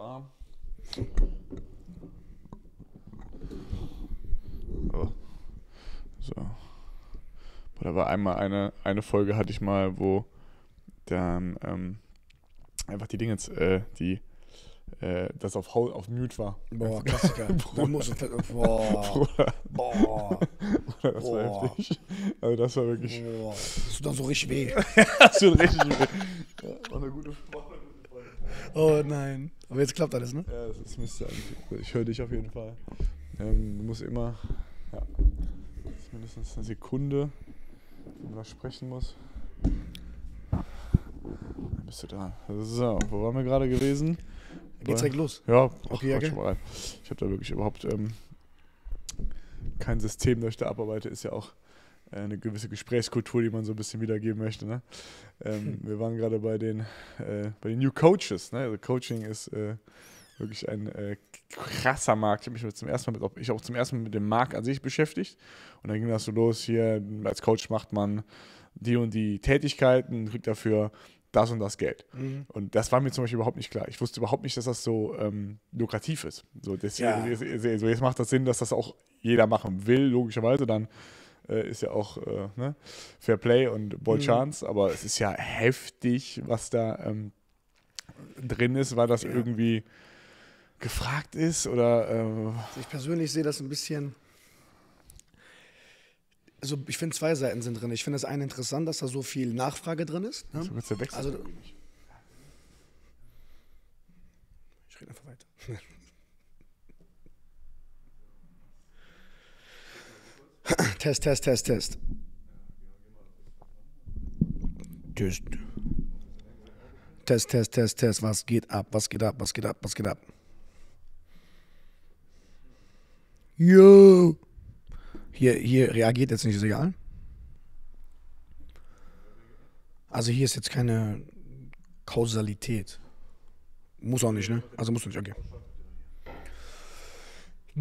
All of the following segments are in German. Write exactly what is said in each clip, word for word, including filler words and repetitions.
war. Oh. So. Boah, da war einmal eine, eine Folge, hatte ich mal, wo dann ähm, einfach die Dinge, äh, die äh, das auf, auf Mute war. Boah, Klassiker. Muss boah. Bruder. Boah. Bruder, das boah. War heftig. Also das war wirklich... Boah. Das tut dann so richtig weh. Das tut richtig weh. Ja, war eine gute Woche. Oh nein. Aber jetzt klappt alles, ne? Ja, das, das müsste eigentlich. Ich höre dich auf jeden Fall. Ähm, du musst immer, ja, mindestens eine Sekunde, wenn man sprechen muss. Dann bist du da. So, wo waren wir gerade gewesen? Geht's direkt los? Ja, ach, okay, okay. Mal rein. Ich habe da wirklich überhaupt ähm, kein System, das ich da abarbeite, ist ja auch eine gewisse Gesprächskultur, die man so ein bisschen wiedergeben möchte. Ne? Ähm, wir waren gerade bei den äh, bei den New Coaches. Ne? Also Coaching ist äh, wirklich ein äh, krasser Markt. Ich habe mich jetzt zum ersten Mal mit, ich auch zum ersten Mal mit dem Markt an sich beschäftigt. Und dann ging das so los, hier als Coach macht man die und die Tätigkeiten, kriegt dafür das und das Geld. Mhm. Und das war mir zum Beispiel überhaupt nicht klar. Ich wusste überhaupt nicht, dass das so ähm, lukrativ ist. So, deswegen, ja. so, jetzt macht das Sinn, dass das auch jeder machen will, logischerweise dann. Ist ja auch äh, ne? Fair Play und Ball Chance, mhm. aber es ist ja heftig, was da ähm, drin ist, weil das ja. irgendwie gefragt ist oder. Ähm ich persönlich sehe das ein bisschen. Also ich finde, zwei Seiten sind drin. Ich finde das eine interessant, dass da so viel Nachfrage drin ist. Ne? Also, der also ich rede einfach weiter. Test, Test, Test, Test. Test. Test, Test, Test, Test. Was geht ab? Was geht ab? Was geht ab? Was geht ab? Yo! Hier, hier reagiert jetzt nicht, ist egal. Also hier ist jetzt keine Kausalität. Muss auch nicht, ne? Also muss nicht, okay.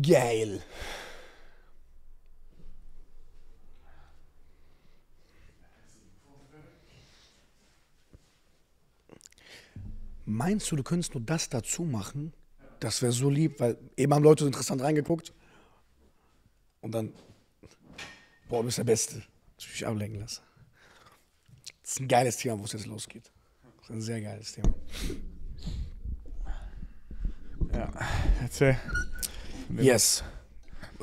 Geil! Meinst du, du könntest nur das dazu machen? Das wäre so lieb, weil eben haben Leute so interessant reingeguckt. Und dann, boah, du bist der Beste. Dass ich mich ablenken lasse. Das ist ein geiles Thema, wo es jetzt losgeht. Das ist ein sehr geiles Thema. Ja, erzähl. Yes.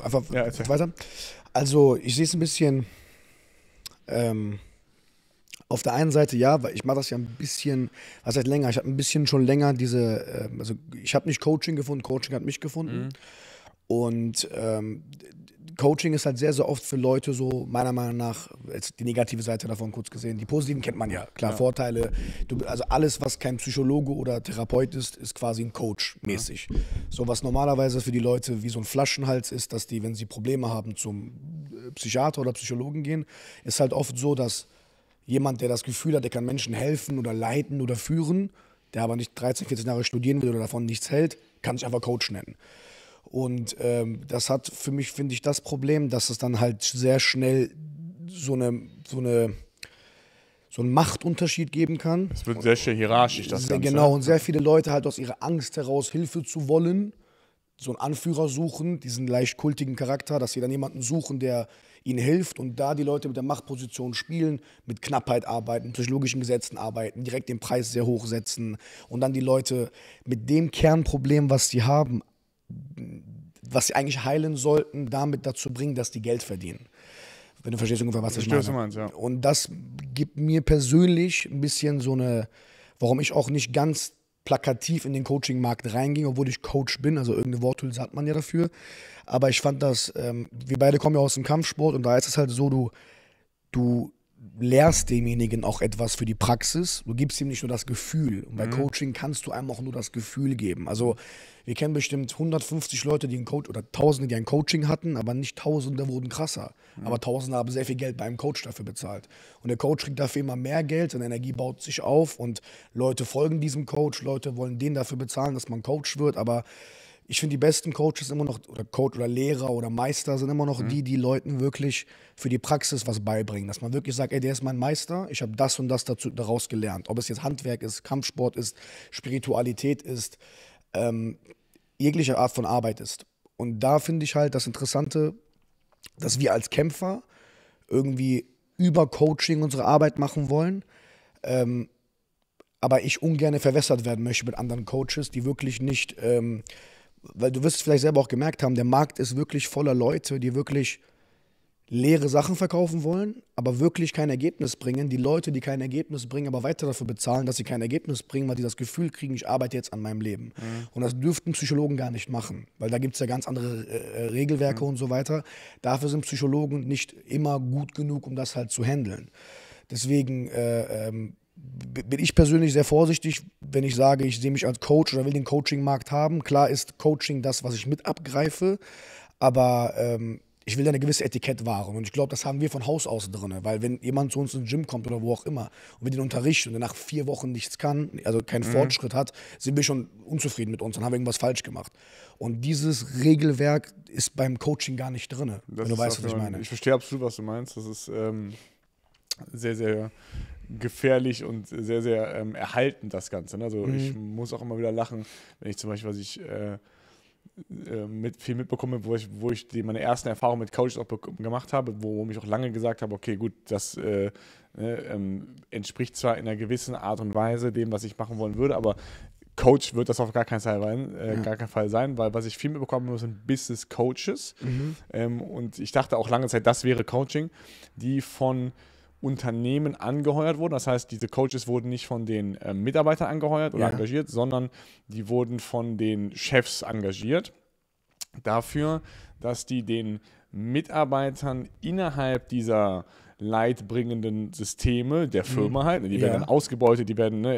Einfach ja, erzähl. Weiter. Also, ich sehe es ein bisschen... Ähm, Auf der einen Seite ja, weil ich mache das ja ein bisschen, was seit länger, ich habe ein bisschen schon länger diese, also ich habe nicht Coaching gefunden, Coaching hat mich gefunden. Mhm. Und ähm, Coaching ist halt sehr, sehr oft für Leute so, meiner Meinung nach, jetzt die negative Seite davon kurz gesehen, die positiven kennt man ja, klar, ja. Vorteile, du, also alles, was kein Psychologe oder Therapeut ist, ist quasi ein Coach mäßig. Ja. So was normalerweise für die Leute wie so ein Flaschenhals ist, dass die, wenn sie Probleme haben, zum Psychiater oder Psychologen gehen, ist halt oft so, dass jemand, der das Gefühl hat, der kann Menschen helfen oder leiten oder führen, der aber nicht dreizehn, vierzehn Jahre studieren will oder davon nichts hält, kann ich einfach Coach nennen. Und ähm, das hat für mich, finde ich, das Problem, dass es dann halt sehr schnell so eine, so eine, so einen Machtunterschied geben kann. Es wird sehr schön hierarchisch, das Ganze. Genau, und sehr viele Leute halt aus ihrer Angst heraus Hilfe zu wollen, so einen Anführer suchen, diesen leicht kultigen Charakter, dass sie dann jemanden suchen, der ihnen hilft, und da die Leute mit der Machtposition spielen, mit Knappheit arbeiten, psychologischen Gesetzen arbeiten, direkt den Preis sehr hoch setzen und dann die Leute mit dem Kernproblem, was sie haben, was sie eigentlich heilen sollten, damit dazu bringen, dass die Geld verdienen. Wenn du verstehst ungefähr, was ich meine. Meinst, ja. Und das gibt mir persönlich ein bisschen so eine, warum ich auch nicht ganz plakativ in den Coaching-Markt reinging, obwohl ich Coach bin, also irgendeine Worthülse sagt man ja dafür. Aber ich fand das, ähm, wir beide kommen ja aus dem Kampfsport, und da ist es halt so, du, du lehrst demjenigen auch etwas für die Praxis, du gibst ihm nicht nur das Gefühl. Und bei mhm. Coaching kannst du einem auch nur das Gefühl geben. Also wir kennen bestimmt hundertfünfzig Leute, die einen Coach, oder Tausende, die ein Coaching hatten, aber nicht Tausende wurden krasser. Mhm. Aber Tausende haben sehr viel Geld bei einem Coach dafür bezahlt. Und der Coach kriegt dafür immer mehr Geld, seine Energie baut sich auf und Leute folgen diesem Coach, Leute wollen den dafür bezahlen, dass man Coach wird, aber ich finde, die besten Coaches immer noch, oder Coach oder Lehrer oder Meister sind immer noch mhm. die, die Leuten wirklich für die Praxis was beibringen. Dass man wirklich sagt, ey, der ist mein Meister, ich habe das und das dazu, daraus gelernt. Ob es jetzt Handwerk ist, Kampfsport ist, Spiritualität ist, ähm, jegliche Art von Arbeit ist. Und da finde ich halt das Interessante, dass wir als Kämpfer irgendwie über Coaching unsere Arbeit machen wollen, ähm, aber ich ungern verwässert werden möchte mit anderen Coaches, die wirklich nicht, ähm, weil du wirst es vielleicht selber auch gemerkt haben, der Markt ist wirklich voller Leute, die wirklich leere Sachen verkaufen wollen, aber wirklich kein Ergebnis bringen. Die Leute, die kein Ergebnis bringen, aber weiter dafür bezahlen, dass sie kein Ergebnis bringen, weil die das Gefühl kriegen, ich arbeite jetzt an meinem Leben. Mhm. Und das dürften Psychologen gar nicht machen, weil da gibt es ja ganz andere äh, Regelwerke mhm. und so weiter. Dafür sind Psychologen nicht immer gut genug, um das halt zu handeln. Deswegen äh, ähm, bin ich persönlich sehr vorsichtig, wenn ich sage, ich sehe mich als Coach oder will den Coaching-Markt haben. Klar ist Coaching das, was ich mit abgreife, aber ähm, ich will da eine gewisse Etikette wahren und ich glaube, das haben wir von Haus aus drin, weil wenn jemand zu uns ins Gym kommt oder wo auch immer und wir den unterrichten und nach vier Wochen nichts kann, also keinen mhm. Fortschritt hat, sind wir schon unzufrieden mit uns und haben irgendwas falsch gemacht. Und dieses Regelwerk ist beim Coaching gar nicht drin, wenn du weißt, was ich meine. Ich verstehe absolut, was du meinst. Das ist ähm, sehr, sehr gefährlich und sehr, sehr ähm, erhaltend, das Ganze. Ne? Also mhm. ich muss auch immer wieder lachen, wenn ich zum Beispiel, was ich... Äh, mit viel mitbekommen, wo ich, wo ich die, meine ersten Erfahrungen mit Coaches auch gemacht habe, wo, wo ich auch lange gesagt habe, okay, gut, das äh, ne, ähm, entspricht zwar in einer gewissen Art und Weise dem, was ich machen wollen würde, aber Coach wird das auf gar keinen Fall sein, äh, ja. gar keinen Fall sein, weil was ich viel mitbekommen habe, sind Business Coaches mhm. ähm, und ich dachte auch lange Zeit, das wäre Coaching, die von Unternehmen angeheuert wurden. Das heißt, diese Coaches wurden nicht von den äh, Mitarbeitern angeheuert oder ja. engagiert, sondern die wurden von den Chefs engagiert dafür, dass die den Mitarbeitern innerhalb dieser leidbringenden Systeme der Firma mhm. halt, die ja. werden dann ausgebeutet, die werden ne,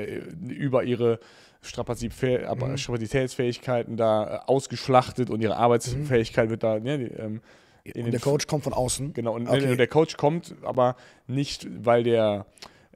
über ihre Strapazitätsfähigkeiten mhm. da ausgeschlachtet und ihre Arbeitsfähigkeit mhm. wird da... Ne, die, ähm, Und der Coach kommt von außen. Genau, und okay. der Coach kommt, aber nicht, weil der,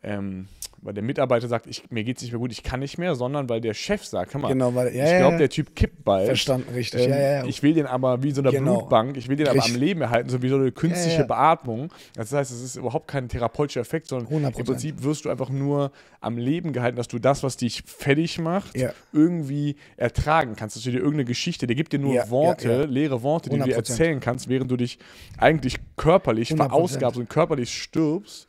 ähm, weil der Mitarbeiter sagt, ich, mir geht es nicht mehr gut, ich kann nicht mehr, sondern weil der Chef sagt, hör mal, genau, weil, ja, ich glaube, ja. der Typ kippt bald. Verstanden, richtig. Ähm, ja, ja, ja. Ich will den aber wie so eine genau. Blutbank, ich will den richtig. aber am Leben erhalten, so wie so eine künstliche ja, ja. Beatmung. Das heißt, es ist überhaupt kein therapeutischer Effekt, sondern hundert Prozent. Im Prinzip wirst du einfach nur am Leben gehalten, dass du das, was dich fertig macht, ja. irgendwie ertragen kannst. Dass du dir irgendeine Geschichte, der gibt dir nur ja, Worte, ja, ja. leere Worte, die hundert Prozent. Du dir erzählen kannst, während du dich eigentlich körperlich hundert Prozent. Verausgabst und körperlich stirbst.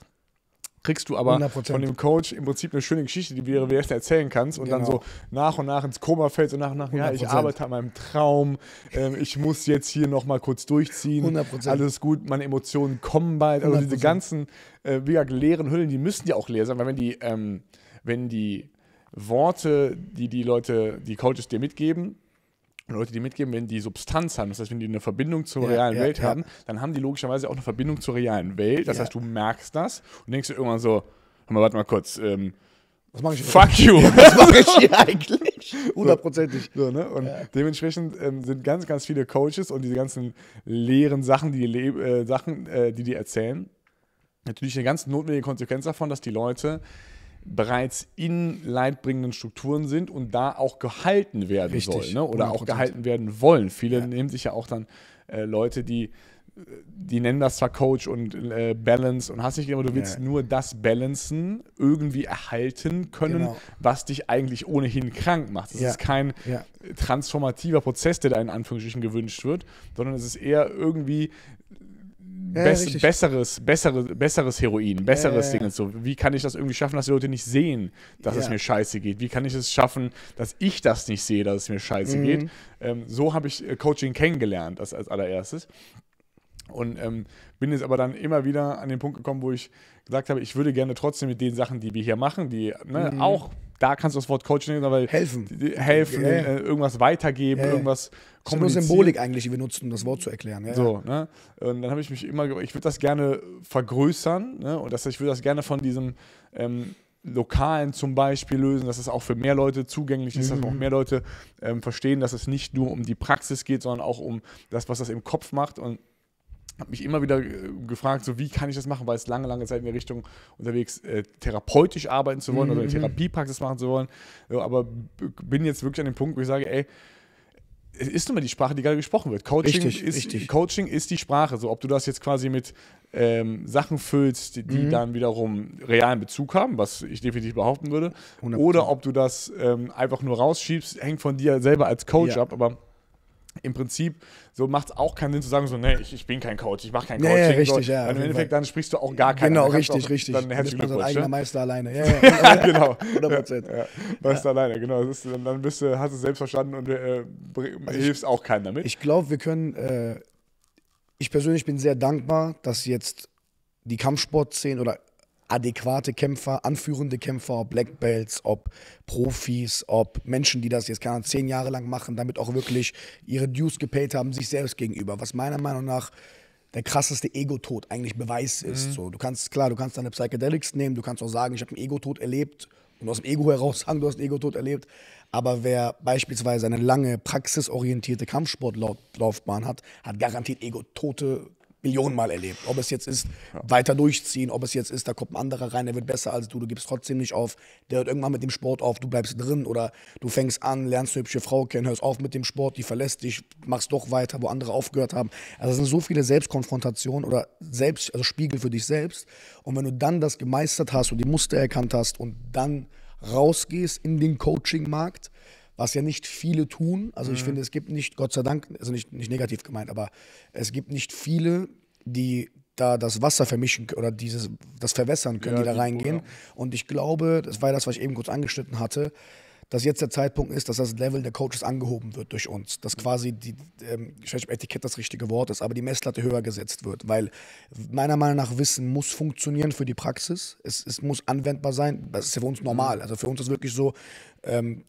Kriegst du aber hundert Prozent. Von dem Coach im Prinzip eine schöne Geschichte, die du dir erst erzählen kannst und genau. dann so nach und nach ins Koma fällst und nach und nach, ja, ich arbeite an meinem Traum, ähm, ich muss jetzt hier nochmal kurz durchziehen, hundert Prozent. Alles gut, meine Emotionen kommen bald. Also hundert Prozent. Diese ganzen äh, wie gesagt, leeren Hüllen, die müssen ja auch leer sein, weil wenn die, ähm, wenn die Worte, die die Leute, die Coaches dir mitgeben, Leute, die mitgeben, wenn die Substanz haben, das heißt, wenn die eine Verbindung zur ja, realen ja, Welt ja. haben, dann haben die logischerweise auch eine Verbindung zur realen Welt. Das ja. heißt, du merkst das und denkst dir irgendwann so, hör mal, warte mal kurz, ähm, was mach ich fuck you. Ja, was mache ich hier eigentlich? Hundertprozentig. So, ne? Und ja. dementsprechend ähm, sind ganz, ganz viele Coaches und diese ganzen leeren Sachen, die die, äh, Sachen, äh, die, die erzählen, natürlich eine ganz notwendige Konsequenz davon, dass die Leute bereits in leidbringenden Strukturen sind und da auch gehalten werden Richtig, sollen ne? oder hundert Prozent. Auch gehalten werden wollen. Viele ja. nehmen sich ja auch dann äh, Leute, die, die nennen das zwar Coach und äh, Balance und hast nicht, aber du willst ja. nur das Balancen irgendwie erhalten können, genau. was dich eigentlich ohnehin krank macht. Das ja. ist kein ja. transformativer Prozess, der da in Anführungsstrichen gewünscht wird, sondern es ist eher irgendwie Bess, ja, besseres, besseres, besseres Heroin, besseres ja, ja, ja. Ding. So, wie kann ich das irgendwie schaffen, dass die Leute nicht sehen, dass ja. es mir scheiße geht? Wie kann ich es schaffen, dass ich das nicht sehe, dass es mir scheiße mhm. geht? Ähm, so habe ich Coaching kennengelernt als, als allererstes. Und ähm, bin jetzt aber dann immer wieder an den Punkt gekommen, wo ich gesagt habe, ich würde gerne trotzdem mit den Sachen, die wir hier machen, die ne, mhm. auch, da kannst du das Wort Coaching nehmen, weil helfen, die, die helfen ja, ja. Äh, irgendwas weitergeben, ja, ja. irgendwas kommunizieren. Das ist nur Symbolik eigentlich, die wir nutzen, um das Wort zu erklären. Ja, so, ja. Ne? Und dann habe ich mich immer, ich würde das gerne vergrößern ne? und das, ich würde das gerne von diesem ähm, Lokalen zum Beispiel lösen, dass es auch für mehr Leute zugänglich ist, mhm. dass auch mehr Leute ähm, verstehen, dass es nicht nur um die Praxis geht, sondern auch um das, was das im Kopf macht und habe mich immer wieder gefragt, so wie kann ich das machen, weil es lange, lange Zeit in der Richtung unterwegs äh, therapeutisch arbeiten zu wollen mhm. oder eine Therapiepraxis machen zu wollen. Ja, aber bin jetzt wirklich an dem Punkt, wo ich sage, ey, es ist nun mal die Sprache, die gerade gesprochen wird. Coaching, richtig, ist, richtig. Coaching ist die Sprache. So, ob du das jetzt quasi mit ähm, Sachen füllst, die, die mhm. dann wiederum realen Bezug haben, was ich definitiv behaupten würde, hundert Prozent. Oder ob du das ähm, einfach nur rausschiebst, hängt von dir selber als Coach ja. ab, aber im Prinzip so macht es auch keinen Sinn zu sagen, so, nee, ich, ich bin kein Coach, ich mache kein Coaching. Ja, ja, richtig, ja, Im Endeffekt, dann sprichst du auch gar keinen. Genau, richtig, auch, richtig. Dann bist du dein eigener Meister alleine. Ja, ja, ja, genau. hundert Prozent. Ja, ja. Meister ja. alleine, genau. Ist, dann dann bist du, hast du es selbst verstanden und äh, also hilfst ich, auch keinem damit. Ich glaube, wir können, äh, ich persönlich bin sehr dankbar, dass jetzt die Kampfsportszene oder adäquate Kämpfer, anführende Kämpfer, Black Belts, ob Profis, ob Menschen, die das jetzt keine Ahnung, zehn Jahre lang machen, damit auch wirklich ihre Dues gepaid haben, sich selbst gegenüber. Was meiner Meinung nach der krasseste Ego-Tod eigentlich Beweis ist. Mhm. So, du kannst, klar, du kannst deine Psychedelics nehmen, du kannst auch sagen, ich habe einen Ego-Tod erlebt und aus dem Ego heraus sagen, du hast einen Ego-Tod erlebt. Aber wer beispielsweise eine lange praxisorientierte Kampfsportlaufbahn hat, hat garantiert Ego-Tote Millionenmal erlebt. Ob es jetzt ist, ja. weiter durchziehen, ob es jetzt ist, da kommt ein anderer rein, der wird besser als du, du gibst trotzdem nicht auf, der hört irgendwann mit dem Sport auf, du bleibst drin oder du fängst an, lernst eine hübsche Frau kennen, hörst auf mit dem Sport, die verlässt dich, machst doch weiter, wo andere aufgehört haben. Also es sind so viele Selbstkonfrontationen oder selbst, also Spiegel für dich selbst. Und wenn du dann das gemeistert hast und die Muster erkannt hast und dann rausgehst in den Coaching-Markt, was ja nicht viele tun, also mhm. ich finde, es gibt nicht, Gott sei Dank, also nicht, nicht negativ gemeint, aber es gibt nicht viele, die da das Wasser vermischen oder dieses, das verwässern können, ja, die da reingehen. Oder. Und ich glaube, das war das, was ich eben kurz angeschnitten hatte, dass jetzt der Zeitpunkt ist, dass das Level der Coaches angehoben wird durch uns. Dass quasi, die, ähm, ich weiß nicht, ob Etikett das richtige Wort ist, aber die Messlatte höher gesetzt wird. Weil meiner Meinung nach Wissen muss funktionieren für die Praxis. Es, es muss anwendbar sein. Das ist ja für uns normal. Also für uns ist wirklich so, ähm,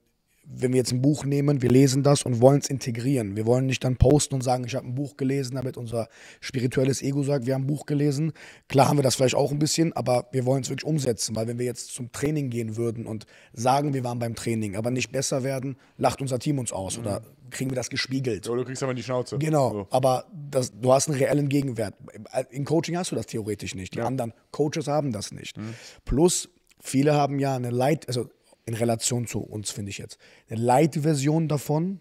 wenn wir jetzt ein Buch nehmen, wir lesen das und wollen es integrieren. Wir wollen nicht dann posten und sagen, ich habe ein Buch gelesen, damit unser spirituelles Ego sagt, wir haben ein Buch gelesen. Klar haben wir das vielleicht auch ein bisschen, aber wir wollen es wirklich umsetzen, weil wenn wir jetzt zum Training gehen würden und sagen, wir waren beim Training, aber nicht besser werden, lacht unser Team uns aus mhm. oder kriegen wir das gespiegelt. Oder du kriegst aber in die Schnauze. Genau, so. aber das, du hast einen reellen Gegenwert. In Coaching hast du das theoretisch nicht. Die ja. anderen Coaches haben das nicht. Mhm. Plus, viele haben ja eine Leit... Also, in Relation zu uns, finde ich jetzt. Eine Light-Version davon,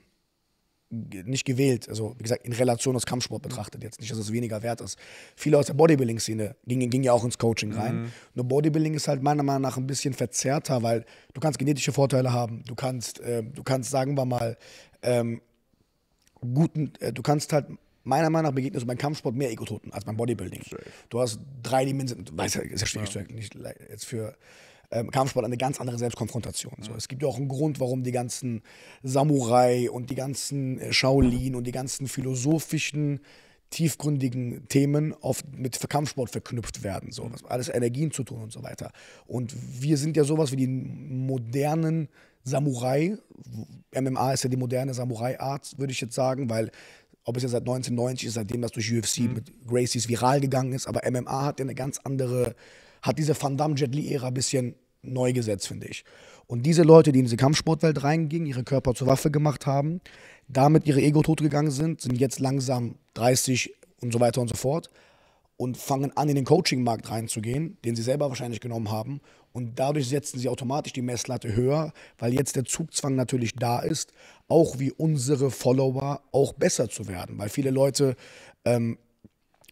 nicht gewählt, also wie gesagt, in Relation aus Kampfsport betrachtet jetzt, nicht, dass es weniger wert ist. Viele aus der Bodybuilding-Szene gingen ging ja auch ins Coaching rein. Mhm. Nur Bodybuilding ist halt meiner Meinung nach ein bisschen verzerrter, weil du kannst genetische Vorteile haben, du kannst, äh, du kannst sagen wir mal, ähm, guten, äh, du kannst halt meiner Meinung nach begegnet es beim Kampfsport mehr Ego-Toten als beim Bodybuilding. Safe. Du hast drei Dimensionen, du weißt ja, ist ja schwierig ja. zu nicht jetzt für Ähm, Kampfsport eine ganz andere Selbstkonfrontation. So, es gibt ja auch einen Grund, warum die ganzen Samurai und die ganzen Shaolin und die ganzen philosophischen, tiefgründigen Themen oft mit Kampfsport verknüpft werden. So, was alles Energien zu tun und so weiter. Und wir sind ja sowas wie die modernen Samurai. M M A ist ja die moderne Samurai-Art, würde ich jetzt sagen, weil ob es ja seit neunzehnhundertneunzig ist, seitdem das durch U F C mhm. mit Gracies viral gegangen ist, aber M M A hat ja eine ganz andere, hat diese Van Damme-Jet Li-Ära ein bisschen neu gesetzt, finde ich. Und diese Leute, die in diese Kampfsportwelt reingingen, ihre Körper zur Waffe gemacht haben, damit ihre Ego tot gegangen sind, sind jetzt langsam dreißig und so weiter und so fort und fangen an, in den Coaching-Markt reinzugehen, den sie selber wahrscheinlich genommen haben. Und dadurch setzen sie automatisch die Messlatte höher, weil jetzt der Zugzwang natürlich da ist, auch wie unsere Follower auch besser zu werden. Weil viele Leute, ähm,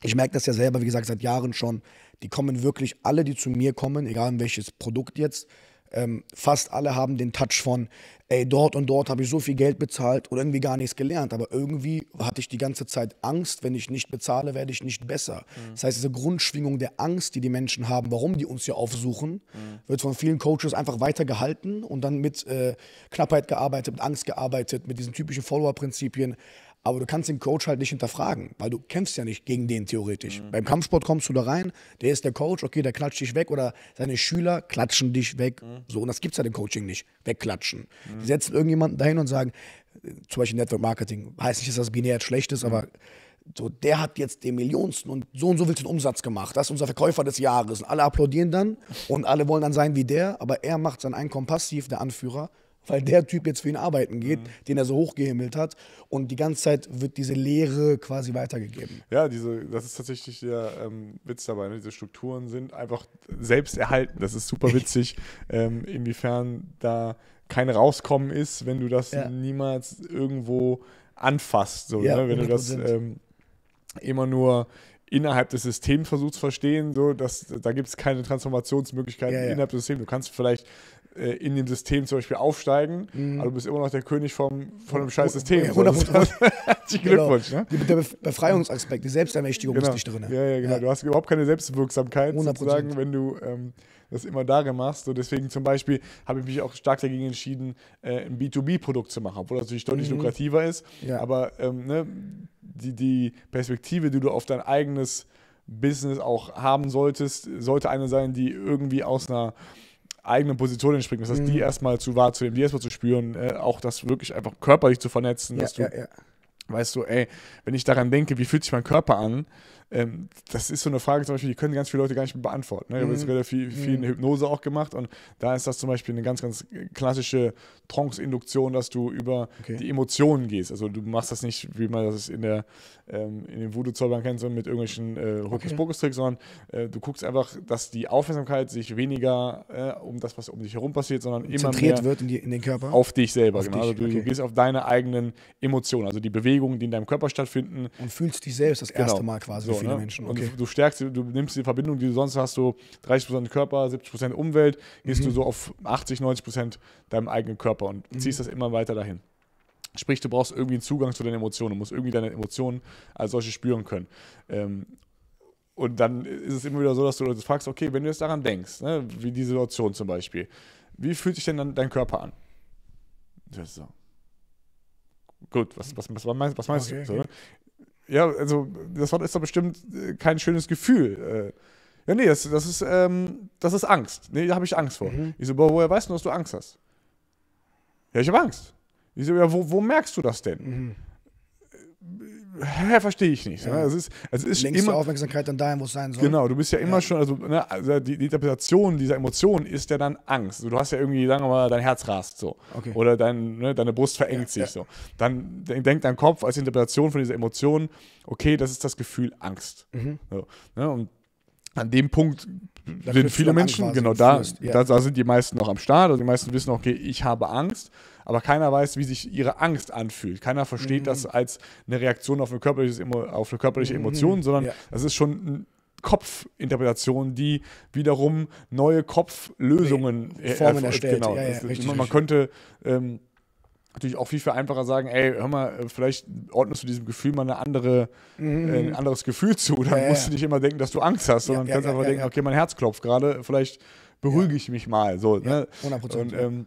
ich merke das ja selber, wie gesagt, seit Jahren schon, die kommen wirklich, alle, die zu mir kommen, egal in welches Produkt jetzt, ähm, fast alle haben den Touch von, ey, dort und dort habe ich so viel Geld bezahlt oder irgendwie gar nichts gelernt. Aber irgendwie hatte ich die ganze Zeit Angst, wenn ich nicht bezahle, werde ich nicht besser. Mhm. Das heißt, diese Grundschwingung der Angst, die die Menschen haben, warum die uns hier aufsuchen, mhm. wird von vielen Coaches einfach weitergehalten und dann mit äh, Knappheit gearbeitet, mit Angst gearbeitet, mit diesen typischen Follower-Prinzipien. Aber du kannst den Coach halt nicht hinterfragen, weil du kämpfst ja nicht gegen den theoretisch. Mhm. Beim Kampfsport kommst du da rein, der ist der Coach, okay, der klatscht dich weg oder seine Schüler klatschen dich weg. Mhm. So, und das gibt's ja im Coaching nicht, wegklatschen. Mhm. Die setzen irgendjemanden dahin und sagen, zum Beispiel Network Marketing, heißt nicht, dass das binär jetzt schlecht ist, mhm. aber so, der hat jetzt den Millionsten und so und so viel den Umsatz gemacht, das ist unser Verkäufer des Jahres. Und alle applaudieren dann und alle wollen dann sein wie der, aber er macht sein Einkommen passiv, der Anführer, weil der Typ jetzt für ihn arbeiten geht, mhm. den er so hochgehimmelt hat. Und die ganze Zeit wird diese Lehre quasi weitergegeben. Ja, diese, das ist tatsächlich der ähm, Witz dabei. Ne? Diese Strukturen sind einfach selbst erhalten. Das ist super witzig, ähm, inwiefern da kein Rauskommen ist, wenn du das ja. niemals irgendwo anfasst. So, ja, ne? Wenn du das ähm, immer nur innerhalb des Systems versuchst zu verstehen, so, dass, da gibt es keine Transformationsmöglichkeiten ja, ja. innerhalb des Systems. Du kannst vielleicht äh, in dem System zum Beispiel aufsteigen, mhm. aber du bist immer noch der König vom, von einem scheiß System. Ja, Herzlichen Glückwunsch. Genau. Ne? Der Befreiungsaspekt, die Selbstermächtigung genau. ist nicht drin. Ja, ja, genau. Ja. Du hast überhaupt keine Selbstwirksamkeit, hundert Prozent. Sozusagen, wenn du ähm, das immer darin machst. So, deswegen zum Beispiel habe ich mich auch stark dagegen entschieden, äh, ein B zwei B Produkt zu machen, obwohl das natürlich deutlich mhm. lukrativer ist. Ja. Aber ähm, ne, die, die Perspektive, die du auf dein eigenes Business auch haben solltest, sollte eine sein, die irgendwie aus einer eigenen Position entspringt. Das heißt, mhm. die erstmal zu wahrzunehmen, die erstmal zu spüren, äh, auch das wirklich einfach körperlich zu vernetzen, ja, dass du ja, ja. weißt du, ey, wenn ich daran denke, wie fühlt sich mein Körper an, ähm, das ist so eine Frage zum Beispiel, die können ganz viele Leute gar nicht beantworten. Ne? Ich habe jetzt relativ viel, viel in Hypnose auch gemacht und da ist das zum Beispiel eine ganz, ganz klassische Trance-Induktion, dass du über okay. die Emotionen gehst. Also du machst das nicht, wie man das in, der, ähm, in den Voodoo-Zauberern kennt, sondern mit irgendwelchen äh, Hokus-Pokus-Tricks, sondern äh, du guckst einfach, dass die Aufmerksamkeit sich weniger äh, um das, was um dich herum passiert, sondern immer mehr wird in die, in den Körper? Auf dich selber. Auf genau. dich. Also du, okay. du gehst auf deine eigenen Emotionen, also die Bewegung, die in deinem Körper stattfinden. Und fühlst dich selbst das erste genau. Mal quasi so, für viele ne? Menschen. Okay. Und du stärkst, du nimmst die Verbindung, die du sonst hast, so dreißig Prozent Körper, siebzig Prozent Umwelt, gehst mhm. du so auf achtzig, neunzig Prozent deinem eigenen Körper und mhm. ziehst das immer weiter dahin. Sprich, du brauchst irgendwie einen Zugang zu deinen Emotionen, du musst irgendwie deine Emotionen als solche spüren können. Ähm, und dann ist es immer wieder so, dass du Leute fragst, okay, wenn du jetzt daran denkst, ne, wie diese Situation zum Beispiel, wie fühlt sich denn dann dein Körper an? Das ist so. Gut, was, was, was meinst, was meinst okay, du? Okay. Ja, also das Wort ist doch bestimmt kein schönes Gefühl. Ja, nee, das, das, ist, ähm, das ist Angst. Nee, da habe ich Angst vor. Mhm. Ich so, boah, woher weißt du, dass du Angst hast? Ja, ich habe Angst. Ich so, ja, wo, wo merkst du das denn? Mhm. Ja, verstehe ich nicht. Ja. Es ist, es ist Lenkst immer, du Aufmerksamkeit dann dahin, wo es sein soll. Genau, du bist ja immer ja. schon, also, ne, also die, die Interpretation dieser Emotion ist ja dann Angst. Also, du hast ja irgendwie, sagen wir mal, dein Herz rast so. Okay. Oder dein, ne, deine Brust verengt ja, sich ja. so. Dann denkt dein Kopf als Interpretation von dieser Emotion, okay, das ist das Gefühl Angst. Mhm. So, ne, und an dem Punkt da sind viele Menschen, genau da, ja. da sind die meisten noch am Start, also die meisten wissen, okay, ich habe Angst, aber keiner weiß, wie sich ihre Angst anfühlt. Keiner versteht mhm. das als eine Reaktion auf eine körperliche, auf eine körperliche Emotion, mhm. sondern ja. das ist schon eine Kopfinterpretation, die wiederum neue Kopflösungen nee, Formen erstellt. Genau. Ja, ja, das, richtig, man richtig. könnte ähm, natürlich auch viel, viel einfacher sagen, ey, hör mal, vielleicht ordnest du diesem Gefühl mal eine andere, mhm. äh, ein anderes Gefühl zu. Dann ja, musst ja. du nicht immer denken, dass du Angst hast, sondern ja, ja, kannst ja, einfach ja, denken, ja. okay, mein Herz klopft gerade, vielleicht beruhige ja. ich mich mal. So, ja, ne? hundert Prozent. Und, ähm,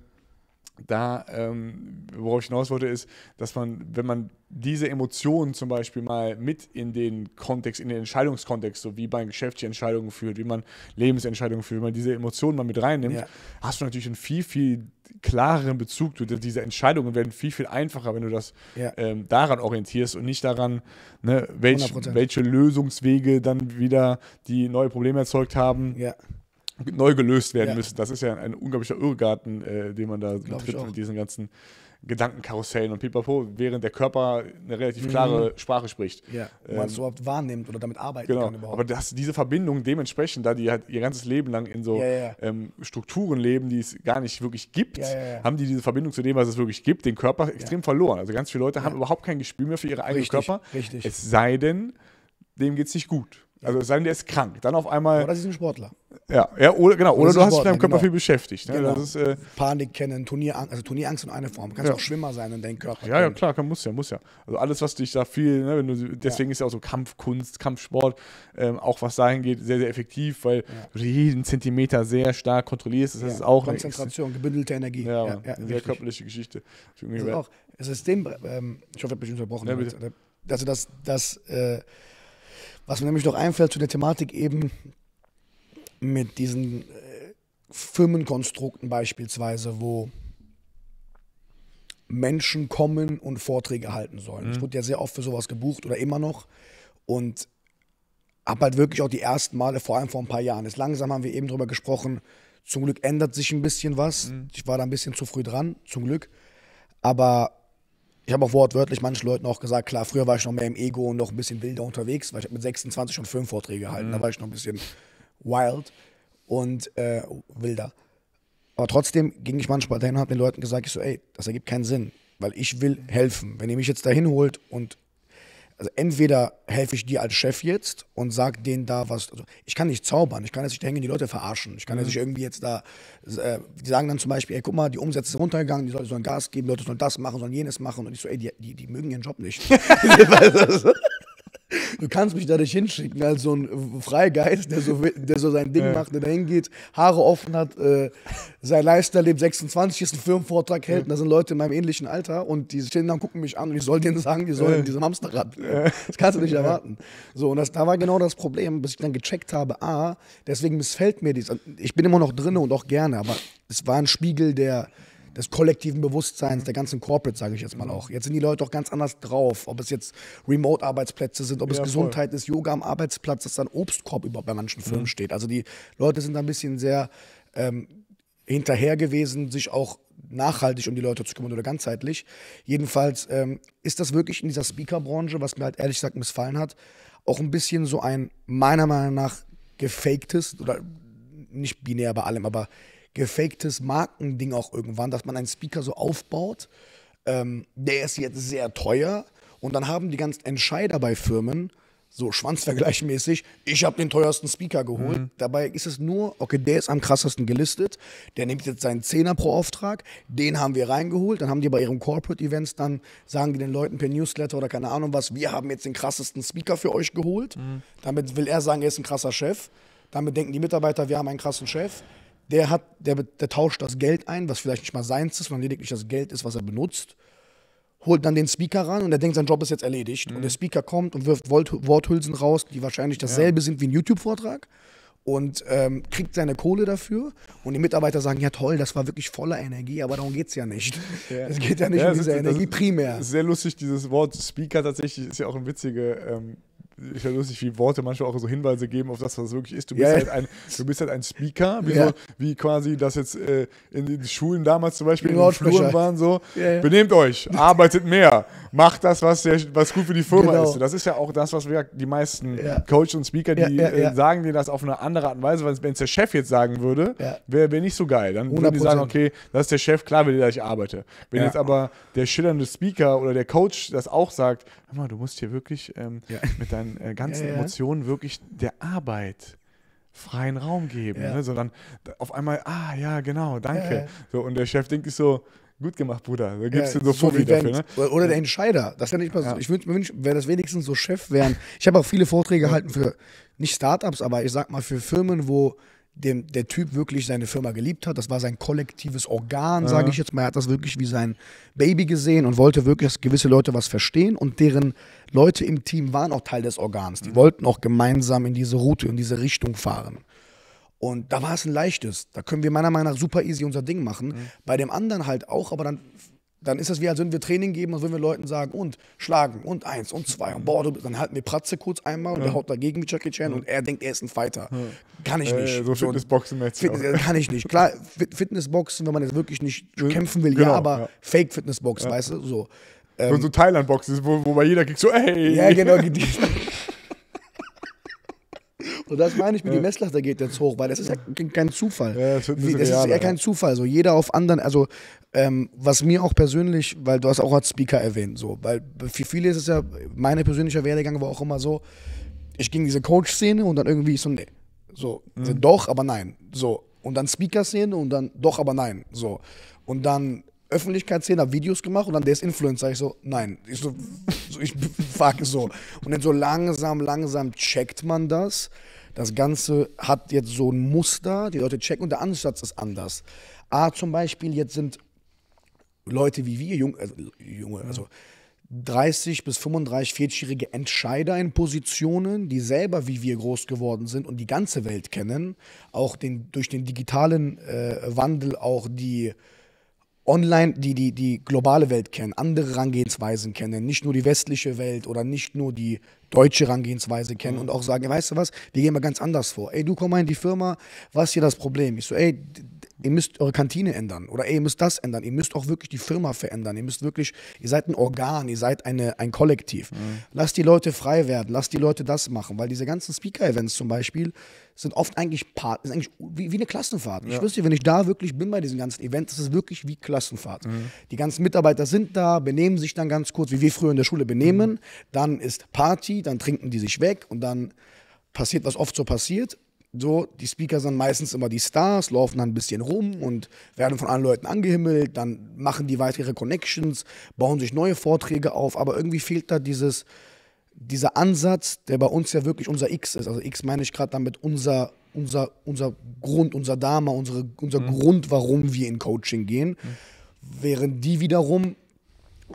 da, ähm, worauf ich hinaus wollte, ist, dass man, wenn man diese Emotionen zum Beispiel mal mit in den Kontext, in den Entscheidungskontext, so wie man geschäftliche Entscheidungen führt, wie man Lebensentscheidungen führt, wenn man diese Emotionen mal mit reinnimmt, ja. hast du natürlich einen viel, viel klareren Bezug. Diese Entscheidungen werden viel, viel einfacher, wenn du das ja. ähm, daran orientierst und nicht daran, ne, welch, welche Lösungswege dann wieder die neue Probleme erzeugt haben. Ja. neu gelöst werden ja. müssen. Das ist ja ein unglaublicher Irrgarten, äh, den man da tritt mit diesen ganzen Gedankenkarussellen und pipapo, während der Körper eine relativ klare mhm. Sprache spricht. Ja, ähm, man es überhaupt wahrnimmt oder damit arbeiten genau. kann überhaupt. Aber das, diese Verbindung dementsprechend, da die halt ihr ganzes Leben lang in so ja, ja. Ähm, Strukturen leben, die es gar nicht wirklich gibt, ja, ja, ja. haben die diese Verbindung zu dem, was es wirklich gibt, den Körper extrem ja. verloren. Also ganz viele Leute ja. haben überhaupt kein Gespür mehr für ihre eigenen richtig, Körper. Richtig. Es sei denn, dem geht es nicht gut. Also es sei denn, der ist krank. Dann auf einmal... Oder sie ist ein Sportler. Ja, ja oder, genau, oder, oder du hast dich mit deinem Körper genau. viel beschäftigt. Ne? Genau. Das ist, äh, Panik kennen, Turnierangst, also Turnierangst in einer Form. Du kannst ja. auch Schwimmer sein und deinen Körper Ja, ja klar, kann, muss ja, muss ja. Also alles, was dich da viel, ne, wenn du, deswegen ja. ist ja auch so Kampfkunst, Kampfsport, ähm, auch was dahin geht, sehr, sehr effektiv, weil ja. du jeden Zentimeter sehr stark kontrollierst. Das ja. ist auch Konzentration, eine, gebündelte Energie. Ja, ja, ja, eine ja, sehr körperliche Geschichte. Also auch, das System, ähm, ich hoffe, ich habe mich unterbrochen. Ja, bitte. Also das, das äh, was mir nämlich noch einfällt zu der Thematik eben mit diesen äh, Firmenkonstrukten beispielsweise, wo Menschen kommen und Vorträge halten sollen. Mhm. Ich wurde ja sehr oft für sowas gebucht oder immer noch und habe halt wirklich auch die ersten Male, vor allem vor ein paar Jahren, jetzt langsam haben wir eben drüber gesprochen, zum Glück ändert sich ein bisschen was. Mhm. Ich war da ein bisschen zu früh dran, zum Glück, aber... Ich habe auch wortwörtlich manchen Leuten auch gesagt, klar, früher war ich noch mehr im Ego und noch ein bisschen wilder unterwegs, weil ich habe mit sechsundzwanzig schon Filmvorträge gehalten, mhm. da war ich noch ein bisschen wild und äh, wilder. Aber trotzdem ging ich manchmal dahin und habe den Leuten gesagt, ich so, ey, das ergibt keinen Sinn. Weil ich will helfen. Wenn ihr mich jetzt dahin holt und also entweder helfe ich dir als Chef jetzt und sag denen da was. Also ich kann nicht zaubern, ich kann jetzt nicht hängen, die Leute verarschen. Ich kann jetzt nicht irgendwie jetzt da, äh, die sagen dann zum Beispiel, ey, guck mal, die Umsätze sind runtergegangen, die Leute sollen Gas geben, die Leute sollen das machen, sollen jenes machen. Und ich so, ey, die, die, die mögen ihren Job nicht. Du kannst mich dadurch hinschicken als so ein Freigeist, der so, der so sein Ding ja. macht, der da hingeht, Haare offen hat, äh, sein Lifestyle lebt, sechsundzwanzig ist, einen Firmenvortrag hält. Ja. Und da sind Leute in meinem ähnlichen Alter und die stehen da und gucken mich an und ich soll denen sagen, die sollen ja. in diesem Hamsterrad. Ja. Das kannst du nicht ja. erwarten. So, und das, da war genau das Problem, bis ich dann gecheckt habe, ah, deswegen missfällt mir dies. Ich bin immer noch drin und auch gerne, aber es war ein Spiegel der... des kollektiven Bewusstseins, der ganzen Corporate, sage ich jetzt mal auch. Jetzt sind die Leute auch ganz anders drauf, ob es jetzt Remote-Arbeitsplätze sind, ob ja, es Gesundheit voll. Ist, Yoga am Arbeitsplatz, dass dann Obstkorb überhaupt bei manchen mhm. Firmen steht. Also die Leute sind da ein bisschen sehr ähm, hinterher gewesen, sich auch nachhaltig um die Leute zu kümmern oder ganzheitlich. Jedenfalls ähm, ist das wirklich in dieser Speaker-Branche, was mir halt ehrlich gesagt missfallen hat, auch ein bisschen so ein meiner Meinung nach gefaktes, oder nicht binär bei allem, aber gefaktes Markending auch irgendwann, dass man einen Speaker so aufbaut, ähm, der ist jetzt sehr teuer und dann haben die ganzen Entscheider bei Firmen, so schwanzvergleichmäßig, ich habe den teuersten Speaker geholt, mhm. dabei ist es nur, okay, der ist am krassesten gelistet, der nimmt jetzt seinen Zehner pro Auftrag, den haben wir reingeholt, dann haben die bei ihren Corporate-Events, dann sagen die den Leuten per Newsletter oder keine Ahnung was, wir haben jetzt den krassesten Speaker für euch geholt, mhm. damit will er sagen, er ist ein krasser Chef, damit denken die Mitarbeiter, wir haben einen krassen Chef, Der, hat, der, der tauscht das Geld ein, was vielleicht nicht mal seins ist, sondern lediglich das Geld ist, was er benutzt, holt dann den Speaker ran und er denkt, sein Job ist jetzt erledigt. Mhm. Und der Speaker kommt und wirft Worthülsen raus, die wahrscheinlich dasselbe ja. sind wie ein YouTube-Vortrag und ähm, kriegt seine Kohle dafür. Und die Mitarbeiter sagen, ja toll, das war wirklich voller Energie, aber darum geht es ja nicht. Ja. Es geht ja nicht ja, um diese ist, Energie primär. Sehr lustig, dieses Wort Speaker tatsächlich ist ja auch ein witziger... Ähm Ich finde lustig, wie Worte manchmal auch so Hinweise geben auf das, was es wirklich ist. Du bist, yeah. halt, ein, du bist halt ein Speaker, wie, yeah. so, wie quasi das jetzt äh, in den Schulen damals zum Beispiel in den Fluren waren so. Yeah, yeah. Benehmt euch, arbeitet mehr, macht das, was, der, was gut für die Firma genau. ist. Und das ist ja auch das, was wir die meisten yeah. Coaches und Speaker, die yeah, yeah, yeah. Äh, sagen dir das auf eine andere Art und Weise, weil wenn es der Chef jetzt sagen würde, yeah. wäre wär nicht so geil. Dann würden die sagen, okay, das ist der Chef, klar will der, dass ich arbeite. Wenn ja. jetzt aber der schillernde Speaker oder der Coach das auch sagt, hör mal, du musst hier wirklich ähm, ja. mit deinem ganzen ja, ja. Emotionen wirklich der Arbeit freien Raum geben, ja. ne? Sondern auf einmal, ah ja, genau, danke. Ja, ja. So, und der Chef denkt sich so, gut gemacht, Bruder, da gibst ja, du so Profi dafür. Ne? Oder der Entscheider, das ist ja nicht mal so. Ja. Ich wünsche mir, wünsch, wäre das wenigstens so Chef wären. Ich habe auch viele Vorträge gehalten für, nicht Startups, aber ich sag mal für Firmen, wo dem, der Typ wirklich seine Firma geliebt hat. Das war sein kollektives Organ, sage ich jetzt mal. Er hat das wirklich wie sein Baby gesehen und wollte wirklich, dass gewisse Leute was verstehen und deren Leute im Team waren auch Teil des Organs. Die wollten auch gemeinsam in diese Route, in diese Richtung fahren. Und da war es ein leichtes. Da können wir meiner Meinung nach super easy unser Ding machen. Mhm. Bei dem anderen halt auch, aber dann... Dann ist das wie, als würden wir Training geben, als würden wir Leuten sagen, und schlagen, und eins, und zwei, und boah, du, dann halten wir Pratze kurz einmal und ja. der haut dagegen mit Jackie Chan ja. und er denkt, er ist ein Fighter. Ja. Kann ich nicht. Äh, so Fitnessboxen Fitness, kann ich nicht. Klar, Fitnessboxen, wenn man jetzt wirklich nicht ja. kämpfen will, genau, ja, aber ja. Fake-Fitnessboxen, ja. weißt du, so. Ähm, und so Thailand-Boxen, wo, wo bei jeder kriegt so, ey. Ja, genau. Und das meine ich mit ja. die Messlatte geht jetzt hoch, weil das ist ja kein Zufall. Ja, das, Wie, das real, ist ja kein Zufall. So jeder auf anderen, also ähm, was mir auch persönlich, weil du hast auch als Speaker erwähnt, so, weil für viele ist es ja, mein persönlicher Werdegang war auch immer so, ich ging diese Coach-Szene und dann irgendwie so, nee, so, mhm. doch, aber nein, so. Und dann Speaker-Szene und dann doch, aber nein, so. Und dann Öffentlichkeitsszene, habe Videos gemacht und dann der ist Influencer. Ich so, nein. Ich so, ich fuck, so. Und dann so langsam, langsam checkt man das. Das Ganze hat jetzt so ein Muster, die Leute checken und der Ansatz ist anders. A, zum Beispiel, jetzt sind Leute wie wir, Junge, also, Junge, also dreißig bis fünfunddreißig, vierzigjährige Entscheider in Positionen, die selber wie wir groß geworden sind und die ganze Welt kennen, auch den, durch den digitalen äh, Wandel auch die Online, die, die die globale Welt kennen, andere Herangehensweisen kennen, nicht nur die westliche Welt oder nicht nur die deutsche Herangehensweise kennen und auch sagen, weißt du was, wir gehen mal ganz anders vor. Ey, du komm mal in die Firma, was ist hier das Problem? Ich so, ey, ihr müsst eure Kantine ändern oder ey, ihr müsst das ändern, ihr müsst auch wirklich die Firma verändern, ihr müsst wirklich, ihr seid ein Organ, ihr seid eine, ein Kollektiv. Mhm. Lasst die Leute frei werden, lasst die Leute das machen, weil diese ganzen Speaker-Events zum Beispiel sind oft eigentlich, Part, ist eigentlich wie, wie eine Klassenfahrt. Ja. Ich wüsste, wenn ich da wirklich bin bei diesen ganzen Events, ist es wirklich wie Klassenfahrt. Mhm. Die ganzen Mitarbeiter sind da, benehmen sich dann ganz kurz, wie wir früher in der Schule benehmen, mhm. dann ist Party, dann trinken die sich weg und dann passiert, was oft so passiert. So, die Speaker sind meistens immer die Stars, laufen dann ein bisschen rum und werden von allen Leuten angehimmelt, dann machen die weitere Connections, bauen sich neue Vorträge auf, aber irgendwie fehlt da dieses, dieser Ansatz, der bei uns ja wirklich unser X ist. Also X meine ich gerade damit unser, unser, unser Grund, unser Dharma, unsere, unser mhm. Grund, warum wir in Coaching gehen, mhm. während die wiederum,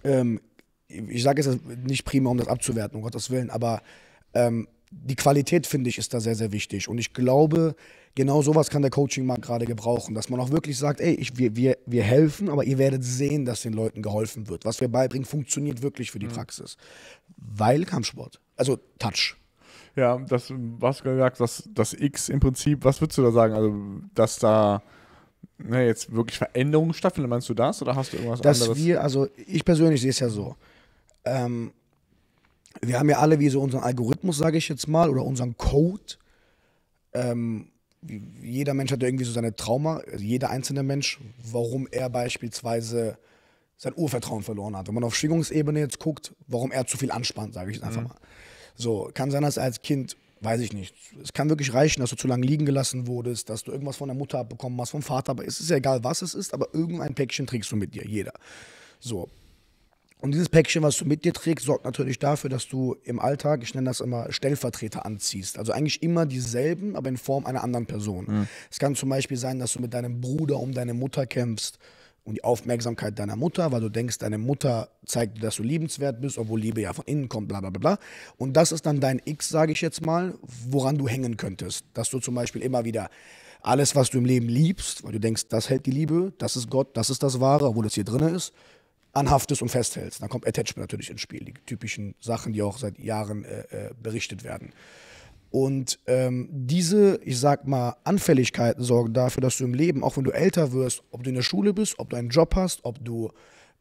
ähm, ich sage jetzt nicht primär, um das abzuwerten, um Gottes Willen, aber ähm, die Qualität, finde ich, ist da sehr, sehr wichtig. Und ich glaube, genau sowas kann der Coaching-Markt gerade gebrauchen, dass man auch wirklich sagt, ey, ich, wir, wir, wir helfen, aber ihr werdet sehen, dass den Leuten geholfen wird. Was wir beibringen, funktioniert wirklich für die Praxis. Weil Kampfsport, also Touch. Ja, das, was du gesagt hast, das, das X im Prinzip, was würdest du da sagen? Also, dass da na, jetzt wirklich Veränderungen stattfinden, meinst du das? Oder hast du irgendwas dass anderes? Dass wir, also ich persönlich sehe es ja so, ähm, wir haben ja alle wie so unseren Algorithmus, sage ich jetzt mal, oder unseren Code. Ähm, jeder Mensch hat ja irgendwie so seine Trauma, also jeder einzelne Mensch, warum er beispielsweise sein Urvertrauen verloren hat. Wenn man auf Schwingungsebene jetzt guckt, warum er zu viel anspannt, sage ich jetzt einfach mhm. mal. So, kann sein, dass er als Kind, weiß ich nicht, es kann wirklich reichen, dass du zu lange liegen gelassen wurdest, dass du irgendwas von der Mutter bekommen hast, vom Vater, aber es ist ja egal, was es ist, aber irgendein Päckchen trägst du mit dir, jeder. So. Und dieses Päckchen, was du mit dir trägst, sorgt natürlich dafür, dass du im Alltag, ich nenne das immer, Stellvertreter anziehst. Also eigentlich immer dieselben, aber in Form einer anderen Person. Mhm. Es kann zum Beispiel sein, dass du mit deinem Bruder um deine Mutter kämpfst und die Aufmerksamkeit deiner Mutter, weil du denkst, deine Mutter zeigt dir, dass du liebenswert bist, obwohl Liebe ja von innen kommt, bla bla bla. Und das ist dann dein X, sage ich jetzt mal, woran du hängen könntest. Dass du zum Beispiel immer wieder alles, was du im Leben liebst, weil du denkst, das hält die Liebe, das ist Gott, das ist das Wahre, obwohl das hier drin ist, anhaftest und festhältst. Dann kommt Attachment natürlich ins Spiel, die typischen Sachen, die auch seit Jahren äh, berichtet werden. Und ähm, diese, ich sag mal, Anfälligkeiten sorgen dafür, dass du im Leben, auch wenn du älter wirst, ob du in der Schule bist, ob du einen Job hast, ob du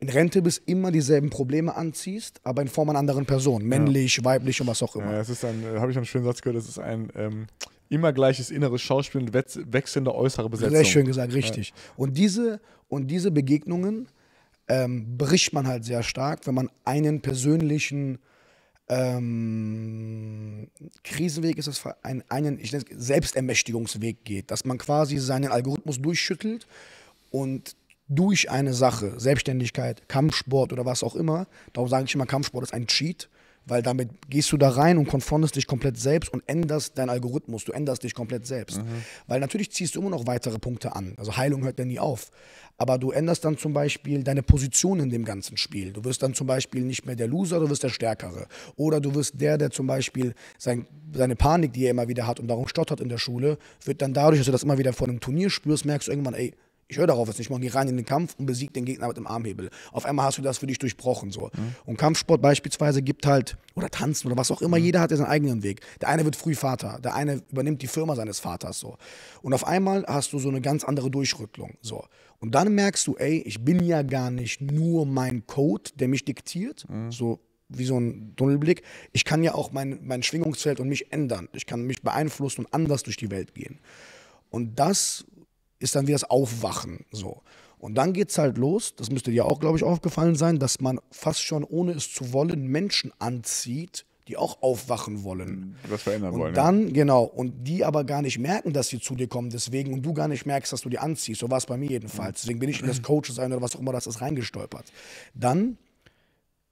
in Rente bist, immer dieselben Probleme anziehst, aber in Form einer anderen Person, männlich, ja. weiblich und was auch immer. Ja, das ist ein, da habe ich einen schönen Satz gehört, das ist ein ähm, immer gleiches inneres Schauspiel und wechselnde äußere Besetzung. Sehr schön gesagt, richtig. Ja. Und diese, und diese Begegnungen Ähm, bricht man halt sehr stark, wenn man einen persönlichen ähm, Krisenweg, ist das ein, einen ich nenne es Selbstermächtigungsweg geht, dass man quasi seinen Algorithmus durchschüttelt und durch eine Sache, Selbstständigkeit, Kampfsport oder was auch immer, darum sage ich immer, Kampfsport ist ein Cheat, weil damit gehst du da rein und konfrontierst dich komplett selbst und änderst deinen Algorithmus, du änderst dich komplett selbst. Mhm. Weil natürlich ziehst du immer noch weitere Punkte an, also Heilung hört ja nie auf. Aber du änderst dann zum Beispiel deine Position in dem ganzen Spiel. Du wirst dann zum Beispiel nicht mehr der Loser, du wirst der Stärkere. Oder du wirst der, der zum Beispiel sein, seine Panik, die er immer wieder hat und darum stottert in der Schule, wird dann dadurch, dass du das immer wieder vor einem Turnier spürst, merkst du irgendwann, ey, ich höre darauf jetzt nicht, ich gehe rein in den Kampf und besiege den Gegner mit dem Armhebel. Auf einmal hast du das für dich durchbrochen. So. Mhm. Und Kampfsport beispielsweise gibt halt, oder Tanzen oder was auch immer, mhm. jeder hat ja seinen eigenen Weg. Der eine wird früh Vater, der eine übernimmt die Firma seines Vaters. So. Und auf einmal hast du so eine ganz andere Durchrüttelung. So. Und dann merkst du, ey, ich bin ja gar nicht nur mein Code, der mich diktiert, mhm. so wie so ein Tunnelblick. Ich kann ja auch mein, mein Schwingungsfeld und mich ändern. Ich kann mich beeinflussen und anders durch die Welt gehen. Und das ist dann wie das Aufwachen. So. Und dann geht es halt los, das müsste dir auch, glaube ich, aufgefallen sein, dass man fast schon, ohne es zu wollen, Menschen anzieht, die auch aufwachen wollen. Was verändern wollen. Und dann, ja. genau, und die aber gar nicht merken, dass sie zu dir kommen, deswegen, und du gar nicht merkst, dass du die anziehst. So war es bei mir jedenfalls. Deswegen bin ich in das Coach-Sein oder was auch immer, das ist reingestolpert. Dann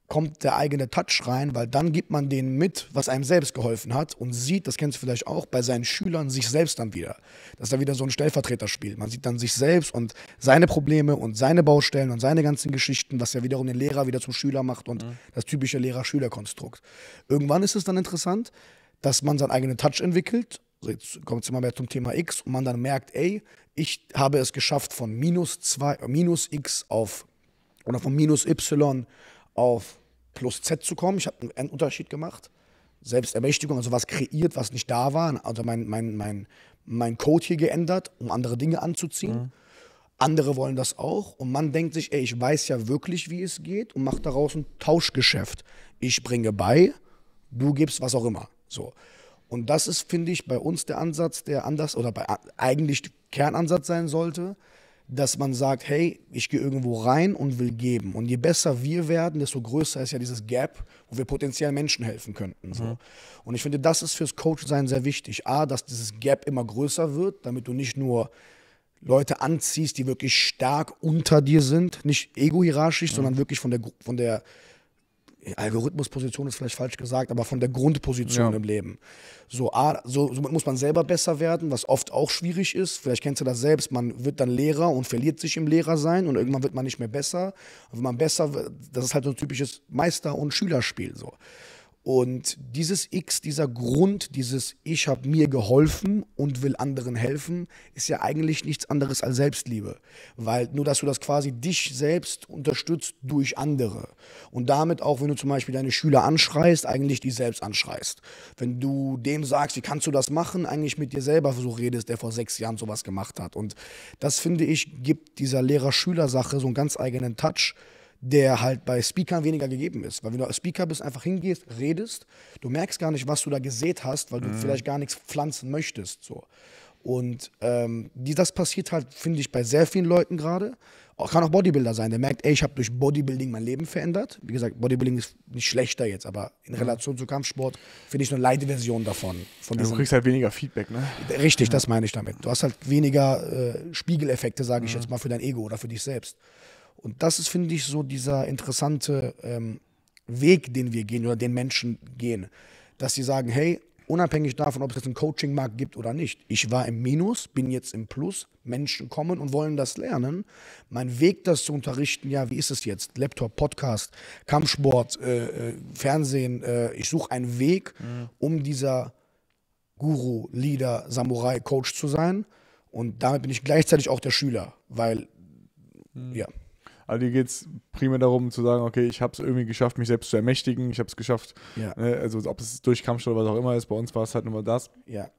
kommt der eigene Touch rein, weil dann gibt man denen mit, was einem selbst geholfen hat und sieht, das kennst du vielleicht auch, bei seinen Schülern sich selbst dann wieder. Dass da wieder so ein Stellvertreter spielt. Man sieht dann sich selbst und seine Probleme und seine Baustellen und seine ganzen Geschichten, was ja wiederum den Lehrer wieder zum Schüler macht und mhm. das typische Lehrer-Schüler-Konstrukt. Irgendwann ist es dann interessant, dass man seinen eigenen Touch entwickelt. Also jetzt kommt es immer mehr zum Thema X und man dann merkt, ey, ich habe es geschafft von minus, zwei, minus X auf, oder von minus Y auf plus Z zu kommen. Ich habe einen Unterschied gemacht. Selbstermächtigung, also was kreiert, was nicht da war. Also mein, mein, mein, mein Code hier geändert, um andere Dinge anzuziehen. Mhm. Andere wollen das auch und man denkt sich, ey, ich weiß ja wirklich, wie es geht und macht daraus ein Tauschgeschäft. Ich bringe bei, du gibst was auch immer. So. Und das ist, finde ich, bei uns der Ansatz, der anders oder bei, eigentlich der Kernansatz sein sollte, dass man sagt, hey, ich gehe irgendwo rein und will geben. Und je besser wir werden, desto größer ist ja dieses Gap, wo wir potenziell Menschen helfen könnten. So. Mhm. Und ich finde, das ist fürs Coachsein sehr wichtig. A, dass dieses Gap immer größer wird, damit du nicht nur Leute anziehst, die wirklich stark unter dir sind, nicht ego-hierarchisch, mhm. sondern wirklich von der, von der Algorithmusposition ist vielleicht falsch gesagt, aber von der Grundposition ja. im Leben. So, A, so, somit muss man selber besser werden, was oft auch schwierig ist. Vielleicht kennst du das selbst, man wird dann Lehrer und verliert sich im Lehrersein und irgendwann wird man nicht mehr besser. Und wenn man besser wird, das ist halt so ein typisches Meister- und Schülerspiel. So. Und dieses X, dieser Grund, dieses ich habe mir geholfen und will anderen helfen, ist ja eigentlich nichts anderes als Selbstliebe. Weil nur, dass du das quasi dich selbst unterstützt durch andere. Und damit auch, wenn du zum Beispiel deine Schüler anschreist, eigentlich dich selbst anschreist. Wenn du dem sagst, wie kannst du das machen, eigentlich mit dir selber so redest, der vor sechs Jahren sowas gemacht hat. Und das, finde ich, gibt dieser Lehrer-Schüler-Sache so einen ganz eigenen Touch, der halt bei Speakern weniger gegeben ist. Weil wenn du als Speaker bist, einfach hingehst, redest, du merkst gar nicht, was du da gesät hast, weil du mhm. vielleicht gar nichts pflanzen möchtest. So. Und ähm, die, das passiert halt, finde ich, bei sehr vielen Leuten gerade. Kann auch Bodybuilder sein, der merkt, ey, ich habe durch Bodybuilding mein Leben verändert. Wie gesagt, Bodybuilding ist nicht schlechter jetzt, aber in Relation mhm. zu Kampfsport finde ich so eine Leitversion davon. Von ja, du kriegst halt weniger Feedback, ne? Richtig, ja. das meine ich damit. Du hast halt weniger äh, Spiegeleffekte, sage ich mhm. jetzt mal, für dein Ego oder für dich selbst. Und das ist, finde ich, so dieser interessante ähm, Weg, den wir gehen oder den Menschen gehen. Dass sie sagen, hey, unabhängig davon, ob es jetzt einen Coaching-Markt gibt oder nicht, ich war im Minus, bin jetzt im Plus, Menschen kommen und wollen das lernen. Mein Weg, das zu unterrichten, ja, wie ist es jetzt? Laptop, Podcast, Kampfsport, äh, äh, Fernsehen. Äh, ich suche einen Weg, mhm. um dieser Guru, Leader, Samurai, Coach zu sein. Und damit bin ich gleichzeitig auch der Schüler, weil, mhm. ja. Also dir geht es primär darum zu sagen, okay, ich habe es irgendwie geschafft, mich selbst zu ermächtigen, ich habe es geschafft, ja. ne, also ob es durch Kampfsport oder was auch immer ist, bei uns war es halt nur mal das. Ja.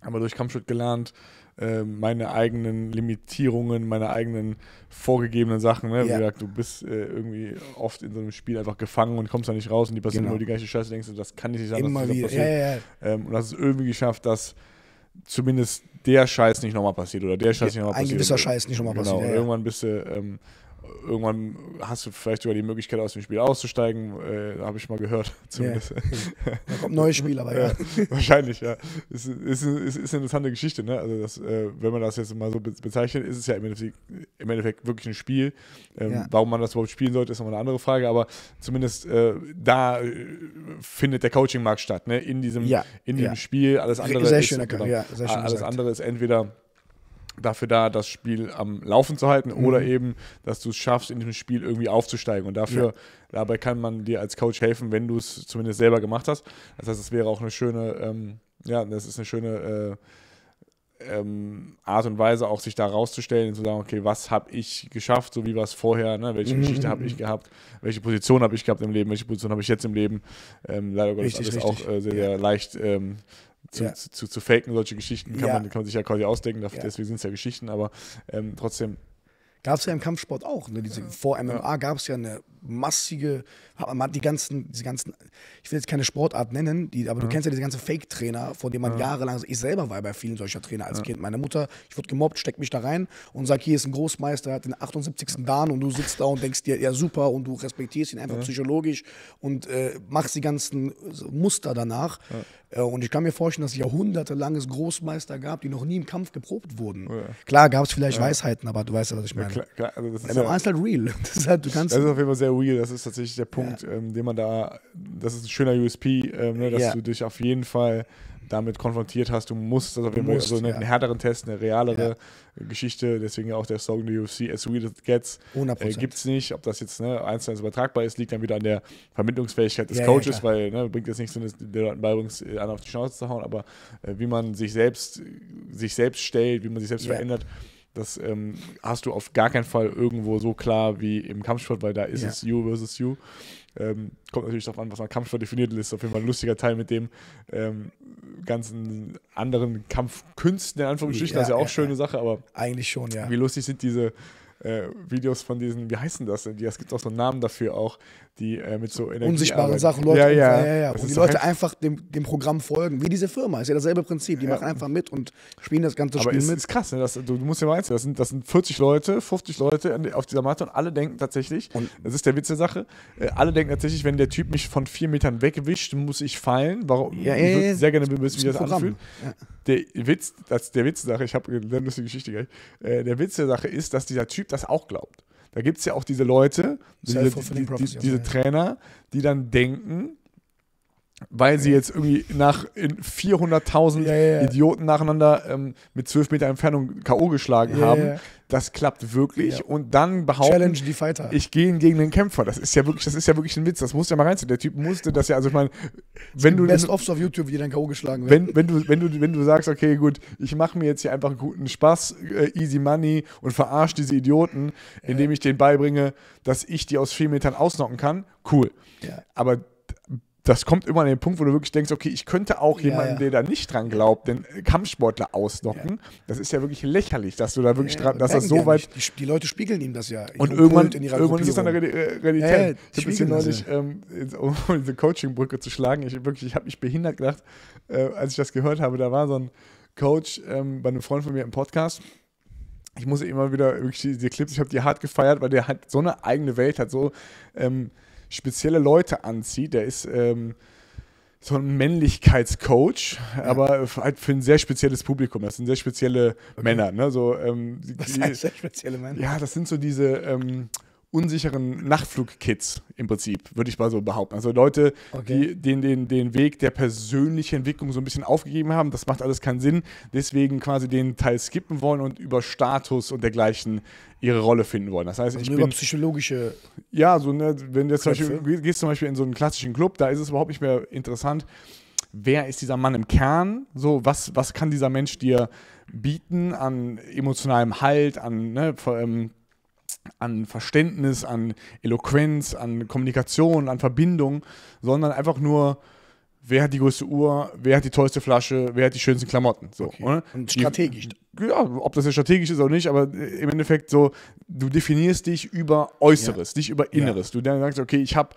Aber durch Kampfsport gelernt, äh, meine eigenen Limitierungen, meine eigenen vorgegebenen Sachen, ne? ja. wie gesagt, du bist äh, irgendwie oft in so einem Spiel einfach gefangen und kommst da nicht raus und die passieren genau. nur die gleiche Scheiße, denkst du, das kann nicht sein, immer dass das wieder. passiert. Ja, ja. Ähm, und hast es irgendwie geschafft, dass zumindest der Scheiß nicht nochmal passiert oder der Scheiß ja, nicht nochmal passiert. Ein gewisser Scheiß nicht nochmal genau. passiert. Genau, ja, ja. irgendwann bist du... Ähm, Irgendwann hast du vielleicht sogar die Möglichkeit, aus dem Spiel auszusteigen, äh, habe ich mal gehört. Zumindest. Yeah. Da kommt ein neues Spiel, aber ja. ja. Wahrscheinlich, ja. Es ist, ist, ist, ist eine interessante Geschichte, ne? Also das, äh, wenn man das jetzt mal so bezeichnet, ist es ja im Endeffekt, im Endeffekt wirklich ein Spiel. Ähm, ja. Warum man das überhaupt spielen sollte, ist nochmal eine andere Frage, aber zumindest äh, da findet der Coaching-Markt statt, ne? In diesem, ja. in diesem ja. Spiel. Alles andere sehr ist, schön, genau, ja, sehr schön alles andere ist entweder dafür da, das Spiel am Laufen zu halten mhm. oder eben, dass du es schaffst, in dem Spiel irgendwie aufzusteigen. Und dafür, ja. dabei kann man dir als Coach helfen, wenn du es zumindest selber gemacht hast. Das heißt, es wäre auch eine schöne, ähm, ja, das ist eine schöne äh, ähm, Art und Weise, auch sich da rauszustellen und zu sagen, okay, was habe ich geschafft, so wie war es vorher, ne? Welche mhm. Geschichte habe ich gehabt, welche Position habe ich gehabt im Leben, welche Position habe ich jetzt im Leben. Ähm, leider Gottes alles richtig. auch äh, sehr, sehr ja. leicht. Ähm, Zu, ja. zu, zu, zu faken, solche Geschichten kann, ja. man, kann man sich ja quasi ausdenken, dafür, ja. deswegen sind es ja Geschichten, aber ähm, trotzdem. Gab es ja im Kampfsport auch, ne? Diese, ja. vor M M A ja. gab es ja eine massige, man hat die ganzen, diese ganzen, ich will jetzt keine Sportart nennen, die, aber ja. du kennst ja diese ganzen Fake-Trainer, vor denen man ja. jahrelang, also ich selber war bei vielen solcher Trainer als ja. Kind, meine Mutter, ich wurde gemobbt, steckt mich da rein und sagt, hier ist ein Großmeister, der hat den achtundsiebzigsten Dan und du sitzt da und denkst dir, ja super, und du respektierst ihn einfach ja. psychologisch und äh, machst die ganzen Muster danach. Ja. Und ich kann mir vorstellen, dass es jahrhundertelanges Großmeister gab, die noch nie im Kampf geprobt wurden. Ja. Klar gab es vielleicht ja. Weisheiten, aber du weißt ja, was ich meine. Ja, klar, klar. Also das ist M M A ja, ist halt real. Das ist, halt, du kannst das ist auf jeden Fall sehr real. Das ist tatsächlich der Punkt, ja. ähm, den man da, das ist ein schöner U S P, ähm, ne, dass ja. du dich auf jeden Fall damit konfrontiert hast. Du musst, also auf jeden Fall so einen ja. härteren Test, eine realere ja. Geschichte, deswegen auch der Slogan der U F C, as real as it gets, äh, gibt es nicht. Ob das jetzt ne, eins zu eins übertragbar ist, liegt dann wieder an der Vermittlungsfähigkeit des ja, Coaches, ja, weil ne, bringt jetzt nichts, den Ballungs an auf die Schnauze zu hauen, aber äh, wie man sich selbst, sich selbst stellt, wie man sich selbst ja. verändert, Das ähm, hast du auf gar keinen Fall irgendwo so klar wie im Kampfsport, weil da ist ja. es you versus you. Ähm, kommt natürlich darauf an, was man Kampfsport definiert, ist auf jeden Fall ein lustiger Teil mit dem ähm, ganzen anderen Kampfkünsten, in Anführungsstrichen, ja, das ist ja auch eine ja, schöne ja. Sache, aber eigentlich schon, ja. Wie lustig sind diese äh, Videos von diesen, wie heißen das denn? Es gibt auch so einen Namen dafür auch, die äh, mit so Energie unsichtbaren arbeiten. Sachen, Leute, ja, ja. Ja, ja, ja. Und die so Leute halt einfach dem, dem Programm folgen, wie diese Firma, ist ja dasselbe Prinzip, die ja. machen einfach mit und spielen das ganze aber Spiel ist, mit. Ist krass, ne? das, du, du musst dir mal eins, das sind, das sind vierzig Leute, fünfzig Leute auf dieser Matte und alle denken tatsächlich, und das ist der Witz der Sache, äh, alle denken tatsächlich, wenn der Typ mich von vier Metern wegwischt, muss ich fallen, warum, ja, ja, ja, ich würde sehr gerne wissen, wie das Programm anfühlt. Ja. Der Witz, das, der Witz der Sache, ich habe eine lustige Geschichte gleich, äh, der Witz der Sache ist, dass dieser Typ das auch glaubt. Da gibt es ja auch diese Leute, diese, die, die, diese Trainer, die dann denken, weil sie jetzt irgendwie nach vierhunderttausend ja, ja, ja. Idioten nacheinander ähm, mit zwölf Meter Entfernung K O geschlagen ja, haben, ja. das klappt wirklich ja. und dann behaupten, Challenge die Fighter. Ich gehe gegen den Kämpfer. Das ist ja wirklich, das ist ja wirklich ein Witz. Das muss ja mal reinziehen. Der Typ musste das ja, also ich meine, wenn du Best Offs auf YouTube, wie dann K O geschlagen werden. Wenn, wenn du, wenn du, wenn du sagst, okay, gut, ich mache mir jetzt hier einfach einen guten Spaß, äh, easy money und verarsche diese Idioten, indem ja. ich denen beibringe, dass ich die aus vier Metern ausnocken kann, cool. Ja. Aber das kommt immer an den Punkt, wo du wirklich denkst, okay, ich könnte auch jemanden, ja, ja. der da nicht dran glaubt, den Kampfsportler ausnocken. Ja. Das ist ja wirklich lächerlich, dass du da wirklich ja, ja. dran, dass das so weit... Die, die Leute spiegeln ihm das ja. Und irgendwann, irgendwann ist es dann eine Realität. Ja, ja, ich habe jetzt hier neulich, ähm, um diese Coaching-Brücke zu schlagen, ich, wirklich, ich habe mich behindert gedacht, äh, als ich das gehört habe, da war so ein Coach ähm, bei einem Freund von mir im Podcast. Ich muss immer wieder wirklich diese Clips, ich habe die hart gefeiert, weil der hat so eine eigene Welt, hat so... Ähm, spezielle Leute anzieht, der ist ähm, so ein Männlichkeitscoach, ja. aber halt für ein sehr spezielles Publikum, das sind sehr spezielle okay. Männer. Ne? So, ähm, das heißt sehr spezielle Männer? Ja, das sind so diese ähm, unsicheren Nachtflugkids im Prinzip, würde ich mal so behaupten. Also Leute, okay. die den, den, den Weg der persönlichen Entwicklung so ein bisschen aufgegeben haben, das macht alles keinen Sinn, deswegen quasi den Teil skippen wollen und über Status und dergleichen ihre Rolle finden wollen. Das heißt, also ich bin... psychologische... Ja, so, ne, wenn du jetzt zum Beispiel, gehst zum Beispiel in so einen klassischen Club, da ist es überhaupt nicht mehr interessant, wer ist dieser Mann im Kern? So, was, was kann dieser Mensch dir bieten an emotionalem Halt, an, ne, an Verständnis, an Eloquenz, an Kommunikation, an Verbindung, sondern einfach nur... Wer hat die größte Uhr, wer hat die tollste Flasche, wer hat die schönsten Klamotten. So, okay. oder? Und strategisch. Ja, ob das ja strategisch ist oder nicht, aber im Endeffekt so, du definierst dich über Äußeres, ja. nicht über Inneres. Ja. Du dann sagst, okay, ich habe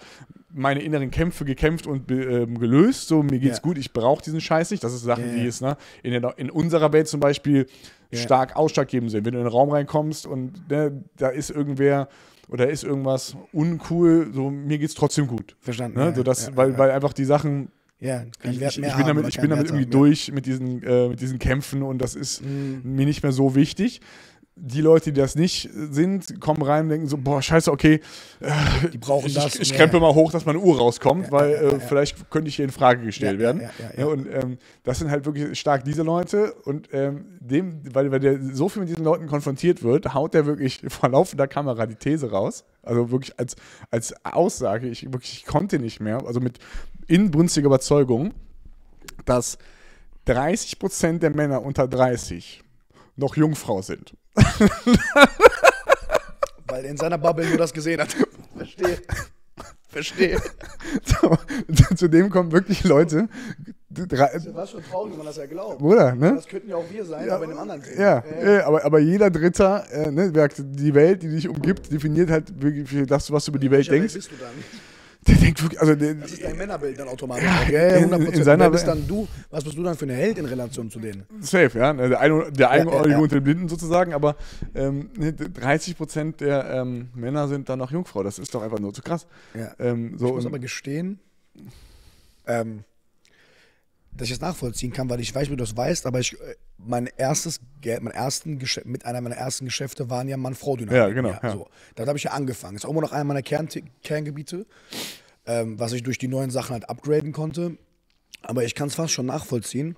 meine inneren Kämpfe gekämpft und ähm, gelöst, so mir geht's ja. gut, ich brauche diesen Scheiß nicht. Das ist Sachen, ja, ja. die es ne, in, der, in unserer Welt zum Beispiel ja. stark ausschlaggebend sind. Wenn du in den Raum reinkommst und ne, da ist irgendwer... oder ist irgendwas uncool, so mir geht's trotzdem gut. Verstanden. Ne? Ja, so, dass, ja, weil, ja. weil einfach die Sachen, ja, ich, ich, ich bin haben, damit, ich bin damit irgendwie haben, durch, ja. mit, diesen, äh, mit diesen Kämpfen und das ist mhm. mir nicht mehr so wichtig. Die Leute, die das nicht sind, kommen rein und denken so, boah, scheiße, okay, äh, die brauchen ich, das. ich krempe ja. mal hoch, dass meine Uhr rauskommt, ja, weil ja, ja, äh, ja. vielleicht könnte ich hier in Frage gestellt ja, werden. Ja, ja, ja, ja. Und ähm, das sind halt wirklich stark diese Leute und ähm, dem, weil, weil der so viel mit diesen Leuten konfrontiert wird, haut der wirklich vor laufender Kamera die These raus. Also wirklich als, als Aussage, ich, wirklich, ich konnte nicht mehr, also mit inbrünstiger Überzeugung, dass dreißig Prozent der Männer unter dreißig noch Jungfrau sind. Weil er in seiner Bubble nur das gesehen hat. Verstehe. Verstehe. So, zudem kommen wirklich Leute. Das war schon traurig, wenn man das ja glaubt. Oder, ne? Das könnten ja auch wir sein, ja, aber in einem anderen Thema. Ja, äh. aber, aber jeder Dritter, äh, ne, die Welt, die dich umgibt, definiert halt wirklich das, was du über die Welt denkst. Bist du dann? Der denkt wirklich, also der, das ist dein Männerbild dann automatisch. Ja, in, hundert Prozent. In seiner bist dann du, was bist du dann für eine Held in Relation zu denen? Safe, ja. Der eine, der eine ja, ja, ja. unter den Blinden sozusagen, aber ähm, dreißig Prozent der ähm, Männer sind dann noch Jungfrau. Das ist doch einfach nur zu krass. Ja. Ähm, so ich muss aber gestehen, ähm, dass ich das nachvollziehen kann, weil ich weiß, wie du das weißt, aber ich, mein erstes Geld, mein ersten Geschäft, mit einer meiner ersten Geschäfte waren ja Mann-Frau-Dynamik. Ja, genau. Ja, ja. So. Damit habe ich ja angefangen. Das ist auch immer noch einer meiner Kern Kerngebiete, ähm, was ich durch die neuen Sachen halt upgraden konnte. Aber ich kann es fast schon nachvollziehen,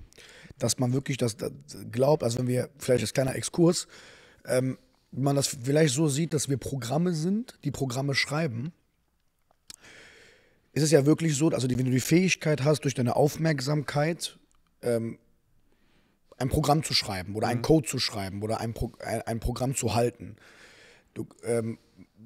dass man wirklich das, das glaubt, also wenn wir, vielleicht als kleiner Exkurs, ähm, man das vielleicht so sieht, dass wir Programme sind, die Programme schreiben. Ist es ja wirklich so, also wenn du die Fähigkeit hast, durch deine Aufmerksamkeit ähm, ein Programm zu schreiben oder mhm. einen Code zu schreiben oder ein, Pro ein, ein Programm zu halten. Du, ähm,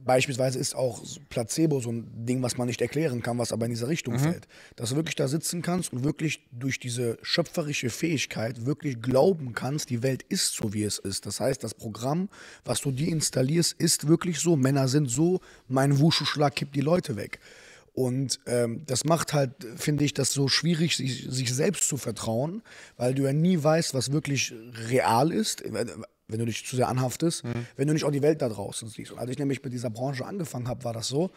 beispielsweise ist auch Placebo so ein Ding, was man nicht erklären kann, was aber in diese Richtung mhm. fällt. Dass du wirklich da sitzen kannst und wirklich durch diese schöpferische Fähigkeit wirklich glauben kannst, die Welt ist so, wie es ist. Das heißt, das Programm, was du dir installierst, ist wirklich so. Männer sind so, mein Wuschuschlag kippt die Leute weg. Und ähm, das macht halt, finde ich, das so schwierig, sich, sich selbst zu vertrauen, weil du ja nie weißt, was wirklich real ist, wenn du dich zu sehr anhaftest, mhm. wenn du nicht auch die Welt da draußen siehst. Und als ich nämlich mit dieser Branche angefangen habe, war das so.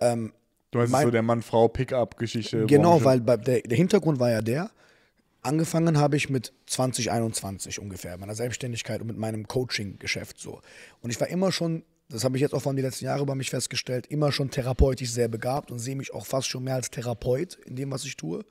Ähm, du meinst mein, so der Mann-Frau-Pick-up-Geschichte. Genau, Branche. Weil bei, der, der Hintergrund war ja der, angefangen habe ich mit zwanzig, einundzwanzig ungefähr, meiner Selbstständigkeit und mit meinem Coaching-Geschäft so. Und ich war immer schon, das habe ich jetzt auch von den letzten Jahren über mich festgestellt, immer schon therapeutisch sehr begabt und sehe mich auch fast schon mehr als Therapeut in dem, was ich tue.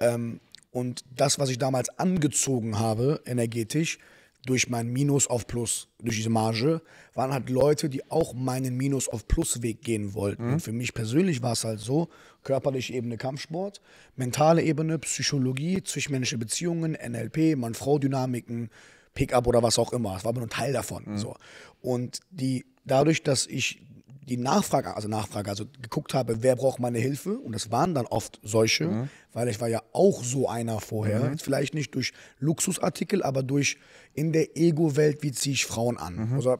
Ähm, und das, was ich damals angezogen habe, energetisch, durch mein Minus auf Plus, durch diese Marge, waren halt Leute, die auch meinen Minus auf Plus-Weg gehen wollten. Mhm. Und für mich persönlich war es halt so, körperliche Ebene Kampfsport, mentale Ebene Psychologie, zwischenmenschliche Beziehungen, N L P, Mann-Frau-Dynamiken, Pick-up oder was auch immer. Das war aber nur ein Teil davon. Mhm. So. Und die, dadurch, dass ich die Nachfrage, also Nachfrage, also geguckt habe, wer braucht meine Hilfe? Und das waren dann oft solche, mhm. weil ich war ja auch so einer vorher. Mhm. Jetzt vielleicht nicht durch Luxusartikel, aber durch in der Ego-Welt, wie ziehe ich Frauen an? Mhm. Also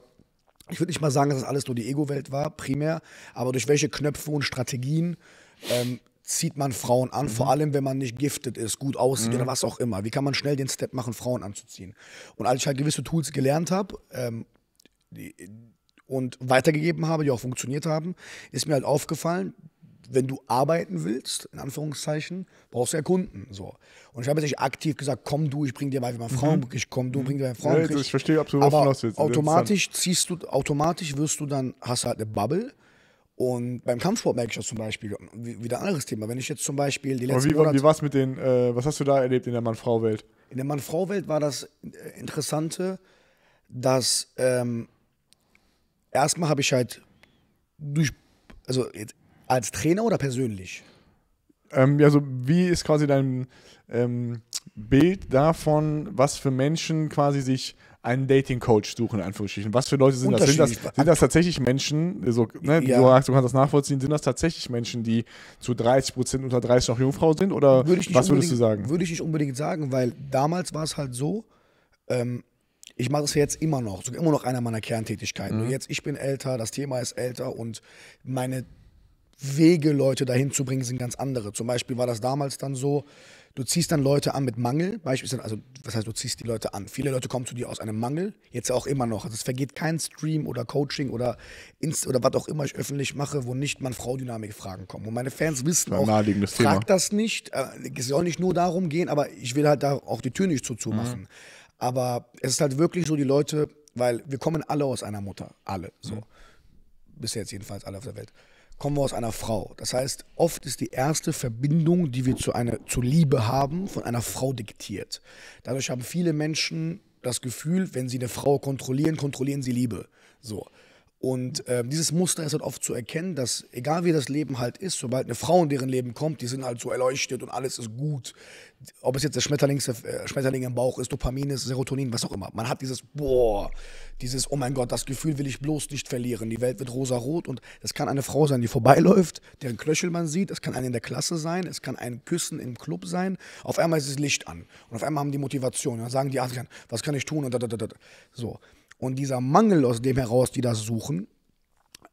ich würde nicht mal sagen, dass das alles nur die Ego-Welt war, primär, aber durch welche Knöpfe und Strategien ähm, zieht man Frauen an, mhm. vor allem, wenn man nicht giftet ist, gut aussieht mhm. oder was auch immer. Wie kann man schnell den Step machen, Frauen anzuziehen? Und als ich halt gewisse Tools gelernt habe, ähm, die und weitergegeben habe, die auch funktioniert haben, ist mir halt aufgefallen, wenn du arbeiten willst, in Anführungszeichen, brauchst du ja Kunden. So. Und ich habe jetzt nicht aktiv gesagt, komm du, ich bring dir mal, wie man Frauen kriegt, mhm. komm du, bring dir mal Frauen kriegt. Ja, ich verstehe absolut, aber was du automatisch ziehst du, automatisch wirst du dann, hast halt eine Bubble. Und beim Kampfsport merke ich das zum Beispiel, wieder ein anderes Thema. Wenn ich jetzt zum Beispiel die letzten Monate... Wie war es mit den, äh, was hast du da erlebt in der Mann-Frau-Welt? In der Mann-Frau-Welt war das Interessante, dass... Ähm, erstmal habe ich halt durch, also als Trainer oder persönlich? Ähm, also wie ist quasi dein ähm, Bild davon, was für Menschen quasi sich einen Dating-Coach suchen, in Anführungsstrichen? Was für Leute sind das? Sind das, sind das tatsächlich Menschen, so, ne, ja. du, du kannst das nachvollziehen, sind das tatsächlich Menschen, die zu dreißig Prozent unter dreißig noch Jungfrau sind? Oder würde was würdest du sagen? Würde ich nicht unbedingt sagen, weil damals war es halt so, ähm, ich mache das jetzt immer noch, sogar immer noch einer meiner Kerntätigkeiten. Mhm. Nur jetzt, ich bin älter, das Thema ist älter und meine Wege, Leute dahin zu bringen, sind ganz andere. Zum Beispiel war das damals dann so, du ziehst dann Leute an mit Mangel, beispielsweise, also was heißt, du ziehst die Leute an. Viele Leute kommen zu dir aus einem Mangel, jetzt auch immer noch. Also es vergeht kein Stream oder Coaching oder Insta oder was auch immer ich öffentlich mache, wo nicht Mann-Frau-Dynamik-Fragen kommen. Und meine Fans wissen auch, frag das nicht, es soll nicht nur darum gehen, aber ich will halt da auch die Tür nicht so zumachen. Mhm. Aber es ist halt wirklich so, die Leute, weil wir kommen alle aus einer Mutter, alle, so, mhm. bis jetzt jedenfalls alle auf der Welt, kommen wir aus einer Frau. Das heißt, oft ist die erste Verbindung, die wir zu einer, zu Liebe haben, von einer Frau diktiert. Dadurch haben viele Menschen das Gefühl, wenn sie eine Frau kontrollieren, kontrollieren sie Liebe, so. Und äh, dieses Muster ist halt oft zu erkennen, dass egal wie das Leben halt ist, sobald eine Frau in deren Leben kommt, die sind halt so erleuchtet und alles ist gut. Ob es jetzt der Schmetterling, äh, Schmetterling im Bauch ist, Dopamin ist, Serotonin, was auch immer. Man hat dieses, boah, dieses, oh mein Gott, das Gefühl will ich bloß nicht verlieren. Die Welt wird rosarot und das kann eine Frau sein, die vorbeiläuft, deren Knöchel man sieht. Es kann eine in der Klasse sein, es kann ein Küssen im Club sein. Auf einmal ist das Licht an und auf einmal haben die Motivation. Und dann sagen die Adrian, was kann ich tun und da, da, da, da. So. Und dieser Mangel, aus dem heraus die das suchen,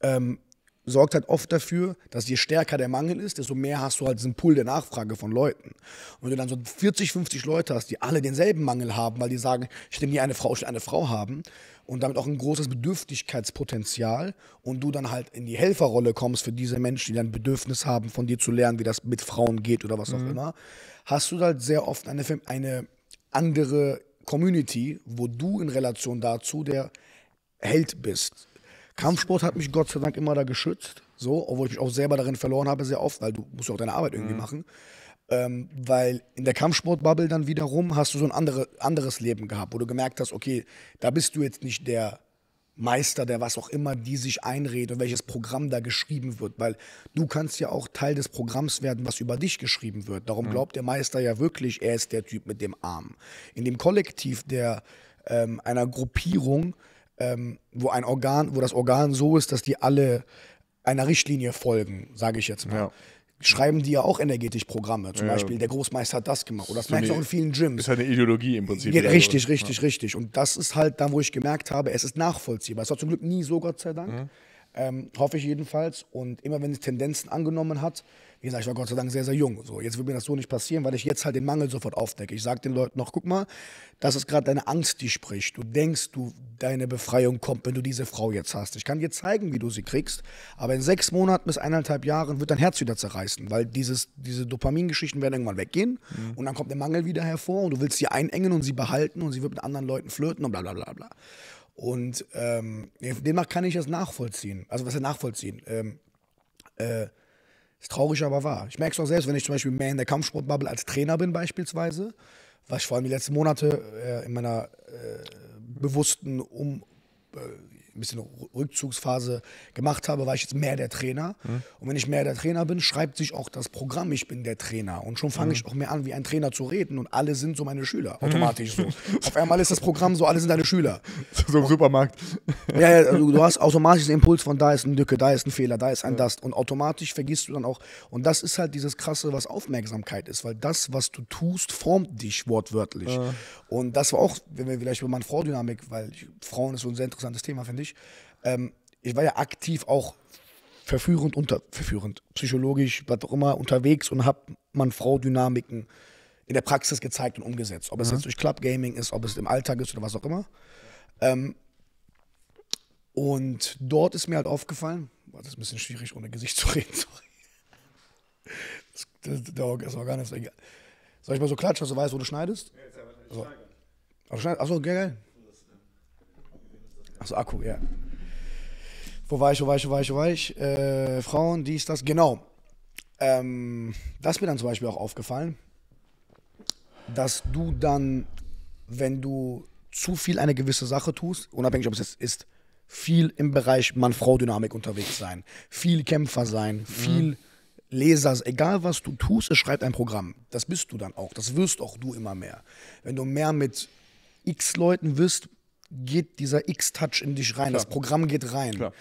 ähm, sorgt halt oft dafür, dass je stärker der Mangel ist, desto mehr hast du halt diesen Pool der Nachfrage von Leuten. Und wenn du dann so vierzig, fünfzig Leute hast, die alle denselben Mangel haben, weil die sagen, ich will nie eine Frau, ich will eine Frau haben und damit auch ein großes Bedürftigkeitspotenzial und du dann halt in die Helferrolle kommst für diese Menschen, die dann Bedürfnis haben, von dir zu lernen, wie das mit Frauen geht oder was auch mhm. immer, hast du halt sehr oft eine, eine andere Community, wo du in Relation dazu der Held bist. Kampfsport hat mich Gott sei Dank immer da geschützt, so, obwohl ich mich auch selber darin verloren habe, sehr oft, weil du musst ja auch deine Arbeit irgendwie mhm. machen. Ähm, weil in der Kampfsportbubble dann wiederum hast du so ein andere, anderes Leben gehabt, wo du gemerkt hast, okay, da bist du jetzt nicht der Meister, der was auch immer, die sich einredet und welches Programm da geschrieben wird. Weil du kannst ja auch Teil des Programms werden, was über dich geschrieben wird. Darum glaubt der Meister ja wirklich, er ist der Typ mit dem Arm. In dem Kollektiv der, ähm, einer Gruppierung, ähm, wo, ein Organ, wo das Organ so ist, dass die alle einer Richtlinie folgen, sage ich jetzt mal. Ja. Schreiben die ja auch energetisch Programme. Zum ja. Beispiel, der Großmeister hat das gemacht. Oder das so merkst du auch in vielen Gyms. Ist halt eine Ideologie im Prinzip. Ja, richtig, richtig, ja. richtig. Und das ist halt da, wo ich gemerkt habe, es ist nachvollziehbar. Es war zum Glück nie so, Gott sei Dank. Mhm. Ähm, hoffe ich jedenfalls. Und immer wenn es Tendenzen angenommen hat, wie gesagt, ich war Gott sei Dank sehr, sehr jung. So, jetzt würde mir das so nicht passieren, weil ich jetzt halt den Mangel sofort aufdecke. Ich sage den Leuten noch, guck mal, das ist gerade deine Angst, die spricht. Du denkst, du, deine Befreiung kommt, wenn du diese Frau jetzt hast. Ich kann dir zeigen, wie du sie kriegst, aber in sechs Monaten bis eineinhalb Jahren wird dein Herz wieder zerreißen, weil dieses, diese Dopamingeschichten werden irgendwann weggehen mhm. und dann kommt der Mangel wieder hervor und du willst sie einengen und sie behalten und sie wird mit anderen Leuten flirten und bla bla bla bla. Und ähm, demnach kann ich das nachvollziehen. Also was ist nachvollziehen? Ähm, äh, ist traurig, aber wahr. Ich merke es auch selbst, wenn ich zum Beispiel mehr in der Kampfsportbubble als Trainer bin beispielsweise, was ich vor allem die letzten Monate äh, in meiner äh, bewussten um, äh, ein bisschen Rückzugsphase gemacht habe, war ich jetzt mehr der Trainer. Mhm. Und wenn ich mehr der Trainer bin, schreibt sich auch das Programm, ich bin der Trainer. Und schon fange mhm. ich auch mehr an, wie ein Trainer zu reden. Und alle sind so meine Schüler, automatisch mhm. so. Auf einmal ist das Programm so, alle sind deine Schüler. So im Supermarkt. Ja, ja, du, du hast automatisch den Impuls von, da ist eine Lücke, da ist ein Fehler, da ist ein ja. das. Und automatisch vergisst du dann auch. Und das ist halt dieses Krasse, was Aufmerksamkeit ist. Weil das, was du tust, formt dich wortwörtlich. Ja. Und das war auch, wenn wir vielleicht über meine Frau-Dynamik, weil ich, Frauen ist so ein sehr interessantes Thema, finde ich. Ähm, ich war ja aktiv auch verführend, unter, verführend, psychologisch, was auch immer, unterwegs und habe Mann-Frau-Dynamiken in der Praxis gezeigt und umgesetzt. Ob es mhm. jetzt durch Club-Gaming ist, ob es im Alltag ist oder was auch immer. Ähm, und dort ist mir halt aufgefallen, war das ein bisschen schwierig, ohne Gesicht zu reden, sorry. Das, das, das war gar nicht so egal. Soll ich mal so klatschen, dass du weißt, wo du schneidest? Ja, also, achso, geil, geil. Also Akku, ja. Wo war ich, wo war ich, wo war ich, wo war ich? Äh, Frauen, dies, das, genau. Ähm, das ist mir dann zum Beispiel auch aufgefallen, dass du dann, wenn du zu viel eine gewisse Sache tust, unabhängig ob es jetzt ist, viel im Bereich Mann-Frau-Dynamik unterwegs sein, viel Kämpfer sein, mhm. viel Leser, egal was du tust, es schreibt ein Programm. Das bist du dann auch, das wirst auch du immer mehr. Wenn du mehr mit X Leuten wirst, geht dieser X-Touch in dich rein, Klar. das Programm geht rein. Klar.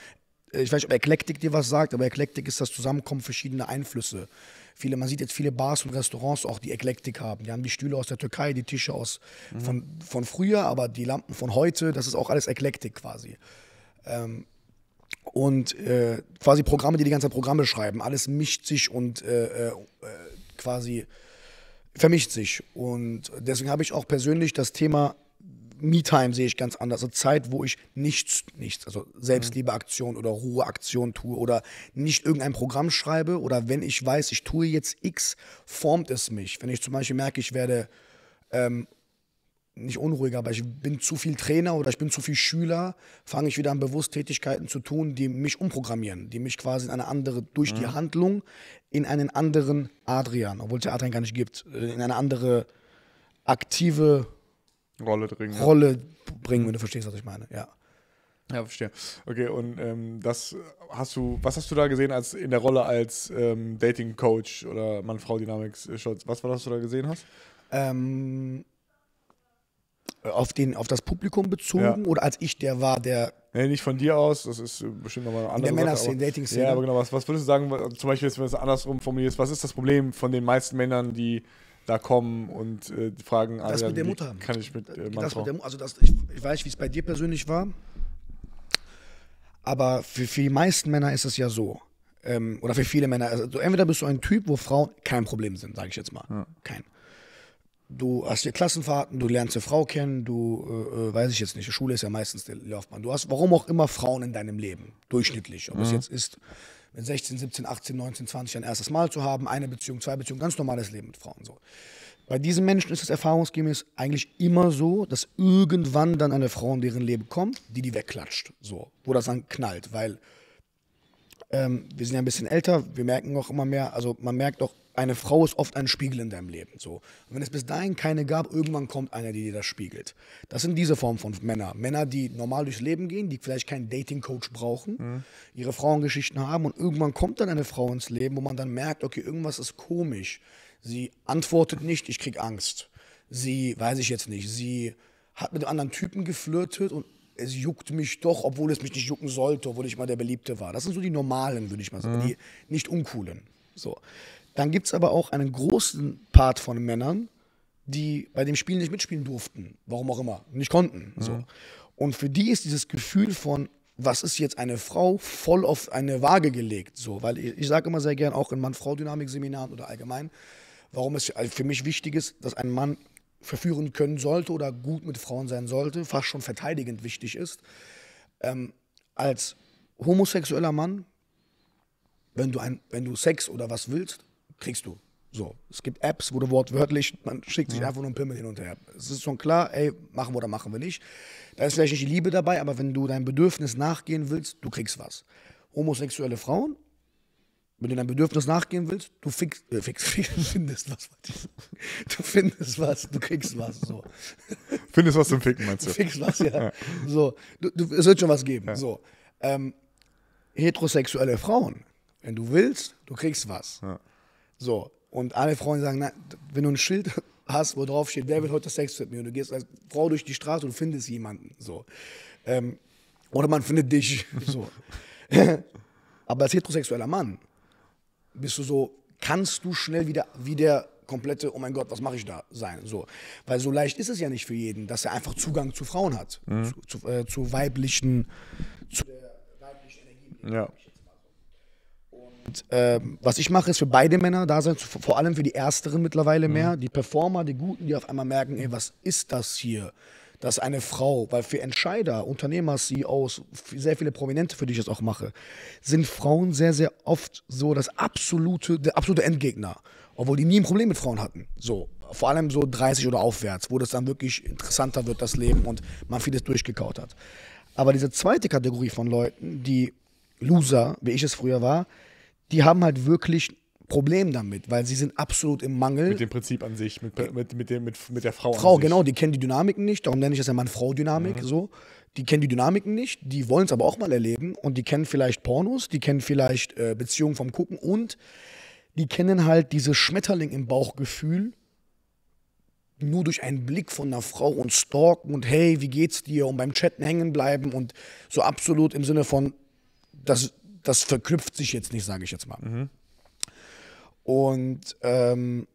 Ich weiß nicht, ob Eklektik dir was sagt, aber Eklektik ist das Zusammenkommen verschiedener Einflüsse. Viele, man sieht jetzt viele Bars und Restaurants auch, die Eklektik haben. Die haben die Stühle aus der Türkei, die Tische aus mhm. von, von früher, aber die Lampen von heute, das ist auch alles Eklektik quasi. Ähm, und äh, quasi Programme, die die ganze Zeit Programme schreiben, alles mischt sich und äh, äh, quasi vermischt sich. Und deswegen habe ich auch persönlich das Thema Me-Time sehe ich ganz anders. Also Zeit, wo ich nichts, nichts, also Selbstliebeaktion oder Ruheaktion tue oder nicht irgendein Programm schreibe oder wenn ich weiß, ich tue jetzt X, formt es mich. Wenn ich zum Beispiel merke, ich werde ähm, nicht unruhiger, aber ich bin zu viel Trainer oder ich bin zu viel Schüler, fange ich wieder an, bewusst Tätigkeiten zu tun, die mich umprogrammieren, die mich quasi in eine andere, durch mhm. die Handlung in einen anderen Adrian, obwohl es ja Adrian gar nicht gibt, in eine andere aktive Rolle bringen. Rolle bringen, wenn du verstehst, was ich meine, ja. Ja, verstehe. Okay, und ähm, das hast du, was hast du da gesehen als in der Rolle als ähm, Dating-Coach oder Mann-Frau-Dynamics-Shots? Was war das, was du da gesehen hast? Ähm, auf, den, auf das Publikum bezogen ja. oder als ich der war, der... Nee, nicht von dir aus, das ist bestimmt nochmal eine andere Sache. Der Männerszene, Dating-Szene. Ja, aber genau, was, was würdest du sagen, zum Beispiel, wenn du es andersrum formulierst, was ist das Problem von den meisten Männern, die... da kommen und äh, fragen, das Adrian, mit der Mutter. Kann ich mit, äh, das mit der, also das, ich, ich weiß, wie es bei dir persönlich war, aber für, für die meisten Männer ist es ja so, ähm, oder für viele Männer, also entweder bist du ein Typ, wo Frauen kein Problem sind, sage ich jetzt mal, ja. kein. Du hast hier Klassenfahrten, du lernst eine Frau kennen, du, äh, weiß ich jetzt nicht, die Schule ist ja meistens die Laufbahn. Du hast, warum auch immer, Frauen in deinem Leben, durchschnittlich, ob mhm. es jetzt ist, mit sechzehn, siebzehn, achtzehn, neunzehn, zwanzig ein erstes Mal zu haben, eine Beziehung, zwei Beziehungen, ganz normales Leben mit Frauen. So. Bei diesen Menschen ist es erfahrungsgemäß eigentlich immer so, dass irgendwann dann eine Frau in deren Leben kommt, die die wegklatscht, so, wo das dann knallt, weil ähm, wir sind ja ein bisschen älter, wir merken auch immer mehr, also man merkt doch, eine Frau ist oft ein Spiegel in deinem Leben. So. Und wenn es bis dahin keine gab, irgendwann kommt einer, der dir das spiegelt. Das sind diese Formen von Männern. Männer, die normal durchs Leben gehen, die vielleicht keinen Dating-Coach brauchen, mhm. ihre Frauengeschichten haben und irgendwann kommt dann eine Frau ins Leben, wo man dann merkt, okay, irgendwas ist komisch. Sie antwortet nicht, ich krieg Angst. Sie, weiß ich jetzt nicht, sie hat mit anderen Typen geflirtet und es juckt mich doch, obwohl es mich nicht jucken sollte, obwohl ich mal der Beliebte war. Das sind so die normalen, würde ich mal sagen, mhm. die nicht uncoolen. So. Dann gibt es aber auch einen großen Part von Männern, die bei dem Spiel nicht mitspielen durften, warum auch immer, nicht konnten. Mhm. So. Und für die ist dieses Gefühl von, was ist jetzt eine Frau, voll auf eine Waage gelegt. So. Weil ich, ich sage immer sehr gern, auch in Mann-Frau-Dynamik-Seminaren oder allgemein, warum es für mich wichtig ist, dass ein Mann verführen können sollte oder gut mit Frauen sein sollte, fast schon verteidigend wichtig ist. Ähm, als homosexueller Mann, wenn du, ein, wenn du Sex oder was willst, kriegst du. So. Es gibt Apps, wo du wortwörtlich, man schickt sich ja. einfach nur einen Pimmel hin und her. Es ist schon klar, ey, machen wir oder machen wir nicht. Da ist vielleicht nicht die Liebe dabei, aber wenn du deinem Bedürfnis nachgehen willst, du kriegst was. Homosexuelle Frauen, wenn du deinem Bedürfnis nachgehen willst, du fix, äh, fix, fix, findest was. Du findest was, du kriegst was. So. Findest was zum Ficken, meinst du? Du fixst was, ja. ja. So. Du, du, es wird schon was geben. Ja. So. Ähm, heterosexuelle Frauen, wenn du willst, du kriegst was. Ja. So, und alle Frauen sagen, nein, wenn du ein Schild hast, wo drauf steht, wer will heute Sex mit mir? Und du gehst als Frau durch die Straße und findest jemanden. So. Ähm, oder man findet dich. So. Aber als heterosexueller Mann bist du so, kannst du schnell wieder wie der komplette, oh mein Gott, was mache ich da sein? So. Weil so leicht ist es ja nicht für jeden, dass er einfach Zugang zu Frauen hat. Mhm. Zu, zu, äh, zu weiblichen, zu der weiblichen Energie. Ja. Und, äh, was ich mache, ist für beide Männer da sein, vor allem für die Ersteren mittlerweile mehr, mhm. die Performer, die Guten, die auf einmal merken, ey, was ist das hier, dass eine Frau, weil für Entscheider, Unternehmer, C E Os, sehr viele Prominente, für die ich das auch mache, sind Frauen sehr, sehr oft so das absolute, der absolute Endgegner, obwohl die nie ein Problem mit Frauen hatten, so, vor allem so dreißig oder aufwärts, wo das dann wirklich interessanter wird, das Leben, und man vieles durchgekaut hat. Aber diese zweite Kategorie von Leuten, die Loser, wie ich es früher war, die haben halt wirklich ein Problem damit, weil sie sind absolut im Mangel. Mit dem Prinzip an sich, mit, mit, mit, dem, mit, mit der Frau, Frau an sich. Frau, genau, die kennen die Dynamiken nicht, darum nenne ich das ja Mann-Frau-Dynamik, mhm. so. Die kennen die Dynamiken nicht, die wollen es aber auch mal erleben und die kennen vielleicht Pornos, die kennen vielleicht äh, Beziehungen vom Gucken und die kennen halt dieses Schmetterling im Bauchgefühl nur durch einen Blick von einer Frau und stalken und hey, wie geht's dir, und beim Chatten hängen bleiben und so absolut im Sinne von, das Das verknüpft sich jetzt nicht, sage ich jetzt mal. Mhm. Und ähm,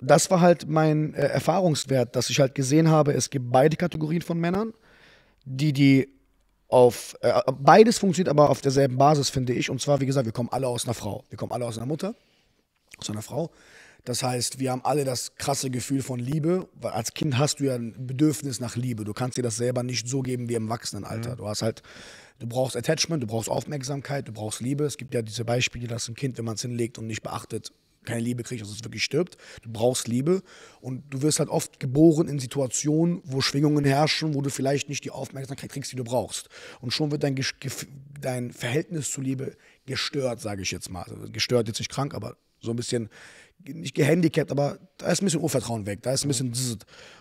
das war halt mein äh, Erfahrungswert, dass ich halt gesehen habe, es gibt beide Kategorien von Männern, die die auf, äh, beides funktioniert aber auf derselben Basis, finde ich. Und zwar, wie gesagt, wir kommen alle aus einer Frau. Wir kommen alle aus einer Mutter, aus einer Frau. Das heißt, wir haben alle das krasse Gefühl von Liebe, weil als Kind hast du ja ein Bedürfnis nach Liebe. Du kannst dir das selber nicht so geben wie im Erwachsenenalter. Mhm. Du hast halt, du brauchst Attachment, du brauchst Aufmerksamkeit, du brauchst Liebe. Es gibt ja diese Beispiele, dass ein Kind, wenn man es hinlegt und nicht beachtet, keine Liebe kriegt, also es wirklich stirbt. Du brauchst Liebe und du wirst halt oft geboren in Situationen, wo Schwingungen herrschen, wo du vielleicht nicht die Aufmerksamkeit kriegst, die du brauchst. Und schon wird dein, Ge dein Verhältnis zu Liebe gestört, sage ich jetzt mal. Also gestört, jetzt nicht krank, aber so ein bisschen, nicht gehandicapt, aber da ist ein bisschen Urvertrauen weg, da ist ein bisschen zzz.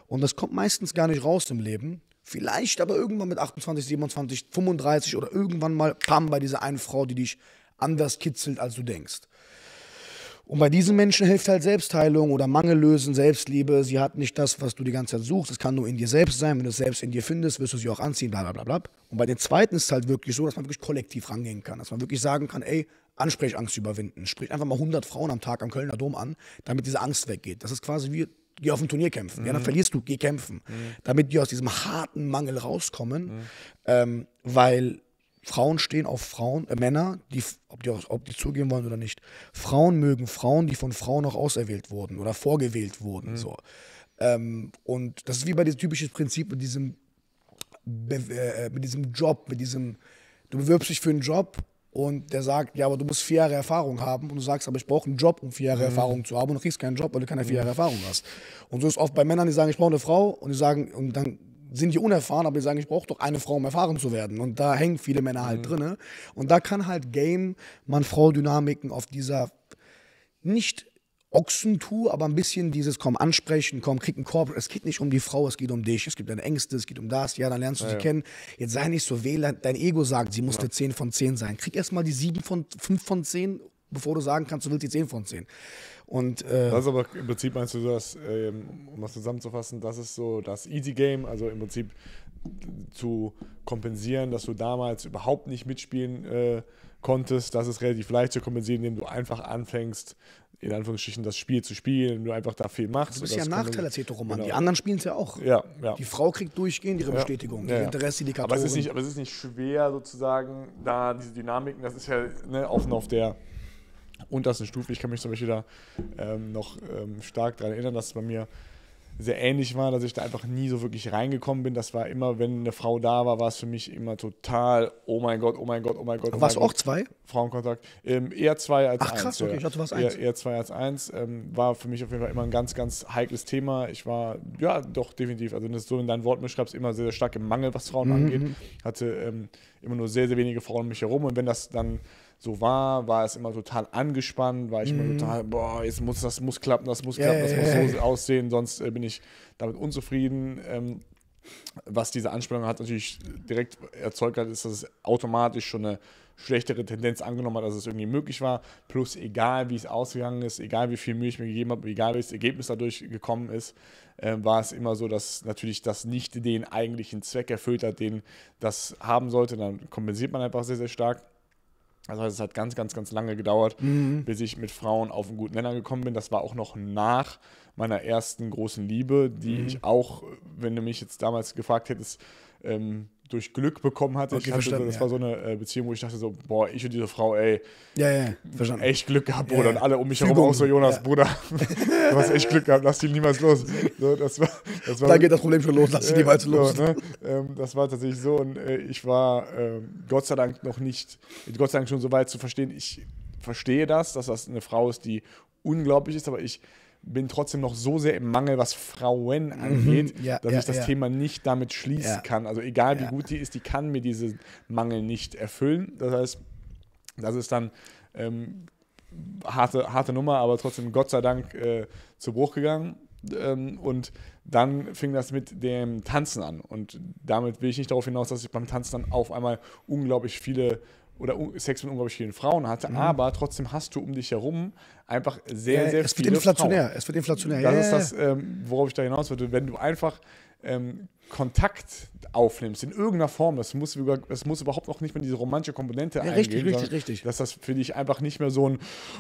Und das kommt meistens gar nicht raus im Leben. Vielleicht aber irgendwann mit achtundzwanzig, siebenundzwanzig, fünfunddreißig oder irgendwann mal pam, bei dieser einen Frau, die dich anders kitzelt, als du denkst. Und bei diesen Menschen hilft halt Selbstheilung oder Mangellösen, Selbstliebe. Sie hat nicht das, was du die ganze Zeit suchst. Es kann nur in dir selbst sein. Wenn du es selbst in dir findest, wirst du sie auch anziehen, bla bla bla bla. Und bei den Zweiten ist es halt wirklich so, dass man wirklich kollektiv rangehen kann. Dass man wirklich sagen kann, ey, Ansprechangst überwinden. Sprich einfach mal hundert Frauen am Tag am Kölner Dom an, damit diese Angst weggeht. Das ist quasi wie, geh auf ein Turnier kämpfen. Mhm. Ja, dann verlierst du, geh kämpfen. Mhm. Damit die aus diesem harten Mangel rauskommen, mhm. ähm, weil Frauen stehen auf Frauen, äh, Männer, die, ob, die auch, ob die zugeben wollen oder nicht. Frauen mögen Frauen, die von Frauen auch auserwählt wurden oder vorgewählt wurden. Mhm. So. Ähm, und das ist wie bei diesem typischen Prinzip mit diesem, äh, mit diesem Job, mit diesem, du bewirbst dich für einen Job. Und der sagt, ja, aber du musst vier Jahre Erfahrung haben. Und du sagst, aber ich brauche einen Job, um vier Jahre mhm. Erfahrung zu haben. Und du kriegst keinen Job, weil du keine vier Jahre Erfahrung hast. Und so ist oft bei Männern, die sagen, ich brauche eine Frau. Und die sagen, und dann sind die unerfahren, aber die sagen, ich brauche doch eine Frau, um erfahren zu werden. Und da hängen viele Männer halt mhm. drin. Und da kann halt Game, Mann-Frau-Dynamiken auf dieser nicht Ochsentour, aber ein bisschen dieses, komm, ansprechen, komm, krieg einen Korb. Es geht nicht um die Frau, es geht um dich. Es gibt deine Ängste, es geht um das. Ja, dann lernst du ja, sie ja. kennen. Jetzt sei nicht so weh, dein Ego sagt, sie muss ja. eine zehn von zehn sein. Krieg erstmal die sieben von fünf von zehn, bevor du sagen kannst, du willst die zehn von zehn. Und, äh, das ist aber im Prinzip, meinst du das, ähm, um das zusammenzufassen, das ist so das Easy Game, also im Prinzip zu kompensieren, dass du damals überhaupt nicht mitspielen äh, konntest. Das ist relativ leicht zu kompensieren, indem du einfach anfängst, in Anführungsstrichen das Spiel zu spielen, du einfach da viel machst. Das ist ja ein Nachteil, erzählt doch Roman. Genau. Die anderen spielen es ja auch. Ja, ja. Die Frau kriegt durchgehend ihre Bestätigung, ja, ja. die Interesse, die Kartoren. Aber es ist nicht, aber es ist nicht schwer sozusagen, da diese Dynamiken, das ist ja ne, offen auf der untersten Stufe. Ich kann mich zum Beispiel da ähm, noch ähm, stark daran erinnern, dass es bei mir sehr ähnlich war, dass ich da einfach nie so wirklich reingekommen bin. Das war immer, wenn eine Frau da war, war es für mich immer total, oh mein Gott, oh mein Gott, oh mein Gott. Oh warst du auch zwei? Frauenkontakt. Ähm, eher zwei als Ach, eins. Ach krass, okay, ja. ich hatte was eins. Eher, eher zwei als eins. Ähm, war für mich auf jeden Fall immer ein ganz, ganz heikles Thema. Ich war, ja doch, definitiv, also wenn du so in deinen Worten beschreibst, immer sehr, sehr stark im Mangel, was Frauen mhm. angeht. Hatte ähm, immer nur sehr, sehr wenige Frauen um mich herum. Und wenn das dann so war, war es immer total angespannt, war ich mm. immer total, boah, jetzt muss das muss klappen, das muss klappen, yeah, das muss so yeah. aussehen, sonst äh, bin ich damit unzufrieden. Ähm, was diese Anspannung hat natürlich direkt erzeugt hat, ist, dass es automatisch schon eine schlechtere Tendenz angenommen hat, als es irgendwie möglich war. Plus, egal wie es ausgegangen ist, egal wie viel Mühe ich mir gegeben habe, egal welches Ergebnis dadurch gekommen ist, äh, war es immer so, dass natürlich das nicht den eigentlichen Zweck erfüllt hat, den das haben sollte. Dann kompensiert man einfach sehr, sehr stark. Also es hat ganz, ganz, ganz lange gedauert, mhm. bis ich mit Frauen auf einen guten Nenner gekommen bin. Das war auch noch nach meiner ersten großen Liebe, die mhm. ich auch, wenn du mich jetzt damals gefragt hättest, ähm, durch Glück bekommen hatte. Okay, ich hatte das ja. war so eine Beziehung, wo ich dachte so, boah, ich und diese Frau, ey, ja, ja, verstanden. Echt Glück gehabt, Bruder. Ja, ja. Und alle um mich herum auch so, Jonas, ja. Bruder, du hast echt Glück gehabt, lass die niemals los. So, das war, das war, da geht das Problem schon los, lass die niemals so, los. Ne? Ähm, das war tatsächlich so und äh, ich war äh, Gott sei Dank noch nicht, Gott sei Dank schon so weit zu verstehen, ich verstehe das, dass das eine Frau ist, die unglaublich ist, aber ich bin trotzdem noch so sehr im Mangel, was Frauen angeht, ja, dass ja, ich das ja. Thema nicht damit schließen ja. kann. Also egal, wie ja. gut die ist, die kann mir diesen Mangel nicht erfüllen. Das heißt, das ist dann ähm, harte, harte Nummer, aber trotzdem Gott sei Dank äh, zu Bruch gegangen. Ähm, und dann fing das mit dem Tanzen an. Und damit will ich nicht darauf hinaus, dass ich beim Tanzen dann auf einmal unglaublich viele oder Sex mit unglaublich vielen Frauen hatte, mhm. aber trotzdem hast du um dich herum einfach sehr, ja, sehr es viele wird inflationär. Frauen. Es wird inflationär. Das ja, ist das, ähm, worauf ich da hinaus würde. Wenn du einfach ähm, Kontakt aufnimmst, in irgendeiner Form, das muss, das muss überhaupt noch nicht mehr diese romantische Komponente ja, eingehen. Richtig, richtig, richtig. Dass das für dich einfach nicht mehr so ein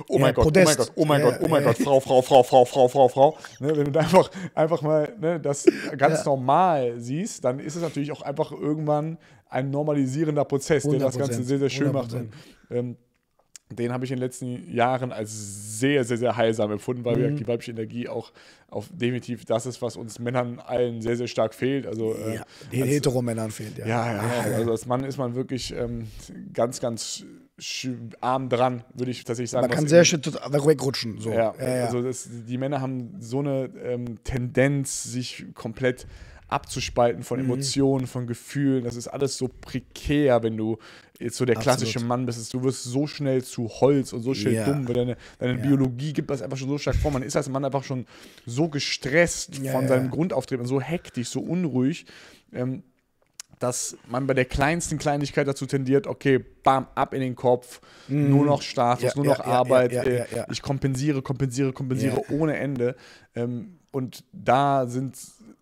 oh mein ja, Gott, Podest. oh mein Gott, oh mein Gott, oh mein ja, Gott, ja. Frau, Frau, Frau, Frau, Frau, Frau, Frau. Ne, wenn du da einfach, einfach mal ne, das ganz ja. normal siehst, dann ist es natürlich auch einfach irgendwann ein normalisierender Prozess, der das Ganze sehr, sehr schön hundert Prozent macht. Und, ähm, den habe ich in den letzten Jahren als sehr, sehr, sehr heilsam empfunden, weil mhm. die weibliche Energie auch auf definitiv das ist, was uns Männern allen sehr, sehr stark fehlt. Also, äh, ja, den als, Heteromännern fehlt, ja. Ja, ja, ja. Also als Mann ist man wirklich ähm, ganz, ganz arm dran, würde ich tatsächlich sagen. Man kann sehr schön wegrutschen. So. Ja, ja, ja. Also das, die Männer haben so eine ähm, Tendenz, sich komplett abzuspalten von mhm. Emotionen, von Gefühlen. Das ist alles so prekär, wenn du jetzt so der klassische Absolut. Mann bist. Du wirst so schnell zu Holz und so schnell yeah. dumm, weil deine, deine yeah. Biologie gibt das einfach schon so stark vor. Man ist als Mann einfach schon so gestresst yeah, von yeah. seinem Grundauftreten, so hektisch, so unruhig, ähm, dass man bei der kleinsten Kleinigkeit dazu tendiert, okay, bam, ab in den Kopf, mm. nur noch Status, ja, nur noch ja, Arbeit, ja, ja, ja, ja, ja. ich kompensiere, kompensiere, kompensiere ja. ohne Ende. Ähm, und da sind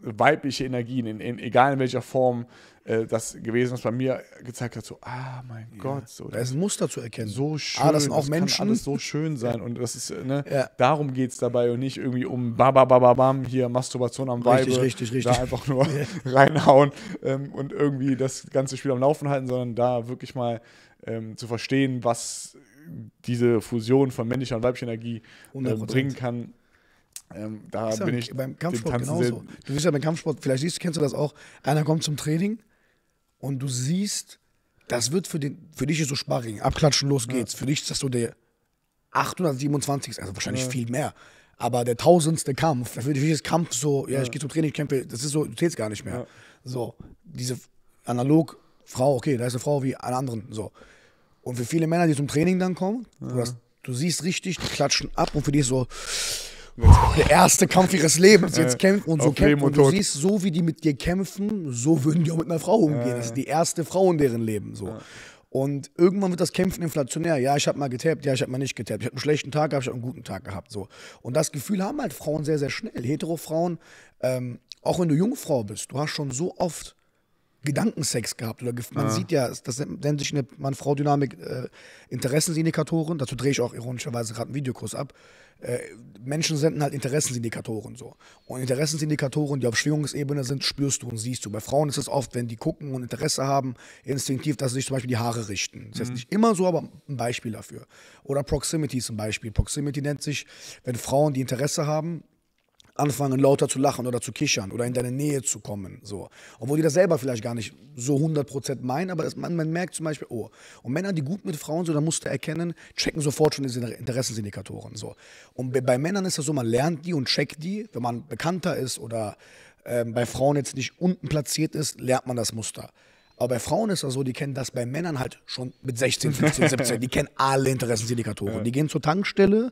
weibliche Energien, in, in, egal in welcher Form, äh, das gewesen, was bei mir gezeigt hat, so, ah, mein ja. Gott. So, da ist ein Muster zu erkennen. So schön, ah, das sind auch das Menschen. Kann alles so schön sein. Und das ist, ne, ja. darum geht es dabei und nicht irgendwie um bababababam, hier Masturbation am Weibe. Richtig, richtig, richtig. Da einfach nur ja. reinhauen ähm, und irgendwie das ganze Spiel am Laufen halten, sondern da wirklich mal ähm, zu verstehen, was diese Fusion von männlicher und weiblicher Energie äh, bringen kann. Ähm, da ist bin ja, ich beim Kampfsport genauso. Du siehst ja beim Kampfsport, vielleicht siehst, kennst du das auch, einer kommt zum Training und du siehst, das wird für, den, für dich ist so Sparring, abklatschen, los geht's. Ja. Für dich ist das so der achthundertsiebenundzwanzigste, also wahrscheinlich ja. viel mehr, aber der tausendste Kampf, für dich ist Kampf so, ja, ja. ich gehe zum Training, ich kämpfe, das ist so, du zählst gar nicht mehr. Ja. So, diese analog Frau, okay, da ist eine Frau wie alle anderen. So. Und für viele Männer, die zum Training dann kommen, ja. du, hast, du siehst richtig, die klatschen ab und für die ist so der erste Kampf ihres Lebens, jetzt äh, kämpfen und so kämpfen. Und, und du siehst, so wie die mit dir kämpfen, so würden die auch mit einer Frau umgehen. Äh. Das ist die erste Frau in deren Leben. So. Ja. Und irgendwann wird das Kämpfen inflationär. Ja, ich habe mal getappt, ja, ich habe mal nicht getappt. Ich habe einen schlechten Tag gehabt, ich habe einen guten Tag gehabt. So. Und das Gefühl haben halt Frauen sehr, sehr schnell. Hetero-Frauen, ähm, auch wenn du Jungfrau bist, du hast schon so oft Gedankensex gehabt. Oder man ja. sieht ja, das nennt sich eine Mann-Frau-Dynamik, äh, Interessensindikatoren. Dazu drehe ich auch ironischerweise gerade einen Videokurs ab. Äh, Menschen senden halt Interessensindikatoren. So. Und Interessensindikatoren, die auf Schwingungsebene sind, spürst du und siehst du. Bei Frauen ist es oft, wenn die gucken und Interesse haben, instinktiv, dass sie sich zum Beispiel die Haare richten. Das ist mhm. nicht immer so, aber ein Beispiel dafür. Oder Proximity ist ein Beispiel. Proximity nennt sich, wenn Frauen, die Interesse haben, anfangen lauter zu lachen oder zu kichern oder in deine Nähe zu kommen. So. Obwohl die das selber vielleicht gar nicht so hundert Prozent meinen, aber das, man, man merkt zum Beispiel, oh. Und Männer, die gut mit Frauen sind, da musst du erkennen, checken sofort schon diese Interessensindikatoren. So. Und bei, bei Männern ist das so, man lernt die und checkt die, wenn man bekannter ist oder ähm, bei Frauen jetzt nicht unten platziert ist, lernt man das Muster. Aber bei Frauen ist das so, die kennen das bei Männern halt schon mit sechzehn, fünfzehn, siebzehn, die kennen alle Interessensindikatoren. Ja. Die gehen zur Tankstelle,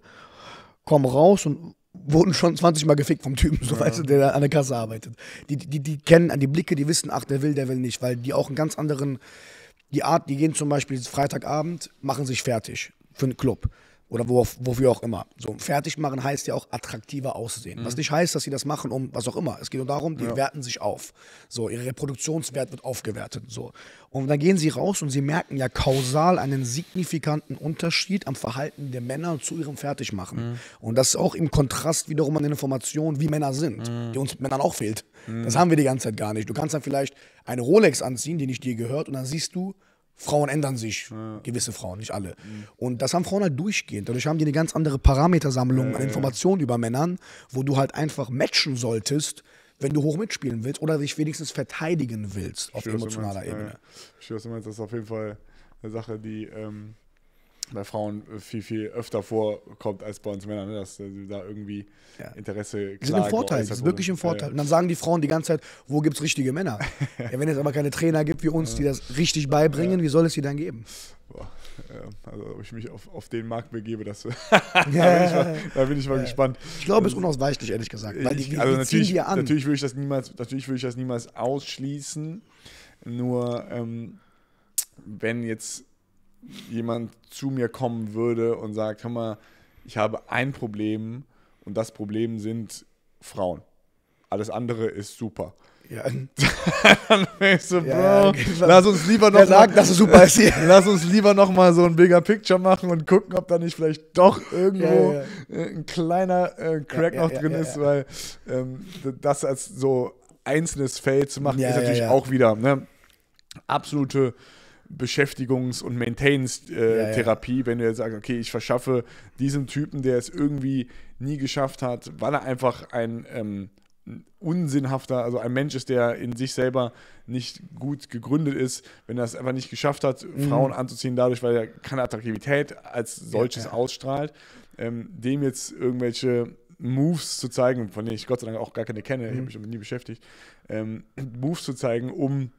kommen raus und wurden schon zwanzig Mal gefickt vom Typen, so ja. weißt du, der da an der Kasse arbeitet. Die, die, die kennen an die Blicke, die wissen, ach, der will, der will nicht, weil die auch einen ganz anderen, die Art, die gehen zum Beispiel Freitagabend, machen sich fertig für einen Club oder worauf, wofür auch immer. So, fertig machen heißt ja auch attraktiver aussehen. Mhm. Was nicht heißt, dass sie das machen, um was auch immer. Es geht nur darum, die ja. werten sich auf. So, ihr Reproduktionswert wird aufgewertet. So. Und dann gehen sie raus und sie merken ja kausal einen signifikanten Unterschied am Verhalten der Männer zu ihrem Fertigmachen. Mhm. Und das ist auch im Kontrast wiederum an den Informationen, wie Männer sind, mhm. die uns Männern auch fehlt. Mhm. Das haben wir die ganze Zeit gar nicht. Du kannst dann vielleicht eine Rolex anziehen, die nicht dir gehört, und dann siehst du, Frauen ändern sich, ja. gewisse Frauen, nicht alle. Mhm. Und das haben Frauen halt durchgehend. Dadurch haben die eine ganz andere Parametersammlung äh, an Informationen über Männern, wo du halt einfach matchen solltest, wenn du hoch mitspielen willst oder dich wenigstens verteidigen willst auf emotionaler Ebene. Ich höre, was du meinst, das ist auf jeden Fall eine Sache, die ähm, bei Frauen viel, viel öfter vorkommt als bei uns Männern, dass du da irgendwie ja. Interesse klar. Sie sind im Vorteil, sie sind wirklich im Vorteil. Ja, ja. Und dann sagen die Frauen die ganze Zeit, wo gibt es richtige Männer? Ja, wenn es aber keine Trainer gibt wie uns, die das richtig beibringen, ja. wie soll es die dann geben? Boah. Also ob ich mich auf, auf den Markt begebe, das da, bin ich mal, da bin ich mal ja. gespannt. Ich glaube, es ist unausweichlich, ehrlich gesagt. Weil die, die, also die natürlich, ziehen die an. Natürlich würde ich das niemals, natürlich würde ich das niemals ausschließen, nur ähm, wenn jetzt jemand zu mir kommen würde und sagt, hör mal, ich habe ein Problem und das Problem sind Frauen. Alles andere ist super. Ja. Dann denkst du, Bro, ja, okay. lass uns lieber noch sagt, mal, dass es super ist hier. Lass uns lieber noch mal so ein Bigger Picture machen und gucken, ob da nicht vielleicht doch irgendwo ja, ja. ein kleiner äh, Crack ja, noch ja, drin ja, ja, ist, ja. weil ähm, das als so einzelnes Feld zu machen, ja, ist natürlich ja, ja. auch wieder ne, absolute Beschäftigungs- und Maintenance-Therapie, äh, ja, ja. wenn du jetzt sagst, okay, ich verschaffe diesem Typen, der es irgendwie nie geschafft hat, weil er einfach ein ähm, unsinnhafter, also ein Mensch ist, der in sich selber nicht gut gegründet ist, wenn er es einfach nicht geschafft hat, mhm. Frauen anzuziehen, dadurch, weil er keine Attraktivität als solches ja, ja. ausstrahlt, ähm, dem jetzt irgendwelche Moves zu zeigen, von denen ich Gott sei Dank auch gar keine kenne, mhm. ich habe mich damit nie beschäftigt, ähm, Moves zu zeigen, um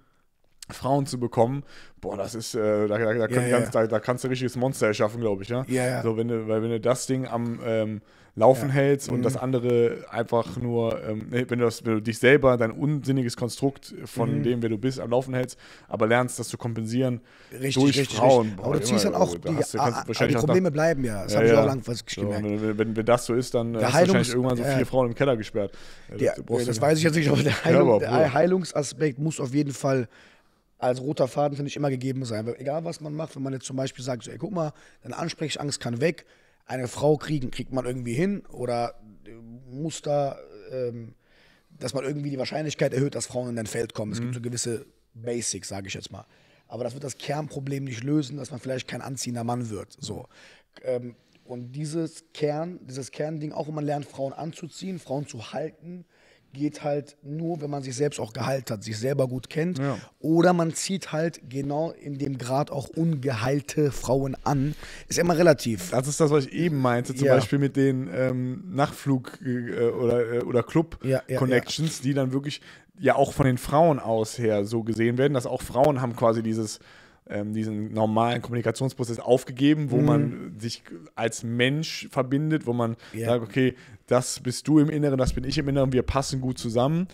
Frauen zu bekommen, boah, das ist, äh, da, da, da, können ja, ganz, ja. Da, da kannst du ein richtiges Monster erschaffen, glaube ich, ne? Ja, ja. So, wenn du, weil wenn du das Ding am ähm, Laufen ja. hältst und mhm. das andere einfach nur, ähm, wenn, du das, wenn du dich selber, dein unsinniges Konstrukt von mhm. dem, wer du bist, am Laufen hältst, aber lernst, das zu kompensieren richtig, durch richtig, Frauen. Boah, aber du ziehst immer, dann auch, da die, hast, kannst, aber die Probleme dann, bleiben ja, das ja, habe ich ja. auch langfristig so, gemerkt. Wenn, wenn, wenn das so ist, dann der hast Heilungs du wahrscheinlich irgendwann so viele ja. Frauen im Keller gesperrt. Die, das, ja, das weiß ich jetzt nicht, aber der, Heilung, ja, aber, der Heilungsaspekt muss auf jeden Fall als roter Faden, finde ich, immer gegeben sein. Weil egal, was man macht, wenn man jetzt zum Beispiel sagt, so, ey, guck mal, deine Ansprechangst kann weg, eine Frau kriegen, kriegt man irgendwie hin oder muss da, ähm, dass man irgendwie die Wahrscheinlichkeit erhöht, dass Frauen in dein Feld kommen. Es mhm. gibt so gewisse Basics, sage ich jetzt mal. Aber das wird das Kernproblem nicht lösen, dass man vielleicht kein anziehender Mann wird. So. Ähm, und dieses Kern, dieses Kernding, auch wenn man lernt, Frauen anzuziehen, Frauen zu halten, geht halt nur, wenn man sich selbst auch geheilt hat, sich selber gut kennt. Ja. Oder man zieht halt genau in dem Grad auch ungeheilte Frauen an. Ist immer relativ. Das ist das, was ich eben meinte, zum ja. Beispiel mit den ähm, Nachflug- oder, oder Club-Connections, ja, ja, ja. die dann wirklich ja auch von den Frauen aus her so gesehen werden, dass auch Frauen haben quasi dieses, ähm, diesen normalen Kommunikationsprozess aufgegeben, wo mhm. man sich als Mensch verbindet, wo man yeah. sagt, okay, das bist du im Inneren, das bin ich im Inneren, wir passen gut zusammen.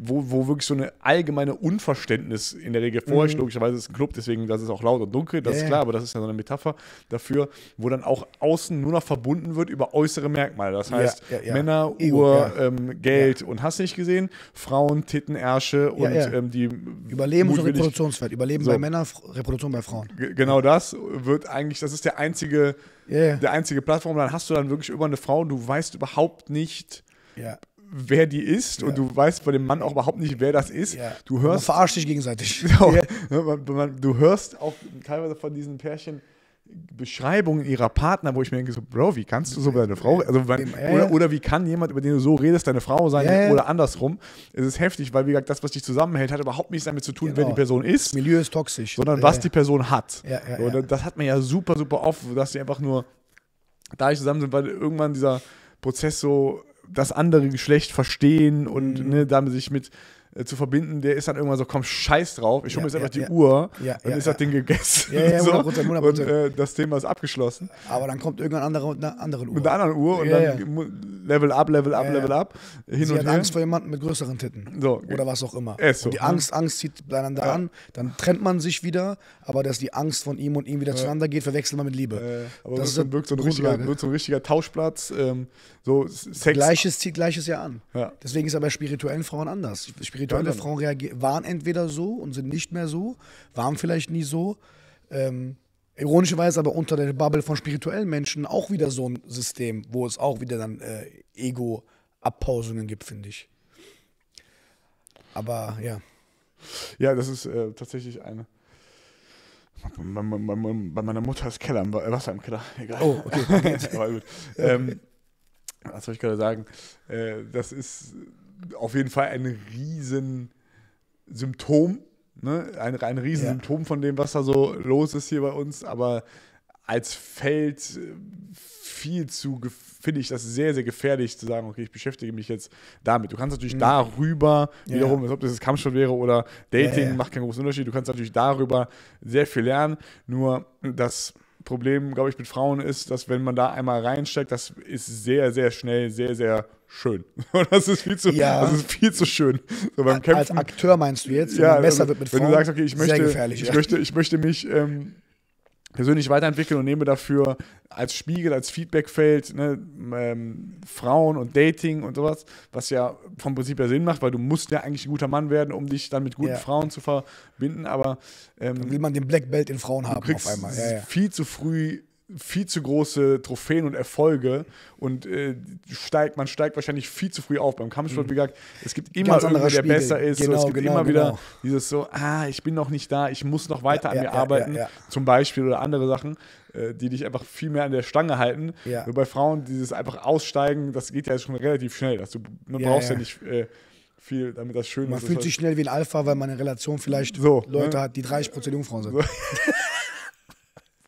Wo, wo wirklich so eine allgemeine Unverständnis in der Regel vorherrscht. Mhm. Logischerweise ist es ein Club, deswegen das ist auch laut und dunkel, das yeah. ist klar, aber das ist ja so eine Metapher dafür, wo dann auch außen nur noch verbunden wird über äußere Merkmale. Das heißt, ja, ja, ja. Männer, Ego, Uhr, ja. ähm, Geld ja. und hast nicht gesehen, Frauen, Titten, Ärsche und ja, ja. Ähm, die Überleben und Reproduktionswert. Überleben so. bei Männern, Reproduktion bei Frauen. G genau das wird eigentlich, das ist der einzige, yeah. der einzige Plattform, dann hast du dann wirklich über eine Frau, du weißt überhaupt nicht, ja. wer die ist ja. und du weißt bei dem Mann auch überhaupt nicht, wer das ist. Ja. Du hörst, man verarscht dich gegenseitig. Auch, yeah. Du hörst auch teilweise von diesen Pärchen Beschreibungen ihrer Partner, wo ich mir denke, so, Bro, wie kannst du so über deine Frau, also, dem, äh, oder, oder wie kann jemand, über den du so redest, deine Frau sein yeah. oder andersrum. Es ist heftig, weil wie gesagt, das, was dich zusammenhält, hat überhaupt nichts damit zu tun, genau. wer die Person ist. Das Milieu ist toxisch. Sondern äh, was die Person hat. Ja, ja, so, ja. Das hat man ja super, super oft, dass die einfach nur da nicht zusammen sind, weil irgendwann dieser Prozess so das andere Geschlecht verstehen und mhm. ne, damit sich mit äh, zu verbinden, der ist dann irgendwann so, komm, scheiß drauf, ich hole mir ja, jetzt ja, einfach die ja. Uhr ja, und ja, ist das ja. Ding gegessen. Ja, ja, so. hundert Prozent, hundert Prozent. Und äh, das Thema ist abgeschlossen. Aber dann kommt irgendein anderer mit einer anderen Uhr. Mit einer anderen Uhr und ja, dann ja. Level up, Level up, ja, Level up. Hin Sie und hat her. Angst vor jemandem mit größeren Titten so, oder was auch immer. So. Und die Angst, Angst zieht einander ja. an, dann trennt man sich wieder, aber dass die Angst von ihm und ihm wieder ja. zueinander geht, verwechselt man mit Liebe. Äh, aber das, das ist wirkt so ein, richtiger, wirkt so ein richtiger Tauschplatz. Ähm, so Sex. Gleiches zieht Gleiches ja an. Ja. Deswegen ist aber bei spirituellen Frauen anders. Spirituelle ja, Frauen waren entweder so und sind nicht mehr so, waren vielleicht nie so. Ähm, ironischerweise aber unter der Bubble von spirituellen Menschen auch wieder so ein System, wo es auch wieder dann äh, Ego-Abpausungen gibt, finde ich. Aber ja. Ja, das ist äh, tatsächlich eine. Bei, bei, bei meiner Mutter ist Keller, im Wasser im Keller. Egal. Oh, okay. Aber gut. Ähm, was soll ich gerade sagen? Äh, das ist auf jeden Fall ein riesen Symptom, ne? ein, ein riesen ja. Symptom von dem, was da so los ist hier bei uns, aber als Feld viel zu, finde ich das sehr, sehr gefährlich zu sagen, okay, ich beschäftige mich jetzt damit. Du kannst natürlich mhm. darüber ja. wiederum, ob das jetzt Kampfsport wäre oder Dating, ja, ja. macht keinen großen Unterschied, du kannst natürlich darüber sehr viel lernen, nur das Problem, glaube ich, mit Frauen ist, dass wenn man da einmal reinsteckt, das ist sehr, sehr schnell, sehr, sehr schön. Das ist viel zu, ja. das ist viel zu schön. So beim Kämpfen, als Akteur meinst du jetzt, wenn ja, man besser also, wird mit Frauen, wenn du sagst, okay, ich möchte, sehr gefährlich, ich ja. möchte, ich möchte mich ähm, persönlich weiterentwickeln und nehme dafür als Spiegel, als Feedbackfeld ne, ähm, Frauen und Dating und sowas, was ja vom Prinzip her Sinn macht, weil du musst ja eigentlich ein guter Mann werden, um dich dann mit guten ja. Frauen zu verbinden, aber ähm, dann will man den Black Belt in Frauen haben auf einmal. Ja, ja. Viel zu früh viel zu große Trophäen und Erfolge und äh, steigt, man steigt wahrscheinlich viel zu früh auf beim Kampfsport, mhm. wie gesagt, es gibt immer irgendwer, der besser ist, genau, so, es gibt genau, immer genau. wieder dieses so, ah, ich bin noch nicht da, ich muss noch weiter ja, an ja, mir ja, arbeiten, ja, ja. zum Beispiel oder andere Sachen, äh, die dich einfach viel mehr an der Stange halten. Ja. Nur bei Frauen, dieses einfach aussteigen, das geht ja jetzt schon relativ schnell, dass du man ja, brauchst ja, ja nicht äh, viel, damit das schön man ist. Man fühlt sich schnell wie ein Alpha, weil man in Relation vielleicht so, Leute ne? hat, die dreißig Prozent Jungfrauen sind. So.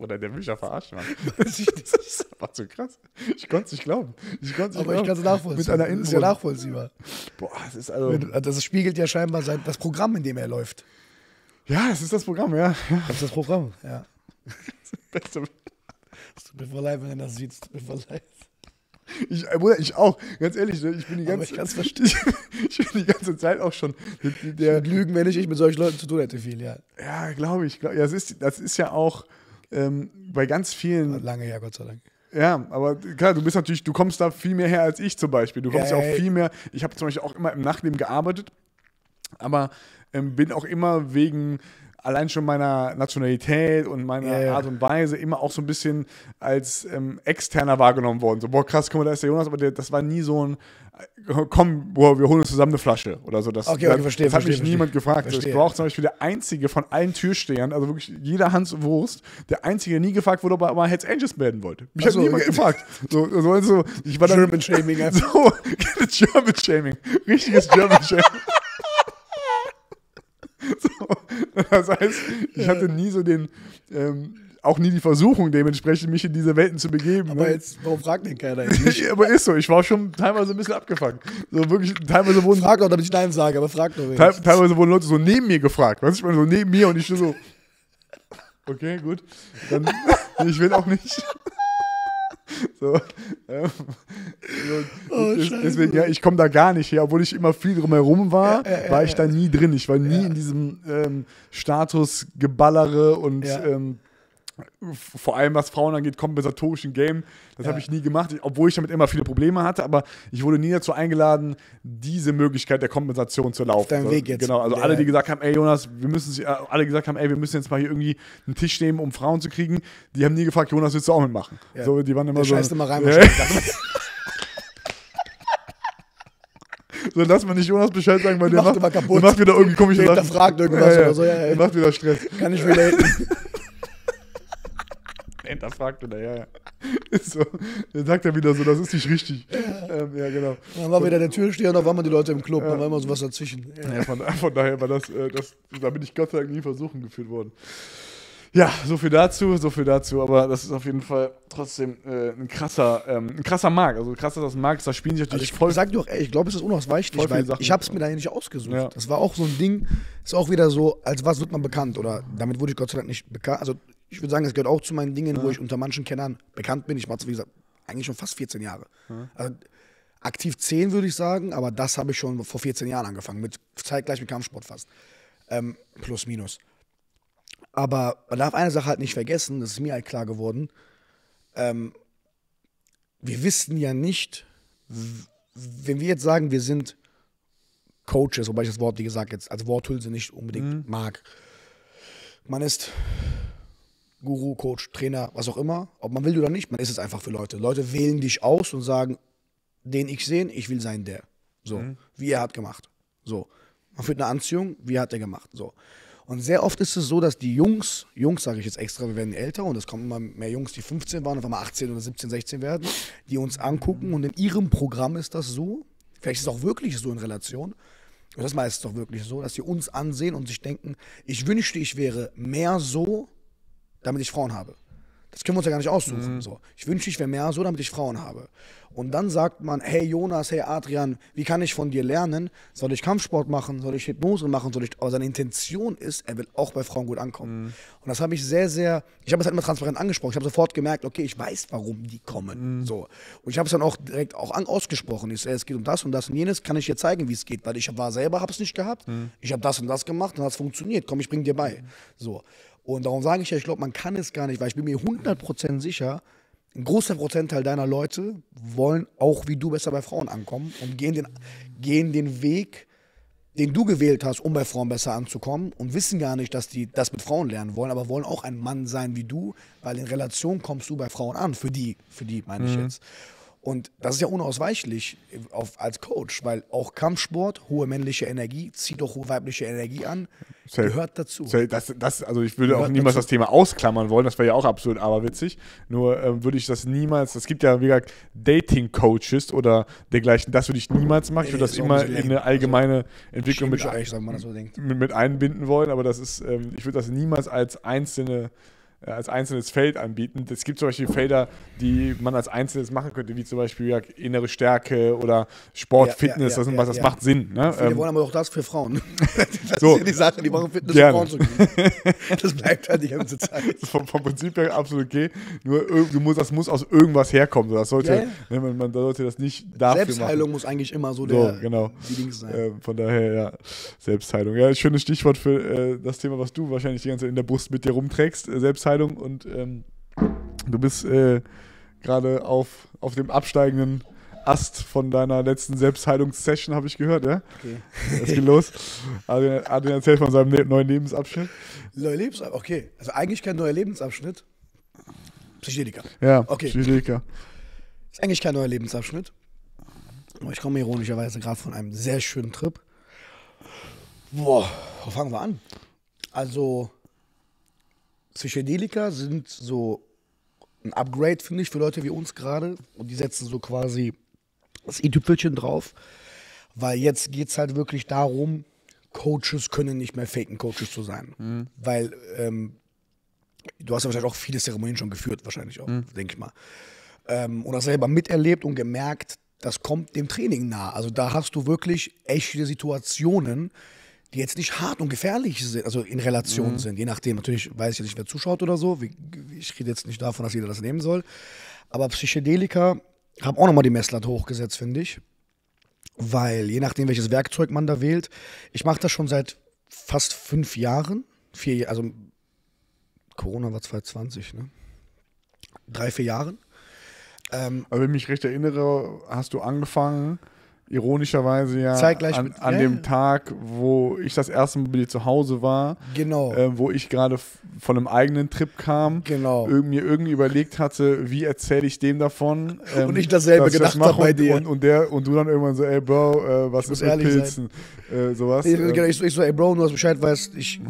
Oder der Mischer verarscht, Mann. Das ist einfach zu krass. Ich konnte es nicht glauben. Ich konnte es nicht Aber glauben. Ich kann es nachvollziehen. Mit einer Info. Das ist ja nachvollziehbar. Boah, das ist also... Das spiegelt ja scheinbar sein, das Programm, in dem er läuft. Ja, das ist das Programm, ja. Das ist das Programm, ja. Das ist das Beste. Es tut mir voll leid, wenn du das siehst. Es tut mir voll leid. Ich, Bruder, ich auch, ganz ehrlich, ich bin die ganze, ich ich bin die ganze Zeit auch schon mit der... Ich würde lügen, wenn ich mit solchen Leuten zu tun hätte viel, ja. Ja, glaube ich. Glaub, ja, das, ist, das ist ja auch... Ähm, bei ganz vielen... Lange, ja, Gott sei Dank. Ja, aber klar, du bist natürlich, du kommst da viel mehr her als ich zum Beispiel. Du kommst ja, ja auch ey. viel mehr... Ich habe zum Beispiel auch immer im Nachtleben gearbeitet, aber ähm, bin auch immer wegen... allein schon meiner Nationalität und meiner yeah. Art und Weise immer auch so ein bisschen als ähm, externer wahrgenommen worden. So, boah, krass, guck mal, da ist der Jonas, aber der, das war nie so ein, komm, boah, wir holen uns zusammen eine Flasche oder so. Das, okay, okay, verstehe, das hat verstehe, mich verstehe. niemand gefragt. Verstehe. Ich war auch zum Beispiel der Einzige von allen Türstehern, also wirklich jeder Hans Wurst, der Einzige, der nie gefragt wurde, ob er mal Hells Angels werden wollte. Mich also, hat niemand gefragt. So, so, so, ich war dann, German Shaming. So, German Shaming. Richtiges German Shaming. So, das heißt, ich hatte nie so den ähm, auch nie die Versuchung, dementsprechend mich in diese Welten zu begeben. Aber ne? Jetzt, warum fragt denn keiner eigentlich? Aber ist so, ich war schon teilweise ein bisschen abgefangen. So wirklich, teilweise wurden... Frag doch, damit ich Nein sage, aber frag doch. Teil, teilweise wurden Leute so neben mir gefragt, weißt du, ich meine, so neben mir und ich so... Okay, gut. Dann, ich will auch nicht... So, ähm, so, oh, ist, deswegen, ja, ich komme da gar nicht her, obwohl ich immer viel drumherum war, ja, ja, war ich ja, da ja. nie drin. Ich war nie ja. in diesem ähm, Status geballere und ja. ähm, vor allem, was Frauen angeht, kompensatorischen Game. Das ja. habe ich nie gemacht, obwohl ich damit immer viele Probleme hatte, aber ich wurde nie dazu eingeladen, diese Möglichkeit der Kompensation zu laufen. Auf deinem Weg jetzt. Genau, also ja. alle, die gesagt haben, ey Jonas, wir müssen alle gesagt haben, ey, wir müssen jetzt mal hier irgendwie einen Tisch nehmen, um Frauen zu kriegen, die haben nie gefragt, Jonas, willst du auch mitmachen? Ja. So, die waren immer der so. Scheiße mal rein, ja. So, lass mal nicht Jonas Bescheid sagen, weil der macht, macht, kaputt. macht wieder irgendwie komische Sachen. Der fragt irgendwas ja, ja. oder so. Ja, der macht wieder Stress. Kann ich relaten. Hinterfragt oder ja, ja. Ist so. Dann sagt er wieder so, das ist nicht richtig. Ja, ähm, ja genau. Dann war wieder der Türsteher, da waren wir die Leute im Club, ja. da war immer sowas dazwischen. Ja. Ja, von, von daher war das, äh, das, da bin ich Gott sei Dank nie versuchen geführt worden. Ja, so viel dazu, so viel dazu, aber das ist auf jeden Fall trotzdem äh, ein krasser, ähm, ein krasser Markt, also krass, dass das Markt ist, da spielen sich natürlich also ich, voll... Ich sag dir auch, ey, ich glaube, es ist unausweichlich, weil Sachen, ich hab's mir da nicht ausgesucht. Ja. Das war auch so ein Ding, ist auch wieder so, als was wird man bekannt oder damit wurde ich Gott sei Dank nicht bekannt, also ich würde sagen, es gehört auch zu meinen Dingen, ja. wo ich unter manchen Kennern bekannt bin. Ich mache es, wie gesagt, eigentlich schon fast vierzehn Jahre. Ja. Also, aktiv zehn würde ich sagen, aber das habe ich schon vor vierzehn Jahren angefangen. Mit, zeitgleich mit Kampfsport fast. Ähm, plus, minus. Aber man darf eine Sache halt nicht vergessen, das ist mir halt klar geworden. Ähm, wir wissen ja nicht, wenn wir jetzt sagen, wir sind Coaches, wobei ich das Wort, wie gesagt, jetzt als Worthülse nicht unbedingt mhm. mag. Man ist... Guru, Coach, Trainer, was auch immer, ob man will oder nicht, man ist es einfach für Leute. Leute wählen dich aus und sagen, den ich sehen, ich will sein der. So, mhm. wie er hat gemacht. So, man führt eine Anziehung, wie hat er gemacht. So. Und sehr oft ist es so, dass die Jungs, Jungs sage ich jetzt extra, wir werden älter und es kommen immer mehr Jungs, die fünfzehn waren, auf einmal achtzehn oder siebzehn, sechzehn werden, die uns angucken und in ihrem Programm ist das so, vielleicht ist es auch wirklich so in Relation, und das meistens doch wirklich so, dass sie uns ansehen und sich denken, ich wünschte, ich wäre mehr so, damit ich Frauen habe. Das können wir uns ja gar nicht aussuchen. Mhm. So. Ich wünsche, ich wäre mehr so, damit ich Frauen habe. Und dann sagt man, hey Jonas, hey Adrian, wie kann ich von dir lernen? Soll ich Kampfsport machen? Soll ich Hypnose machen? Soll ich? Aber seine Intention ist, er will auch bei Frauen gut ankommen. Mhm. Und das habe ich sehr, sehr, ich habe es halt immer transparent angesprochen. Ich habe sofort gemerkt, okay, ich weiß, warum die kommen. Mhm. So. Und ich habe es dann auch direkt auch an, ausgesprochen. Ich so, es geht um das und das und jenes, kann ich dir zeigen, wie es geht. Weil ich war selber, habe es nicht gehabt. Mhm. Ich habe das und das gemacht, dann hat es funktioniert. Komm, ich bringe dir bei. Mhm. So. Und darum sage ich ja, ich glaube, man kann es gar nicht, weil ich bin mir hundert Prozent sicher, ein großer Prozentteil deiner Leute wollen auch wie du besser bei Frauen ankommen und gehen den, gehen den Weg, den du gewählt hast, um bei Frauen besser anzukommen und wissen gar nicht, dass die das mit Frauen lernen wollen, aber wollen auch ein Mann sein wie du, weil in Relation kommst du bei Frauen an, für die, für die meine ich mhm. jetzt. Und das ist ja unausweichlich auf, als Coach, weil auch Kampfsport, hohe männliche Energie, zieht auch hohe weibliche Energie an, safe. Gehört dazu. Safe. Das, das, also ich würde gehört auch niemals dazu. Das Thema ausklammern wollen, das wäre ja auch absolut aberwitzig, nur ähm, würde ich das niemals, es gibt ja wie gesagt Dating-Coaches oder dergleichen, das würde ich niemals machen, ich würde das immer so in eine allgemeine Entwicklung mit, ein, sagen, man das so denkt. Mit, mit einbinden wollen, aber das ist, ähm, ich würde das niemals als einzelne als einzelnes Feld anbieten. Es gibt zum Beispiel Felder, die man als Einzelnes machen könnte, wie zum Beispiel ja, innere Stärke oder Sport, ja, Fitness, ja, das, ja, was, das ja. macht Sinn. Ne? Wir ähm, wollen aber auch das für Frauen. Das so, ist ja die Sache, die machen Fitness gerne. Für Frauen zu gehen. Das bleibt halt die ganze Zeit. Vom, vom Prinzip her absolut okay, nur du musst, das muss aus irgendwas herkommen. Das sollte, ja, ja. Man, man sollte das nicht dafür Selbstheilung machen. Muss eigentlich immer so, der, so genau. die Dings sein. Ähm, von daher, ja, Selbstheilung. Ja, schönes Stichwort für äh, das Thema, was du wahrscheinlich die ganze Zeit in der Brust mit dir rumträgst, äh, Selbstheilung. Und ähm, du bist äh, gerade auf, auf dem absteigenden Ast von deiner letzten Selbstheilungssession, habe ich gehört, ja? Okay. Es geht los. Adrian, Adrian erzählt von seinem ne neuen Lebensabschnitt. Neuer Lebensabschnitt, okay. Also eigentlich kein neuer Lebensabschnitt. Psychedelika. Ja, okay. Psychedelika. Ist eigentlich kein neuer Lebensabschnitt. Ich komme ironischerweise gerade von einem sehr schönen Trip. Boah, wo fangen wir an? Also... Psychedelika sind so ein Upgrade, finde ich, für Leute wie uns gerade. Und die setzen so quasi das i-Tüpfelchen drauf. Weil jetzt geht es halt wirklich darum, Coaches können nicht mehr faken, Coaches zu sein. Mhm. Weil ähm, Du hast ja wahrscheinlich auch viele Zeremonien schon geführt, wahrscheinlich auch, mhm. denke ich mal. Ähm, und hast selber miterlebt und gemerkt, das kommt dem Training nah. Also da hast du wirklich echte Situationen, die jetzt nicht hart und gefährlich sind, also in Relation mhm. sind, je nachdem. Natürlich weiß ich nicht, wer zuschaut oder so. Ich rede jetzt nicht davon, dass jeder das nehmen soll. Aber Psychedelika haben auch nochmal die Messlatte hochgesetzt, finde ich. Weil je nachdem, welches Werkzeug man da wählt. Ich mache das schon seit fast fünf Jahren. Vier, also Corona war zwanzig zwanzig, ne? Drei, vier Jahren. Ähm, Aber wenn ich mich recht erinnere, hast du angefangen, ironischerweise ja zeitgleich an, an ja. dem Tag, wo ich das erste Mal wieder zu Hause war, genau. äh, wo ich gerade von einem eigenen Trip kam, genau. mir irgendwie überlegt hatte, wie erzähle ich dem davon. Ähm, und ich dasselbe ich gedacht das habe bei und, dir. Und, und, der, und du dann irgendwann so, ey Bro, äh, was ist mit Pilzen? Äh, sowas. Ich, äh, ich, so, ich so, ey Bro, nur dass du Bescheid weißt, ich,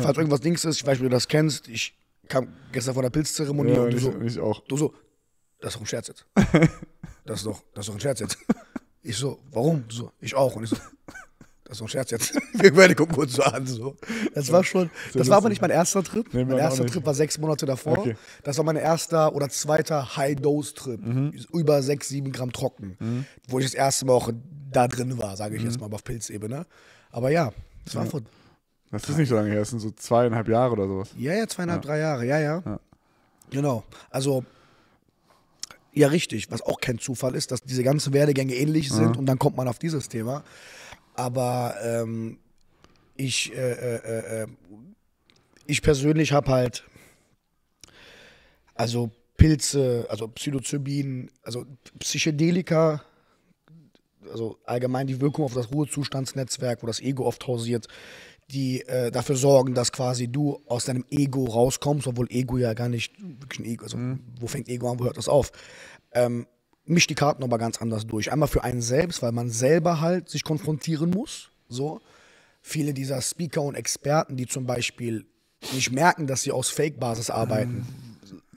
falls irgendwas Dings ist, ich weiß, wie du das kennst, ich kam gestern von der Pilzzeremonie ja, und du ich, so, ich auch. Du so, das ist doch ein Scherz jetzt. Das ist doch, das ist doch ein Scherz jetzt. Ich so, warum? So, ich auch. Und ich so, das ist doch ein Scherz jetzt. Wir beide gucken uns so an. So. Das war schon, das war aber nicht mein erster Trip. Nee, mein erster Trip war sechs Monate davor. Okay. Das war mein erster oder zweiter High-Dose-Trip. Mhm. Über sechs, sieben Gramm trocken. Mhm. Wo ich das erste Mal auch da drin war, sage ich mhm. jetzt mal, auf Pilzebene. Aber ja, das ja. war vor... Das ist nicht so lange her, das sind so zweieinhalb Jahre oder sowas. Ja, ja, zweieinhalb, ja. drei Jahre, ja, ja, ja. Genau, also... Ja, richtig. Was auch kein Zufall ist, dass diese ganzen Werdegänge ähnlich sind mhm. und dann kommt man auf dieses Thema. Aber ähm, ich, äh, äh, äh, ich persönlich habe halt also Pilze, also Psilocybin, also Psychedelika, also allgemein die Wirkung auf das Ruhezustandsnetzwerk, wo das Ego oft hausiert, die äh, dafür sorgen, dass quasi du aus deinem Ego rauskommst, obwohl Ego ja gar nicht wirklich ein Ego, also mhm. wo fängt Ego an, wo hört das auf? Ähm, mischt die Karten aber ganz anders durch. Einmal für einen selbst, weil man selber halt sich konfrontieren muss. So. Viele dieser Speaker und Experten, die zum Beispiel nicht merken, dass sie aus Fake-Basis arbeiten,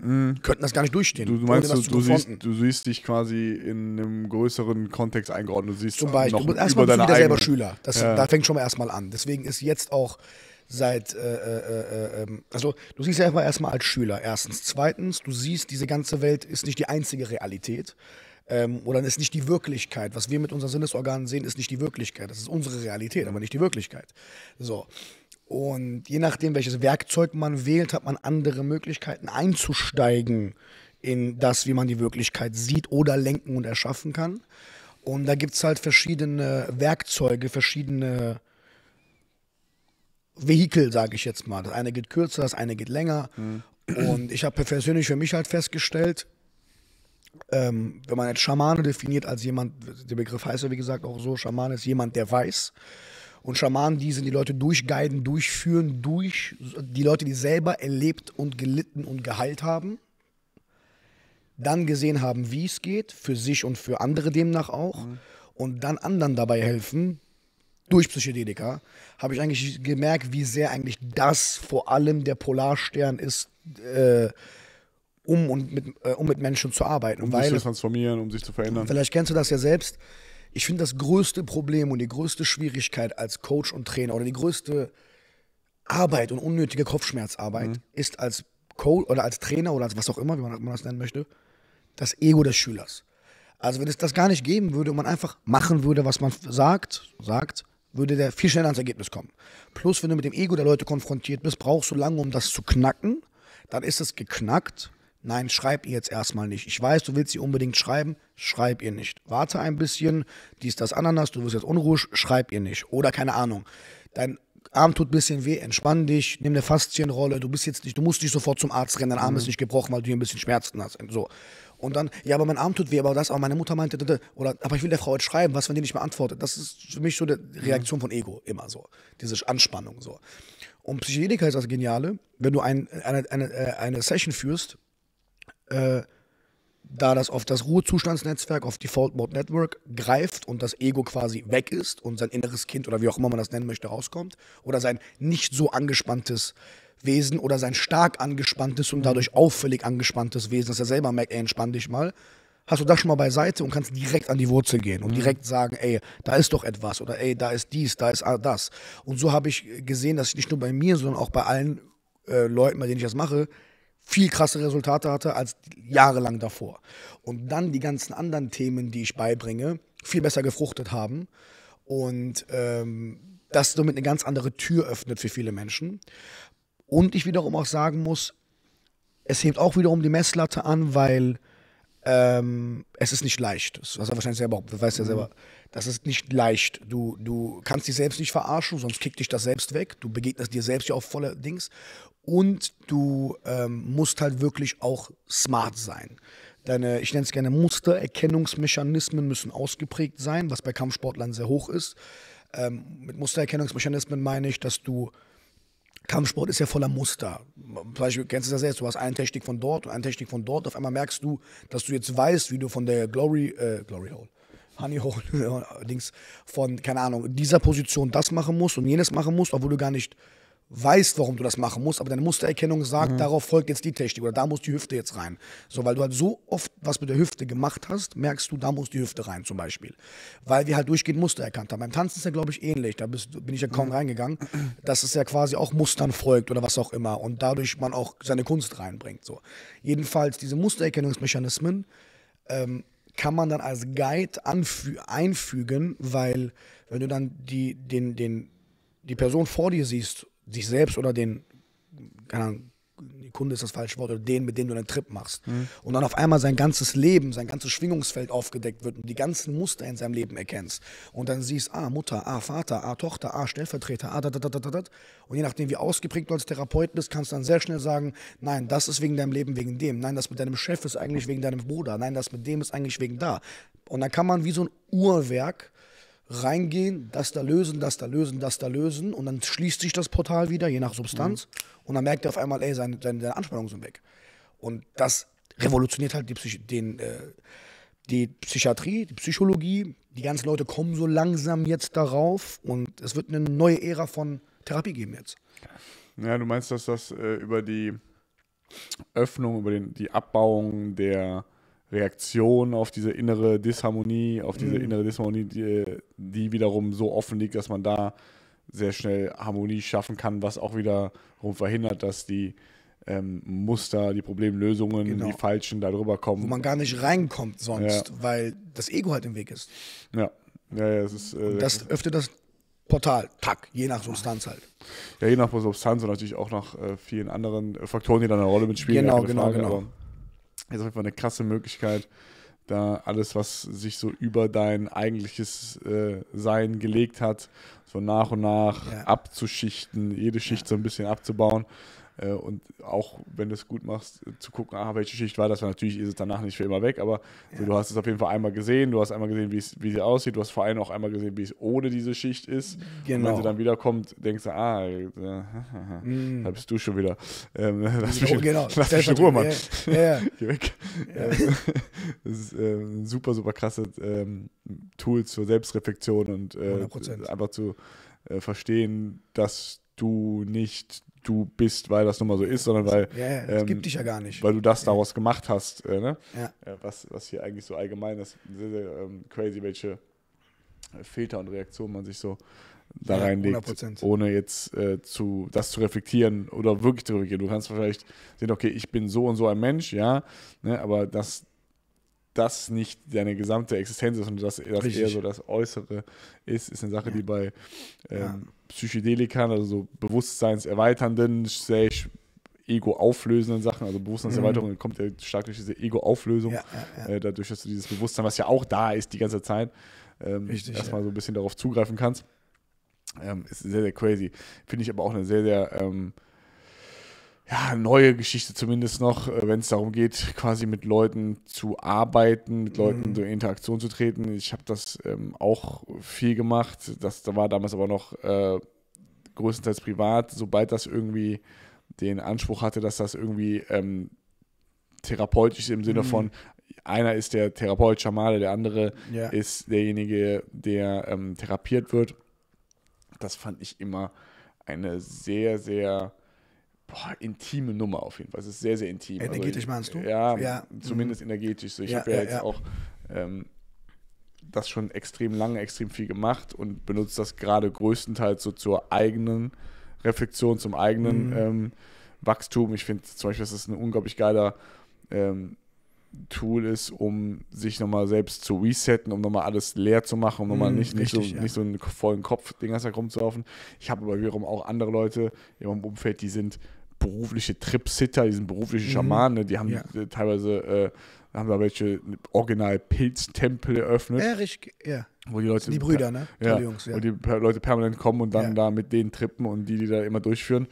mhm. könnten das gar nicht durchstehen. Du, du meinst, du, du, siehst, du siehst dich quasi in einem größeren Kontext eingeordnet. Du siehst zum Beispiel, noch du bist erstmal wieder eigene. selber Schüler. Das, ja. Da fängt schon mal erstmal an. Deswegen ist jetzt auch seit, äh, äh, äh, also du siehst ja erstmal erstmal als Schüler. Erstens. Zweitens, du siehst, diese ganze Welt ist nicht die einzige Realität. Ähm, oder ist nicht die Wirklichkeit. Was wir mit unseren Sinnesorganen sehen, ist nicht die Wirklichkeit. Das ist unsere Realität, aber nicht die Wirklichkeit. So. Und je nachdem, welches Werkzeug man wählt, hat man andere Möglichkeiten einzusteigen in das, wie man die Wirklichkeit sieht oder lenken und erschaffen kann. Und da gibt es halt verschiedene Werkzeuge, verschiedene Vehikel, sage ich jetzt mal. Das eine geht kürzer, das eine geht länger. Mhm. Und ich habe persönlich für mich halt festgestellt, ähm, wenn man jetzt Schamane definiert als jemand, der Begriff heißt ja wie gesagt auch so, Schamane ist jemand, der weiß. Und Schamanen, die sind die Leute durchguiden, durchführen, durch die Leute, die selber erlebt und gelitten und geheilt haben, dann gesehen haben, wie es geht, für sich und für andere demnach auch, mhm. und dann anderen dabei helfen, durch Psychedelika, habe ich eigentlich gemerkt, wie sehr eigentlich das vor allem der Polarstern ist, äh, um, und mit, äh, um mit Menschen zu arbeiten. Um weil, sich zu transformieren, um sich zu verändern. Vielleicht kennst du das ja selbst. Ich finde, das größte Problem und die größte Schwierigkeit als Coach und Trainer oder die größte Arbeit und unnötige Kopfschmerzarbeit mhm. ist als Coach oder als Trainer oder als was auch immer, wie man das nennen möchte, das Ego des Schülers. Also wenn es das gar nicht geben würde und man einfach machen würde, was man sagt, sagt, würde der viel schneller ans Ergebnis kommen. Plus, wenn du mit dem Ego der Leute konfrontiert bist, brauchst du lange, um das zu knacken, dann ist es geknackt. Nein, schreib ihr jetzt erstmal nicht. Ich weiß, du willst sie unbedingt schreiben, schreib ihr nicht. Warte ein bisschen, dies, das, Ananas, du wirst jetzt unruhig, schreib ihr nicht. Oder keine Ahnung, dein Arm tut ein bisschen weh, entspann dich, nimm eine Faszienrolle, du bist jetzt nicht, du musst nicht sofort zum Arzt rennen, dein Arm mhm. ist nicht gebrochen, weil du hier ein bisschen Schmerzen hast. So. Und dann, ja, aber mein Arm tut weh, aber das auch, meine Mutter meinte, oder, aber ich will der Frau jetzt schreiben, was, wenn die nicht mehr antwortet. Das ist für mich so die Reaktion von Ego, immer so, diese Anspannung so. Und Psychedelika ist das Geniale, wenn du ein, eine, eine, eine Session führst, Äh, da das auf das Ruhezustandsnetzwerk, auf Default Mode Network greift und das Ego quasi weg ist und sein inneres Kind oder wie auch immer man das nennen möchte, rauskommt oder sein nicht so angespanntes Wesen oder sein stark angespanntes und dadurch auffällig angespanntes Wesen, dass er selber merkt, ey, entspann dich mal, hast du das schon mal beiseite und kannst direkt an die Wurzel gehen und direkt sagen, ey, da ist doch etwas oder ey, da ist dies, da ist das. Und so habe ich gesehen, dass ich nicht nur bei mir, sondern auch bei allen äh, Leuten, bei denen ich das mache, viel krassere Resultate hatte als jahrelang davor. Und dann die ganzen anderen Themen, die ich beibringe, viel besser gefruchtet haben. Und ähm, das somit eine ganz andere Tür öffnet für viele Menschen. Und ich wiederum auch sagen muss, es hebt auch wiederum die Messlatte an, weil ähm, es ist nicht leicht. Das weißt du wahrscheinlich selber, das weißt du ja selber. Das ist nicht leicht. Du, du kannst dich selbst nicht verarschen, sonst kickt dich das selbst weg. Du begegnest dir selbst ja auch voller Dings. Und du ähm, musst halt wirklich auch smart sein. Deine, ich nenne es gerne Muster, Erkennungsmechanismen müssen ausgeprägt sein, was bei Kampfsportlern sehr hoch ist. Ähm, mit Mustererkennungsmechanismen meine ich, dass du, Kampfsport ist ja voller Muster. Zum Beispiel kennst du das selbst, du hast eine Technik von dort und eine Technik von dort. Auf einmal merkst du, dass du jetzt weißt, wie du von der Glory, äh, Glory Hole, Honey Hole, Dings, von, keine Ahnung, dieser Position das machen musst und jenes machen musst, obwohl du gar nicht weißt, warum du das machen musst, aber deine Mustererkennung sagt, mhm. darauf folgt jetzt die Technik oder da muss die Hüfte jetzt rein. So, weil du halt so oft was mit der Hüfte gemacht hast, merkst du, da muss die Hüfte rein zum Beispiel. Weil wir halt durchgehend Muster erkannt haben. Beim Tanzen ist ja, glaube ich, ähnlich, da bist, bin ich ja kaum mhm. reingegangen, dass es ja quasi auch Mustern folgt oder was auch immer und dadurch man auch seine Kunst reinbringt. So. Jedenfalls diese Mustererkennungsmechanismen ähm, kann man dann als Guide einfügen, weil wenn du dann die, den, den, die Person vor dir siehst, sich selbst oder den, keine Ahnung, Kunde ist das falsche Wort, oder den, mit dem du einen Trip machst. Mhm. Und dann auf einmal sein ganzes Leben, sein ganzes Schwingungsfeld aufgedeckt wird und die ganzen Muster in seinem Leben erkennst. Und dann siehst, ah, Mutter, ah, Vater, ah, Tochter, ah, Stellvertreter, ah, da, da, da, da, da. Und je nachdem, wie ausgeprägt du als Therapeut bist, kannst du dann sehr schnell sagen, nein, das ist wegen deinem Leben, wegen dem. Nein, das mit deinem Chef ist eigentlich wegen deinem Bruder. Nein, das mit dem ist eigentlich wegen da. Und dann kann man wie so ein Uhrwerk reingehen, das da lösen, das da lösen, das da lösen und dann schließt sich das Portal wieder, je nach Substanz mhm. und dann merkt er auf einmal, ey, seine, seine, seine Anspannungen sind weg. Und das revolutioniert halt die, Psych den, äh, die Psychiatrie, die Psychologie, die ganzen Leute kommen so langsam jetzt darauf und es wird eine neue Ära von Therapie geben jetzt. Ja, du meinst, dass das äh, über die Öffnung, über den, die Abbauung der Reaktion auf diese innere Disharmonie, auf diese mhm. innere Disharmonie, die, die wiederum so offen liegt, dass man da sehr schnell Harmonie schaffen kann, was auch wiederum verhindert, dass die ähm, Muster, die Problemlösungen, genau. die falschen da drüber kommen. Wo man gar nicht reinkommt sonst, ja. weil das Ego halt im Weg ist. Ja, ja, ja es ist. Äh, Und das öffnet das Portal, tack, je nach Substanz halt. Ja, je nach Substanz und natürlich auch nach äh, vielen anderen Faktoren, die da eine Rolle mitspielen. Genau, genau, Frage, genau. Das ist auf jeden Fall eine krasse Möglichkeit, da alles, was sich so über dein eigentliches äh, Sein gelegt hat, so nach und nach ja. abzuschichten, jede Schicht ja. so ein bisschen abzubauen. Äh, und auch, wenn du es gut machst, zu gucken, ah, welche Schicht war das. Weil natürlich ist es danach nicht für immer weg, aber ja. so, du hast es auf jeden Fall einmal gesehen, du hast einmal gesehen, wie sie aussieht, du hast vor allem auch einmal gesehen, wie es ohne diese Schicht ist. Genau. Und wenn sie dann wiederkommt, denkst du, ah, äh, mm. da bist du schon wieder. Ähm, lass mich, oh, genau. lass mich in Ruhe, Mann. Ja. Ja. Geh weg. Ja. Das ist ähm, super, super krasse ähm, Tool zur Selbstreflexion und äh, einfach zu äh, verstehen, dass du nicht du bist, weil das nun mal so ist, sondern weil ja, das ähm, gibt dich ja gar nicht. Weil du das daraus ja. gemacht hast, äh, ne? ja. was, was hier eigentlich so allgemein ist. Sehr, sehr ähm, crazy, welche Filter und Reaktionen man sich so da ja, reinlegt, hundert Prozent. Ohne jetzt äh, zu, das zu reflektieren oder wirklich zu reflektieren. Du kannst vielleicht sehen, okay, ich bin so und so ein Mensch, ja, ne? aber das das nicht deine gesamte Existenz ist und dass das eher so das Äußere ist, ist eine Sache, ja. die bei ähm, ja. Psychedelikern, also so bewusstseinserweiternden, sehr ego-auflösenden Sachen, also Bewusstseinserweiterung, mhm. kommt ja stark durch diese Ego-Auflösung, ja, ja, ja. äh, dadurch, dass du dieses Bewusstsein, was ja auch da ist die ganze Zeit, ähm, erstmal ja. so ein bisschen darauf zugreifen kannst. Ähm, ist sehr, sehr crazy. Finde ich aber auch eine sehr, sehr ähm, ja, neue Geschichte zumindest noch, wenn es darum geht, quasi mit Leuten zu arbeiten, mit Leuten mhm. so in Interaktion zu treten. Ich habe das ähm, auch viel gemacht. Das war damals aber noch äh, größtenteils privat. Sobald das irgendwie den Anspruch hatte, dass das irgendwie ähm, therapeutisch ist im Sinne mhm. von, einer ist der Therapeut, Schamane, der andere ja. ist derjenige, der ähm, therapiert wird. Das fand ich immer eine sehr, sehr Boah, intime Nummer auf jeden Fall. Es ist sehr, sehr intim. Energetisch also, meinst du? Ja, ja. zumindest mhm. energetisch. So, ich ja, habe ja, ja jetzt ja. auch ähm, das schon extrem lange, extrem viel gemacht und benutze das gerade größtenteils so zur eigenen Reflexion, zum eigenen mhm. ähm, Wachstum. Ich finde zum Beispiel, dass das ein unglaublich geiler ähm, Tool ist, um sich nochmal selbst zu resetten, um nochmal alles leer zu machen, um nochmal mm, nicht, nicht, richtig, so, ja. nicht so einen vollen Kopf den ganzen Tag rumzulaufen. Ich habe aber wiederum auch andere Leute in meinem Umfeld, die sind berufliche Tripsitter, die sind berufliche Schamane, die haben ja. teilweise äh, haben da welche original Pilztempel eröffnet. Ja, richtig, ja. Wo die Leute, die Brüder, ne? Ja, die Jungs, ja. Wo die Leute permanent kommen und dann ja. da mit denen trippen und die, die da immer durchführen.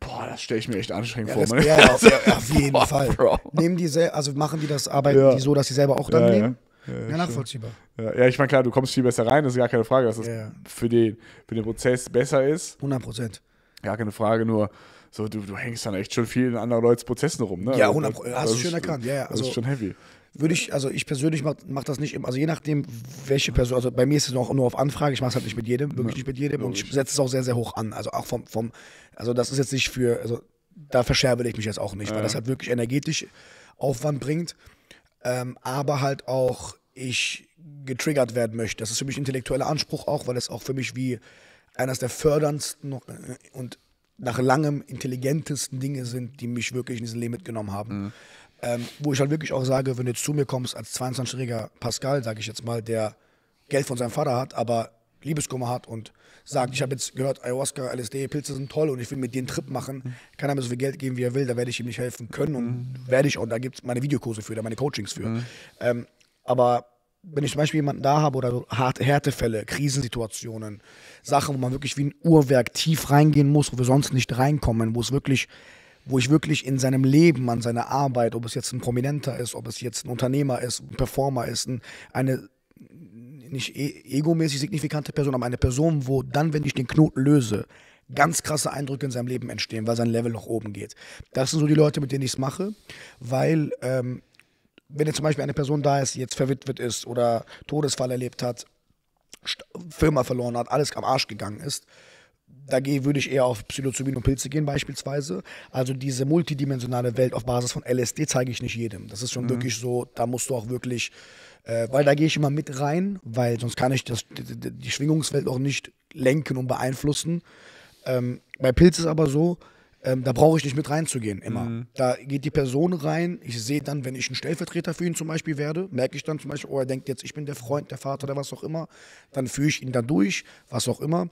Boah, das stelle ich mir echt anstrengend ja, vor. Das, ja, auf, ja, auf jeden Boah, Fall. Bro. Nehmen die also machen die das, arbeiten ja. die so, dass sie selber auch dann ja, nehmen? Ja, ja, ja nachvollziehbar. Ja, ja, ich meine, klar, du kommst viel besser rein, das ist gar keine Frage, dass das ja. für, den, für den Prozess besser ist. hundert Prozent. Gar keine Frage, nur so, du, du hängst dann echt schon viel in anderen Leuten Prozessen rum. Ne? Ja, hundert Prozent. Hast du schön erkannt. Ja, ja. Also, das ist schon heavy. Würde ich, also ich persönlich mache mach das nicht, also je nachdem, welche Person, also bei mir ist es auch nur auf Anfrage, ich mache es halt nicht mit jedem, wirklich ja, nicht mit jedem und ich setze es auch sehr, sehr hoch an, also auch vom, vom also das ist jetzt nicht für, also da verscherbe ich mich jetzt auch nicht, ja. weil das halt wirklich energetisch Aufwand bringt, ähm, aber halt auch ich getriggert werden möchte, das ist für mich intellektueller Anspruch auch, weil das auch für mich wie eines der förderndsten und nach langem intelligentesten Dinge sind, die mich wirklich in diesem Leben mitgenommen haben. Mhm. Ähm, wo ich halt wirklich auch sage, wenn du jetzt zu mir kommst als zweiundzwanzigjähriger Pascal, sage ich jetzt mal, der Geld von seinem Vater hat, aber Liebeskummer hat und sagt, ich habe jetzt gehört, Ayahuasca, L S D, Pilze sind toll und ich will mit denen Trip machen, kann er mir so viel Geld geben, wie er will, da werde ich ihm nicht helfen können und werde ich auch, da gibt es meine Videokurse für, da meine Coachings für. Mhm. Ähm, aber wenn ich zum Beispiel jemanden da habe oder harte Härtefälle, Krisensituationen, Sachen, wo man wirklich wie ein Uhrwerk tief reingehen muss, wo wir sonst nicht reinkommen, wo es wirklich... wo ich wirklich in seinem Leben, an seiner Arbeit, ob es jetzt ein Prominenter ist, ob es jetzt ein Unternehmer ist, ein Performer ist, ein, eine nicht e egomäßig signifikante Person, aber eine Person, wo dann, wenn ich den Knoten löse, ganz krasse Eindrücke in seinem Leben entstehen, weil sein Level nach oben geht. Das sind so die Leute, mit denen ich es mache, weil ähm, wenn jetzt zum Beispiel eine Person da ist, die jetzt verwitwet ist oder Todesfall erlebt hat, Firma verloren hat, alles am Arsch gegangen ist, da würde ich eher auf Psilocybin und Pilze gehen beispielsweise. Also diese multidimensionale Welt auf Basis von L S D zeige ich nicht jedem. Das ist schon mhm. wirklich so, da musst du auch wirklich, äh, weil da gehe ich immer mit rein, weil sonst kann ich das, die, die Schwingungswelt auch nicht lenken und beeinflussen. Ähm, bei Pilz ist aber so, ähm, da brauche ich nicht mit reinzugehen, immer. Mhm. Da geht die Person rein, ich sehe dann, wenn ich ein Stellvertreter für ihn zum Beispiel werde, merke ich dann zum Beispiel, oh, er denkt jetzt, ich bin der Freund, der Vater oder was auch immer, dann führe ich ihn da durch, was auch immer.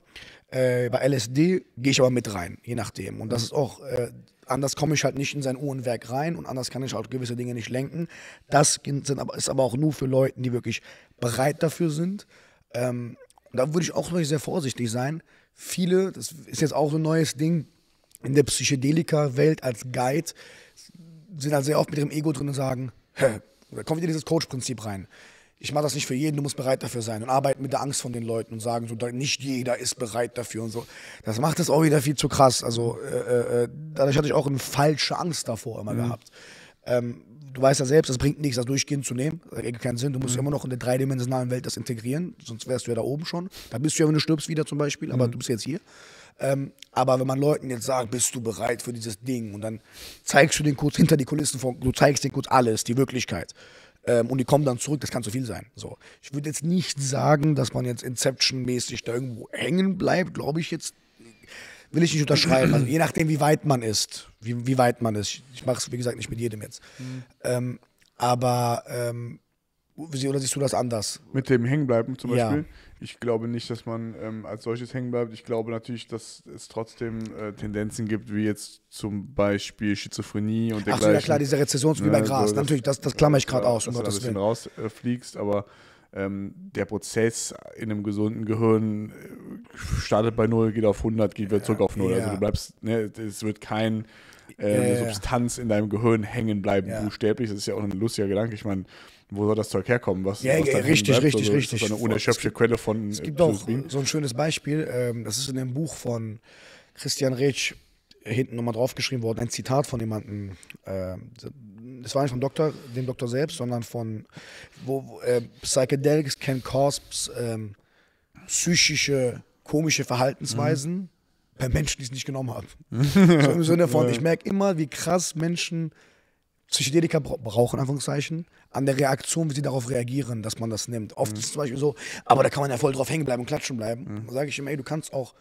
Äh, bei L S D gehe ich aber mit rein, je nachdem. Und das ist auch, äh, anders komme ich halt nicht in sein Uhrenwerk rein und anders kann ich auch gewisse Dinge nicht lenken. Das sind aber, ist aber auch nur für Leute, die wirklich bereit dafür sind. Ähm, da würde ich auch wirklich sehr vorsichtig sein. Viele, das ist jetzt auch so ein neues Ding, in der Psychedelika-Welt als Guide sind halt sehr oft mit ihrem Ego drin und sagen, hä, da kommt wieder dieses Coach-Prinzip rein. Ich mache das nicht für jeden, du musst bereit dafür sein und arbeiten mit der Angst von den Leuten und sagen so, nicht jeder ist bereit dafür und so. Das macht es auch wieder viel zu krass. Also äh, äh, dadurch hatte ich auch eine falsche Angst davor immer mhm. gehabt. Ähm, du weißt ja selbst, es bringt nichts, das durchgehend zu nehmen. Das hat keinen Sinn. Du musst mhm. ja immer noch in der dreidimensionalen Welt das integrieren, sonst wärst du ja da oben schon. Da bist du ja, wenn du stirbst wieder zum Beispiel, aber mhm. du bist jetzt hier. Ähm, aber wenn man Leuten jetzt sagt, bist du bereit für dieses Ding und dann zeigst du den kurz hinter die Kulissen, von, du zeigst denen kurz alles, die Wirklichkeit. Ähm, und die kommen dann zurück, das kann zu viel sein. So. Ich würde jetzt nicht sagen, dass man jetzt Inception-mäßig da irgendwo hängen bleibt, glaube ich jetzt, will ich nicht unterschreiben. Also je nachdem, wie weit man ist, wie, wie weit man ist. Ich mache es, wie gesagt, nicht mit jedem jetzt. Mhm. Ähm, aber, ähm, oder siehst du das anders? Mit dem Hängenbleiben zum Beispiel? Ja. Ich glaube nicht, dass man ähm, als solches hängen bleibt. Ich glaube natürlich, dass es trotzdem äh, Tendenzen gibt, wie jetzt zum Beispiel Schizophrenie und dergleichen. Ach so, ja klar, diese Rezession wie bei Gras. So, natürlich, das, das klammer ich gerade aus. Dass um du ein bisschen rausfliegst, aber ähm, der Prozess in einem gesunden Gehirn startet bei null, geht auf hundert, geht wieder zurück auf null. Ja. Also du bleibst, ne, es wird kein... Äh, eine ja, Substanz ja. in deinem Gehirn hängen bleiben, ja. buchstäblich. Das ist ja auch ein lustiger Gedanke. Ich meine, wo soll das Zeug herkommen? Was, ja, was ja, richtig, bleibt? richtig, also, richtig. Das ist eine unerschöpfliche Quelle von Es gibt auch so ein schönes Beispiel. Ähm, das ist in dem Buch von Christian Retsch hinten nochmal draufgeschrieben worden. Ein Zitat von jemandem. Ähm, das war nicht vom Doktor, dem Doktor selbst, sondern von wo äh, Psychedelics can cause ähm, psychische, komische Verhaltensweisen. Mhm. Bei Menschen, die es nicht genommen haben. So im Sinne von, ich merke immer, wie krass Menschen Psychedelika brauchen, in Anführungszeichen, an der Reaktion, wie sie darauf reagieren, dass man das nimmt. Oft mhm. ist es zum Beispiel so, aber da kann man ja voll drauf hängen bleiben und klatschen bleiben. Mhm. Da sage ich immer, ey, du kannst auch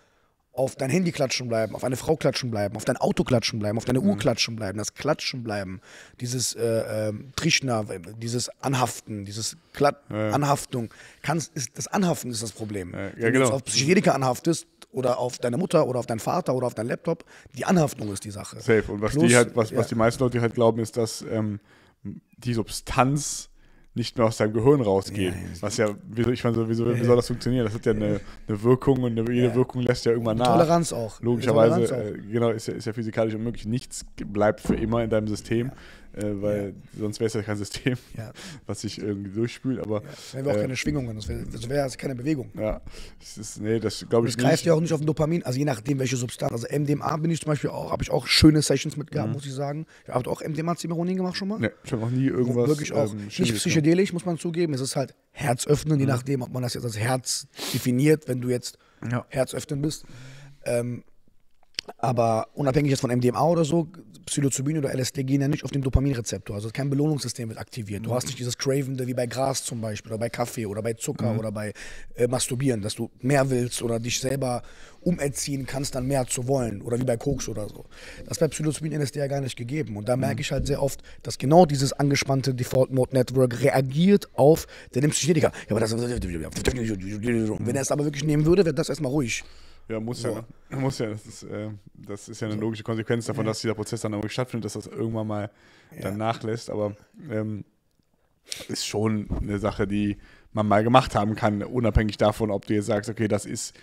auf dein Handy klatschen bleiben, auf eine Frau klatschen bleiben, auf dein Auto klatschen bleiben, auf deine mhm. Uhr klatschen bleiben, das Klatschen bleiben, dieses äh, äh, Trichner, dieses Anhaften, dieses Kla ja. Anhaftung. Kannst, ist, das Anhaften ist das Problem. Ja, ja, Wenn genau. du auf Psychedelika anhaftest oder auf deine Mutter oder auf deinen Vater oder auf deinen Laptop, die Anhaftung ist die Sache. Safe. Und was, Plus, die, halt, was, ja. was die meisten Leute halt glauben, ist, dass ähm, die Substanz nicht mehr aus deinem Gehirn rausgeht. Ja, ja. Was ja, ich meine, wie soll, wie soll das funktionieren? Das hat ja eine, eine Wirkung und jede ja. Wirkung lässt ja irgendwann nach. Toleranz auch. Logischerweise, Toleranz auch. genau, ist ja, ist ja physikalisch unmöglich. Nichts bleibt für immer in deinem System, ja. äh, weil ja. sonst wäre es ja kein System, ja. was sich irgendwie durchspült. Aber ja. Das wäre auch äh, keine Schwingungen, das wäre das wär keine Bewegung. Ja, das ist, nee, das glaube ich nicht. Das greift ja auch nicht auf den Dopamin, also je nachdem, welche Substanz. Also M D M A bin ich zum Beispiel auch, habe ich auch schöne Sessions mit gehabt, mhm. muss ich sagen. Ich habe auch M D M A-Zimeronin gemacht schon mal. Nee, ich habe noch nie irgendwas. Wirklich auch. Ähm, nicht psychedelisch, muss man zugeben. Es ist halt herzöffnend, je mhm. nachdem, ob man das jetzt als Herz definiert, wenn du jetzt ja. herzöffnend bist. Ähm, aber unabhängig jetzt von M D M A oder so, Psilocybin oder L S D gehen ja nicht auf den Dopaminrezeptor. Also kein Belohnungssystem wird aktiviert. Du hast nicht dieses Cravende wie bei Gras zum Beispiel oder bei Kaffee oder bei Zucker mhm. oder bei äh, Masturbieren, dass du mehr willst oder dich selber umerziehen kannst, dann mehr zu wollen oder wie bei Koks oder so. Das ist bei Psilocybin L S D ja gar nicht gegeben. Und da mhm. merke ich halt sehr oft, dass genau dieses angespannte Default Mode Network reagiert auf den Psychedelika. Ja, aber das wenn er es aber wirklich nehmen würde, wäre das erstmal ruhig. Ja, muss so. ja, muss ja. Das ist, äh, das ist ja eine so. logische Konsequenz davon, ja. dass dieser Prozess dann irgendwie stattfindet, dass das irgendwann mal ja. dann nachlässt. Aber ähm, ist schon eine Sache, die man mal gemacht haben kann, unabhängig davon, ob du jetzt sagst, okay, das ist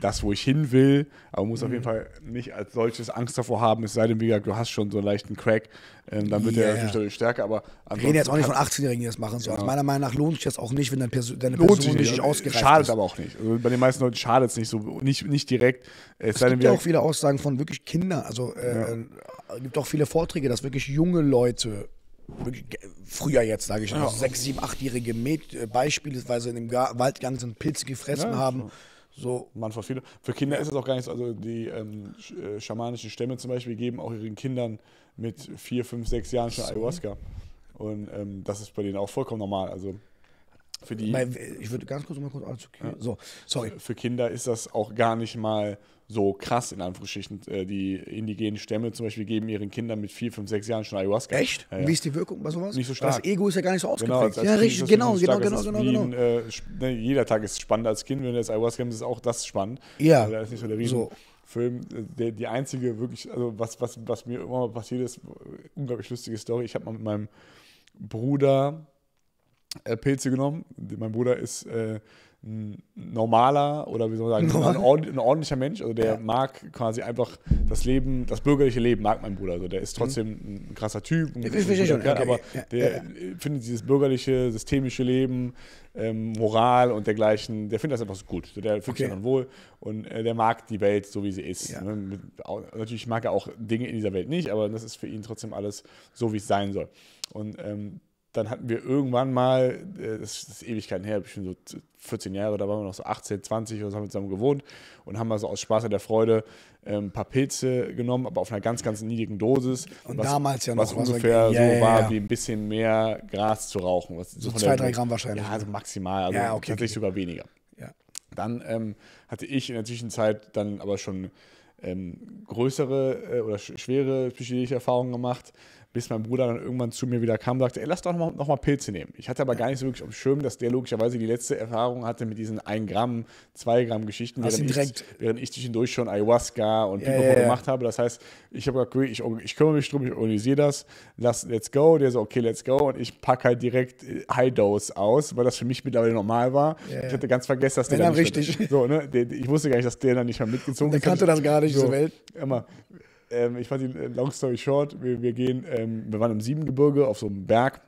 das, wo ich hin will, aber man muss mhm. auf jeden Fall nicht als solches Angst davor haben, es sei denn, wie gesagt, du hast schon so einen leichten Crack, ähm, dann wird yeah. der natürlich dadurch stärker, aber wir reden jetzt auch nicht von achtzehnjährigen, die das machen sollen. Genau. Meiner Meinung nach lohnt sich das auch nicht, wenn deine Person, deine Person nicht ausgereift ist. Schadet aber auch nicht. Also bei den meisten Leuten schadet es nicht so, nicht, nicht direkt. Es, es sei denn, gibt ja auch viele Aussagen von wirklich Kindern, also es äh, ja. gibt auch viele Vorträge, dass wirklich junge Leute früher jetzt, sage ich ja. also sechs-, sieben-, achtjährige Mädchen, beispielsweise in dem Waldgang sind Pilze gefressen ja, haben, so. So, man für viele. Für Kinder ist es auch gar nicht so. Also die ähm, schamanischen Stämme zum Beispiel geben auch ihren Kindern mit vier, fünf, sechs Jahren schon so. Ayahuasca. Und ähm, das ist bei denen auch vollkommen normal. Also für die. Ich würde ganz kurz mal kurz. Okay. So, sorry. Für Kinder ist das auch gar nicht mal so krass in Anführungsstrichen. Die indigenen Stämme zum Beispiel geben ihren Kindern mit vier, fünf, sechs Jahren schon Ayahuasca. Echt? Ja, ja. Wie ist die Wirkung bei sowas? Nicht so stark. Das Ego ist ja gar nicht so ausgeprägt. Genau, ja, richtig. Genau, genau, genau, genau, genau. Ein, äh, ne, jeder Tag ist spannend als Kind. Wenn du jetzt Ayahuasca nimmst, ist auch das spannend. Ja. Also, da ist nicht so der Riesen. So. Film, der, die einzige wirklich, also was, was, was mir immer passiert ist, unglaublich lustige Story. Ich habe mal mit meinem Bruder äh, Pilze genommen. Mein Bruder ist Äh, ein normaler oder wie soll man sagen, ein, ordentlich, ein ordentlicher Mensch, also der ja. mag quasi einfach das Leben, das bürgerliche Leben mag mein Bruder, also der ist trotzdem mhm. ein krasser Typ, ein, ich, ich, ich, Kerl, okay. aber ja. der ja. findet dieses bürgerliche, systemische Leben, ähm, Moral und dergleichen, der findet das einfach so gut, also der fühlt okay. sich dann wohl und äh, der mag die Welt so, wie sie ist. Ja. Ne? Mit, auch, natürlich mag er auch Dinge in dieser Welt nicht, aber das ist für ihn trotzdem alles so, wie es sein soll. Und ähm, dann hatten wir irgendwann mal, das ist Ewigkeiten her, bestimmt so vierzehn Jahre, da waren wir noch so achtzehn, zwanzig und haben zusammen gewohnt und haben mal so aus Spaß an der Freude ein paar Pilze genommen, aber auf einer ganz, ganz niedrigen Dosis. Und was, damals ja noch. Was ungefähr so, ja, so ja, war, ja. wie ein bisschen mehr Gras zu rauchen. Was so zwei, drei Gramm wahrscheinlich. Ja, also maximal, also ja, okay, tatsächlich okay. sogar weniger. Ja. Dann ähm, hatte ich in der Zwischenzeit dann aber schon ähm, größere äh, oder schwere psychedelische Erfahrungen gemacht, bis mein Bruder dann irgendwann zu mir wieder kam und sagte, ey, lass doch nochmal noch mal Pilze nehmen. Ich hatte aber gar nicht so wirklich auf dem Schirm, dass der logischerweise die letzte Erfahrung hatte mit diesen ein Gramm, zwei Gramm Geschichten, während ich, während ich zwischendurch schon Ayahuasca und Pico ja, ja, ja. gemacht habe. Das heißt, ich habe gesagt, ich, ich kümmere mich drum, ich organisiere das, lass, let's go. Der so, okay, let's go. Und ich packe halt direkt High Dose aus, weil das für mich mittlerweile normal war. Ja, ja. Ich hatte ganz vergessen, dass der ja, dann nicht richtig. So, ne? Ich wusste gar nicht, dass der dann nicht mehr mitgezogen ist. Der kannte das gar nicht, so, diese Welt. Immer. Ähm, ich fand die long story short, wir, wir gehen, ähm, wir waren im Siebengebirge auf so einem Berg,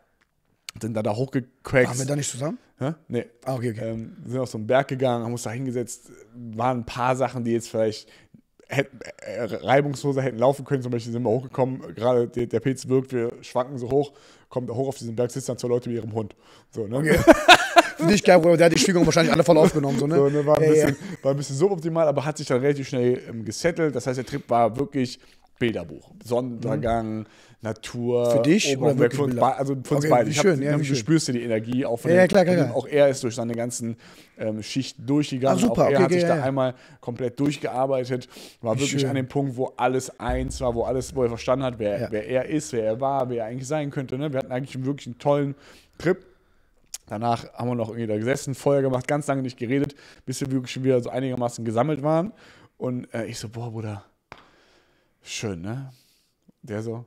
sind da da hochgecrackt. Waren wir da nicht zusammen? Hä? Nee. Ah, okay, okay. Ähm, sind auf so einen Berg gegangen, haben uns da hingesetzt, waren ein paar Sachen, die jetzt vielleicht hätten, äh, reibungsloser hätten laufen können, zum Beispiel sind wir hochgekommen, gerade der, der Pilz wirkt, wir schwanken so hoch, kommen da hoch auf diesen Berg, sitzen dann zwei Leute mit ihrem Hund. So, ne? Okay. Nicht geil, der hat die Schwingung wahrscheinlich alle voll aufgenommen. So, ne? So, ne, war, ein ja, bisschen, ja. war ein bisschen suboptimal, aber hat sich dann relativ schnell ähm, gesettelt. Das heißt, der Trip war wirklich Bilderbuch. Sonnenuntergang, mhm. Natur. Für dich? Oder wirklich für uns, also für uns okay, beide. Ich schön, hab, ja, du schön. spürst dir die Energie auch von ja, dem, ja, klar, klar, klar. Auch er ist durch seine ganzen ähm, Schichten durchgegangen. Ach, super, auch er okay, hat sich ja, da ja. einmal komplett durchgearbeitet. War wie wirklich schön. An dem Punkt, wo alles eins war, wo alles, wo er verstanden hat, wer, ja. wer er ist, wer er war, wer er eigentlich sein könnte. Ne? Wir hatten eigentlich wirklich einen tollen Trip. Danach haben wir noch irgendwie da gesessen, Feuer gemacht, ganz lange nicht geredet, bis wir wirklich wieder so einigermaßen gesammelt waren. Und äh, ich so, boah, Bruder, schön, ne? Der so,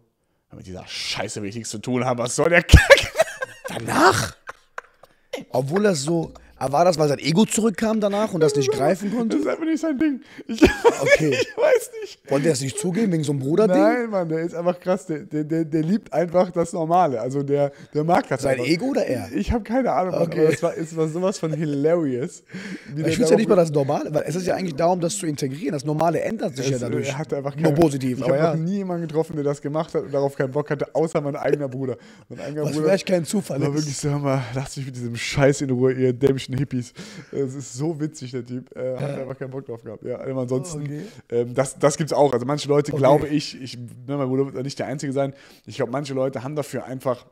mit dieser Scheiße will ich nichts zu tun haben, was soll der Kack? Danach? Obwohl das so, war das, weil sein Ego zurückkam danach und das nicht greifen konnte? Das ist einfach nicht sein Ding. Ich, okay. ich weiß nicht. Wollte er es nicht zugeben wegen so einem Bruderding? Nein, Mann, der ist einfach krass. Der, der, der, der liebt einfach das Normale. Also der, der mag das. Sein Ego oder er? Ich, ich habe keine Ahnung. Okay. Aber es, war, es war sowas von hilarious. Ich finde es ja nicht mal das Normale, weil es ist ja eigentlich darum, das zu integrieren. Das Normale ändert sich ja dadurch. Er hat einfach keine, nur positiv. Ich habe ja. noch nie jemanden getroffen, der das gemacht hat und darauf keinen Bock hatte, außer mein eigener Bruder. Mein eigener Was Bruder, vielleicht kein Zufall war ist. Wirklich so, hör mal, lass mich mit diesem Scheiß in Ruhe, ihr dämlichen Hippies. Es ist so witzig, der Typ. Äh, hat ja. einfach keinen Bock drauf gehabt. Ja, aber ansonsten, okay. ähm, das, das gibt es auch. Also manche Leute, okay. glaube ich, ich ne, mein Bruder wird da nicht der Einzige sein, ich glaube, manche Leute haben dafür einfach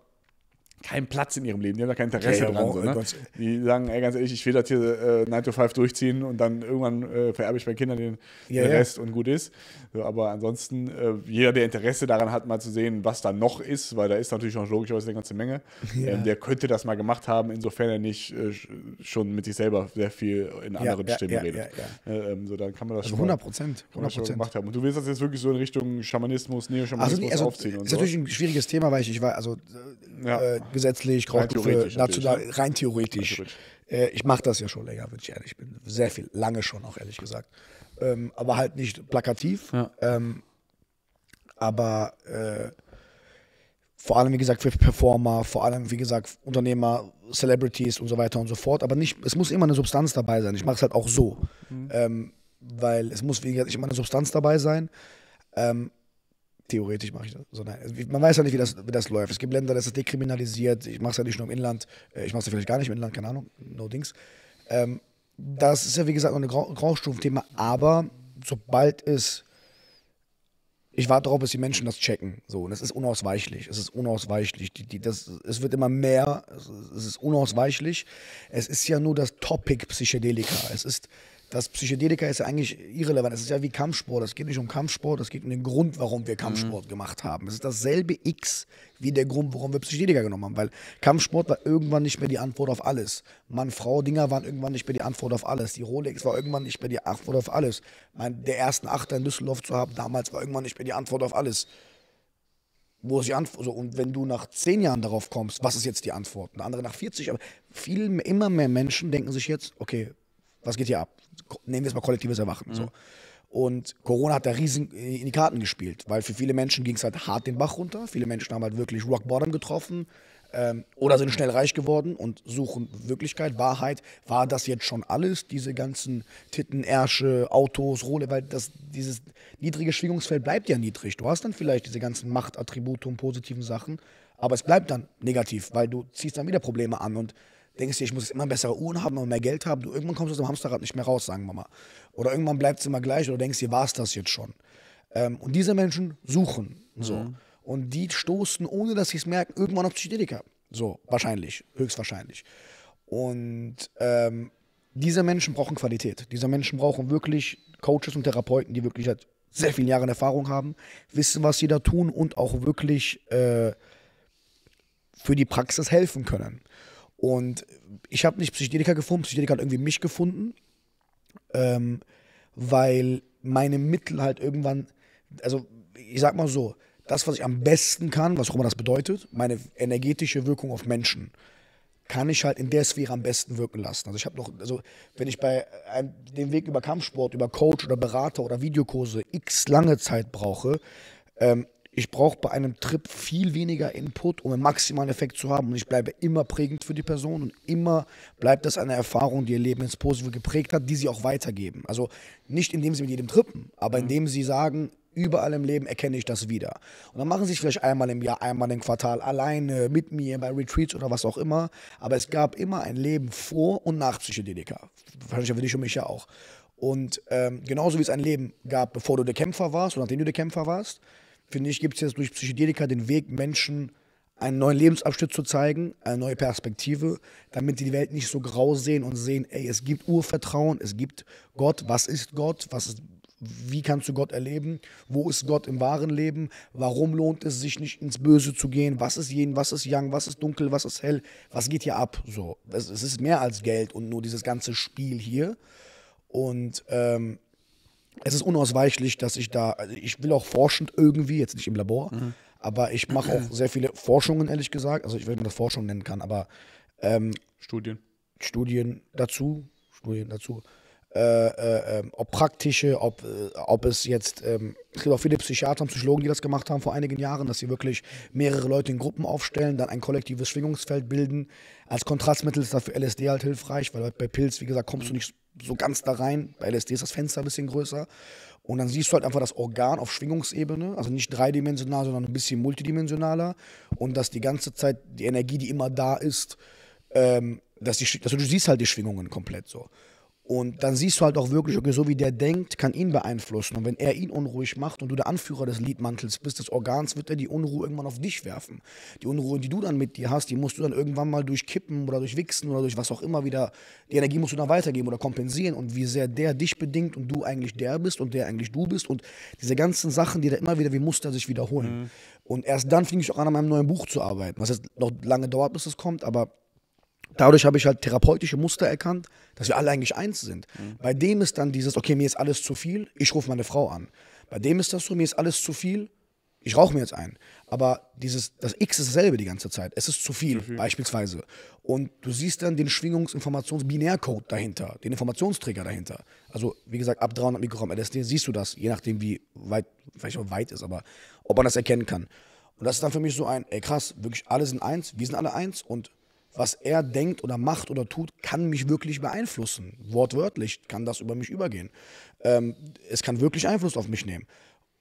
keinen Platz in ihrem Leben. Die haben da kein Interesse okay, dran. So, ne? Die sagen, ey, ganz ehrlich, ich will das hier äh, nine to five durchziehen und dann irgendwann äh, vererbe ich meinen Kindern den, ja, den Rest ja. und gut ist. So, aber ansonsten, äh, jeder, der Interesse daran hat, mal zu sehen, was da noch ist, weil da ist natürlich noch logischerweise eine ganze Menge, ja. ähm, der könnte das mal gemacht haben, insofern er nicht äh, schon mit sich selber sehr viel in anderen ja, ja, Stimmen ja, redet. Ja, ja. Äh, ähm, so, dann kann man das also schon hundert Prozent gemacht haben. Und du willst das jetzt wirklich so in Richtung Schamanismus, Neoschamanismus also, also, aufziehen? Das ist so. Natürlich ein schwieriges Thema, weil ich, ich war, also ja. äh, gesetzlich, rein theoretisch, national, natürlich, rein theoretisch. Rein theoretisch. Äh, ich mache das ja schon länger, wenn ich ehrlich bin. Sehr viel, lange schon auch, ehrlich gesagt. Ähm, aber halt nicht plakativ. Ja. Ähm, aber äh, vor allem, wie gesagt, für Performer, vor allem, wie gesagt, Unternehmer, Celebrities und so weiter und so fort. Aber nicht, es muss immer eine Substanz dabei sein. Ich mache es halt auch so. Mhm. Ähm, weil es muss, wie gesagt, immer eine Substanz dabei sein. Ähm, Theoretisch mache ich das. Also nein. Man weiß ja nicht, wie das, wie das läuft. Es gibt Länder, das ist dekriminalisiert. Ich mache es ja nicht nur im Inland. Ich mache es ja vielleicht gar nicht im Inland, keine Ahnung. No Dings. Ähm, das ist ja, wie gesagt, noch ein Grau Graustufenthema. Aber sobald es... Ich warte darauf, bis die Menschen das checken. So, und es ist unausweichlich. Es ist unausweichlich. Die, die, das, es wird immer mehr. Es, es ist unausweichlich. Es ist ja nur das Topic Psychedelika. Es ist... Das Psychedelika ist ja eigentlich irrelevant. Es ist ja wie Kampfsport. Es geht nicht um Kampfsport. Es geht um den Grund, warum wir Kampfsport mhm. gemacht haben. Es ist dasselbe X wie der Grund, warum wir Psychedelika genommen haben. Weil Kampfsport war irgendwann nicht mehr die Antwort auf alles. Mann-Frau-Dinger waren irgendwann nicht mehr die Antwort auf alles. Die Rolex war irgendwann nicht mehr die Antwort auf alles. Mein, der ersten Achter in Düsseldorf zu haben, damals war irgendwann nicht mehr die Antwort auf alles. Wo ist die Antwort? So, und wenn du nach zehn Jahren darauf kommst, was ist jetzt die Antwort? Eine andere nach vierzig. Aber viel, immer mehr Menschen denken sich jetzt, okay, was geht hier ab? Nehmen wir es mal kollektives Erwachen. Mhm. So. Und Corona hat da riesen in die Karten gespielt, weil für viele Menschen ging es halt hart den Bach runter. Viele Menschen haben halt wirklich Rock Bottom getroffen ähm, oder sind schnell reich geworden und suchen Wirklichkeit, Wahrheit. War das jetzt schon alles? Diese ganzen Titten, Ärsche, Autos, Rolle, weil das, dieses niedrige Schwingungsfeld bleibt ja niedrig. Du hast dann vielleicht diese ganzen Machtattribute und positiven Sachen, aber es bleibt dann negativ, weil du ziehst dann wieder Probleme an und denkst dir, ich muss jetzt immer bessere Uhren haben, immer mehr Geld haben. Du, irgendwann kommst du aus dem Hamsterrad nicht mehr raus, sagen wir mal. Oder irgendwann bleibt es immer gleich oder denkst dir, war es das jetzt schon? Ähm, und diese Menschen suchen. So. Mhm. Und die stoßen, ohne dass sie es merken, irgendwann auf Psychedelika. So, wahrscheinlich, höchstwahrscheinlich. Und ähm, diese Menschen brauchen Qualität. Diese Menschen brauchen wirklich Coaches und Therapeuten, die wirklich halt sehr viele Jahre Erfahrung haben, wissen, was sie da tun und auch wirklich äh, für die Praxis helfen können. Und ich habe nicht Psychedelika gefunden, Psychedelika hat irgendwie mich gefunden, ähm, weil meine Mittel halt irgendwann, also ich sag mal so, das, was ich am besten kann, was auch immer das bedeutet, meine energetische Wirkung auf Menschen, kann ich halt in der Sphäre am besten wirken lassen. Also ich habe noch, also wenn ich bei einem, dem Weg über Kampfsport, über Coach oder Berater oder Videokurse x lange Zeit brauche, ähm, ich brauche bei einem Trip viel weniger Input, um einen maximalen Effekt zu haben. Und ich bleibe immer prägend für die Person und immer bleibt das eine Erfahrung, die ihr Leben ins Positive geprägt hat, die sie auch weitergeben. Also nicht, indem sie mit jedem trippen, aber indem sie sagen, überall im Leben erkenne ich das wieder. Und dann machen sie es vielleicht einmal im Jahr, einmal im Quartal, alleine, mit mir, bei Retreats oder was auch immer. Aber es gab immer ein Leben vor und nach Psychedelika. Wahrscheinlich für dich und mich ja auch. Und ähm, genauso wie es ein Leben gab, bevor du der Kämpfer warst oder nachdem du der Kämpfer warst, finde ich, gibt es jetzt durch Psychedelika den Weg, Menschen einen neuen Lebensabschnitt zu zeigen, eine neue Perspektive, damit die die Welt nicht so grau sehen und sehen, ey, es gibt Urvertrauen, es gibt Gott, was ist Gott, was ist, wie kannst du Gott erleben, wo ist Gott im wahren Leben, warum lohnt es sich nicht ins Böse zu gehen, was ist Yin, was ist Yang, was ist dunkel, was ist hell, was geht hier ab, so. Es, es ist mehr als Geld und nur dieses ganze Spiel hier. Und ähm, es ist unausweichlich, dass ich da, also ich will auch forschend irgendwie, jetzt nicht im Labor, mhm. aber ich mache auch sehr viele Forschungen, ehrlich gesagt, also ich weiß nicht, ob man das Forschung nennen kann, aber ähm, Studien. Studien dazu, Studien dazu, äh, äh, ob praktische, ob, äh, ob es jetzt, ähm, es gibt auch viele Psychiater und Psychologen, die das gemacht haben vor einigen Jahren, dass sie wirklich mehrere Leute in Gruppen aufstellen, dann ein kollektives Schwingungsfeld bilden. Als Kontrastmittel ist dafür L S D halt hilfreich, weil bei Pilz, wie gesagt, kommst du nicht so ganz da rein. Bei L S D ist das Fenster ein bisschen größer. Und dann siehst du halt einfach das Organ auf Schwingungsebene, also nicht dreidimensional, sondern ein bisschen multidimensionaler. Und dass die ganze Zeit die Energie, die immer da ist, ähm, dass, die, dass du, du siehst halt die Schwingungen komplett so. Und dann siehst du halt auch wirklich, okay, so wie der denkt, kann ihn beeinflussen. Und wenn er ihn unruhig macht und du der Anführer des Lidmantels bist, des Organs, wird er die Unruhe irgendwann auf dich werfen. Die Unruhe, die du dann mit dir hast, die musst du dann irgendwann mal durch Kippen oder durch Wichsen oder durch was auch immer wieder, die Energie musst du dann weitergeben oder kompensieren. Und wie sehr der dich bedingt und du eigentlich der bist und der eigentlich du bist und diese ganzen Sachen, die da immer wieder wie Muster sich wiederholen. Mhm. Und erst dann fing ich auch an, an meinem neuen Buch zu arbeiten, was jetzt noch lange dauert, bis es kommt, aber dadurch habe ich halt therapeutische Muster erkannt, dass wir alle eigentlich eins sind. Mhm. Bei dem ist dann dieses, okay, mir ist alles zu viel, ich rufe meine Frau an. Bei dem ist das so, mir ist alles zu viel, ich rauche mir jetzt ein. Aber dieses, das X ist dasselbe die ganze Zeit. Es ist zu viel, zu viel. Beispielsweise. Und du siehst dann den Schwingungs-Informations-Binärcode dahinter, den Informationsträger dahinter. Also wie gesagt, ab dreihundert Mikrogramm L S D siehst du das, je nachdem wie weit, vielleicht auch weit ist, aber ob man das erkennen kann. Und das ist dann für mich so ein, ey krass, wirklich alle sind eins, wir sind alle eins und was er denkt oder macht oder tut, kann mich wirklich beeinflussen. Wortwörtlich kann das über mich übergehen. Ähm, es kann wirklich Einfluss auf mich nehmen.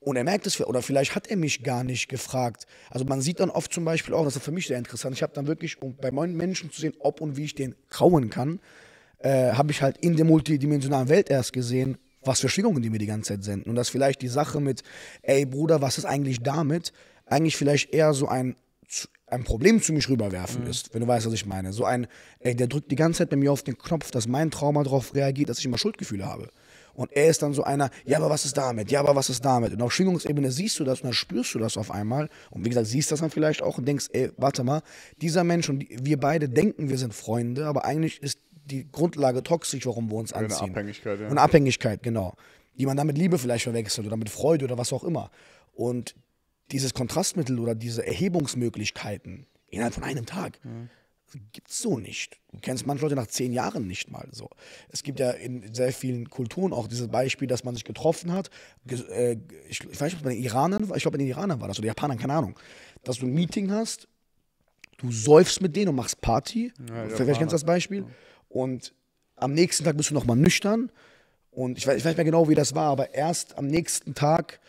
Und er merkt es, oder vielleicht hat er mich gar nicht gefragt. Also man sieht dann oft zum Beispiel auch, das ist für mich sehr interessant, ich habe dann wirklich, um bei meinen Menschen zu sehen, ob und wie ich den trauen kann, äh, habe ich halt in der multidimensionalen Welt erst gesehen, was für Schwingungen die mir die ganze Zeit senden. Und dass vielleicht die Sache mit, ey Bruder, was ist eigentlich damit? Eigentlich vielleicht eher so ein ein Problem zu mich rüberwerfen mhm. ist, wenn du weißt, was ich meine. So ein, ey, der drückt die ganze Zeit bei mir auf den Knopf, dass mein Trauma darauf reagiert, dass ich immer Schuldgefühle habe. Und er ist dann so einer, ja, aber was ist damit? Ja, aber was ist damit? Und auf Schwingungsebene siehst du das und dann spürst du das auf einmal. Und wie gesagt, siehst das dann vielleicht auch und denkst, ey, warte mal, dieser Mensch und wir beide denken, wir sind Freunde, aber eigentlich ist die Grundlage toxisch, warum wir uns anziehen. Eine Abhängigkeit, ja. Eine Abhängigkeit, genau. Die man dann mit Liebe vielleicht verwechselt oder mit Freude oder was auch immer. Und dieses Kontrastmittel oder diese Erhebungsmöglichkeiten innerhalb von einem Tag mhm. gibt es so nicht. Du kennst manche Leute nach zehn Jahren nicht mal so. Es gibt ja in sehr vielen Kulturen auch dieses Beispiel, dass man sich getroffen hat. Ich weiß nicht, ob es bei den Iranern war, ich glaube, bei den Iranern war das oder Japanern, keine Ahnung. Dass du ein Meeting hast, du säufst mit denen und machst Party. Ja, vielleicht kennst du das Beispiel. Ja. Und am nächsten Tag bist du nochmal nüchtern. Und ich weiß, ich weiß nicht mehr genau, wie das war, aber erst am nächsten Tag.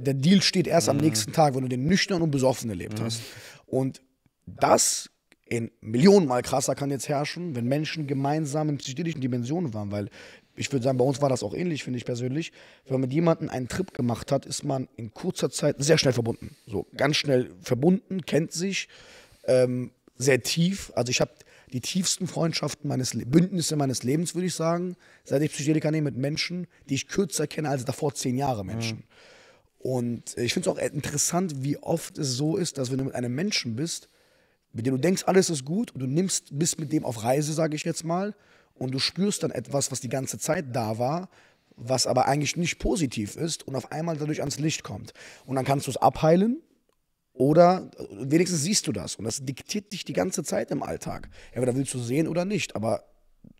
Der Deal steht erst am nächsten Tag, wenn du den nüchtern und besoffen erlebt hast. Und das in Millionenmal krasser kann jetzt herrschen, wenn Menschen gemeinsam in psychedelischen Dimensionen waren, weil ich würde sagen, bei uns war das auch ähnlich, finde ich persönlich. Wenn man mit jemandem einen Trip gemacht hat, ist man in kurzer Zeit sehr schnell verbunden. So ganz schnell verbunden, kennt sich, ähm, sehr tief. Also ich habe die tiefsten Freundschaften, meines Le Bündnisse meines Lebens, würde ich sagen, seit ich Psychedelika nehme, mit Menschen, die ich kürzer kenne als davor zehn Jahre Menschen. Mhm. Und ich finde es auch interessant, wie oft es so ist, dass wenn du mit einem Menschen bist, mit dem du denkst, alles ist gut und du nimmst, bist mit dem auf Reise, sage ich jetzt mal, und du spürst dann etwas, was die ganze Zeit da war, was aber eigentlich nicht positiv ist und auf einmal dadurch ans Licht kommt. Und dann kannst du es abheilen oder wenigstens siehst du das. Und das diktiert dich die ganze Zeit im Alltag. Entweder willst du sehen oder nicht, aber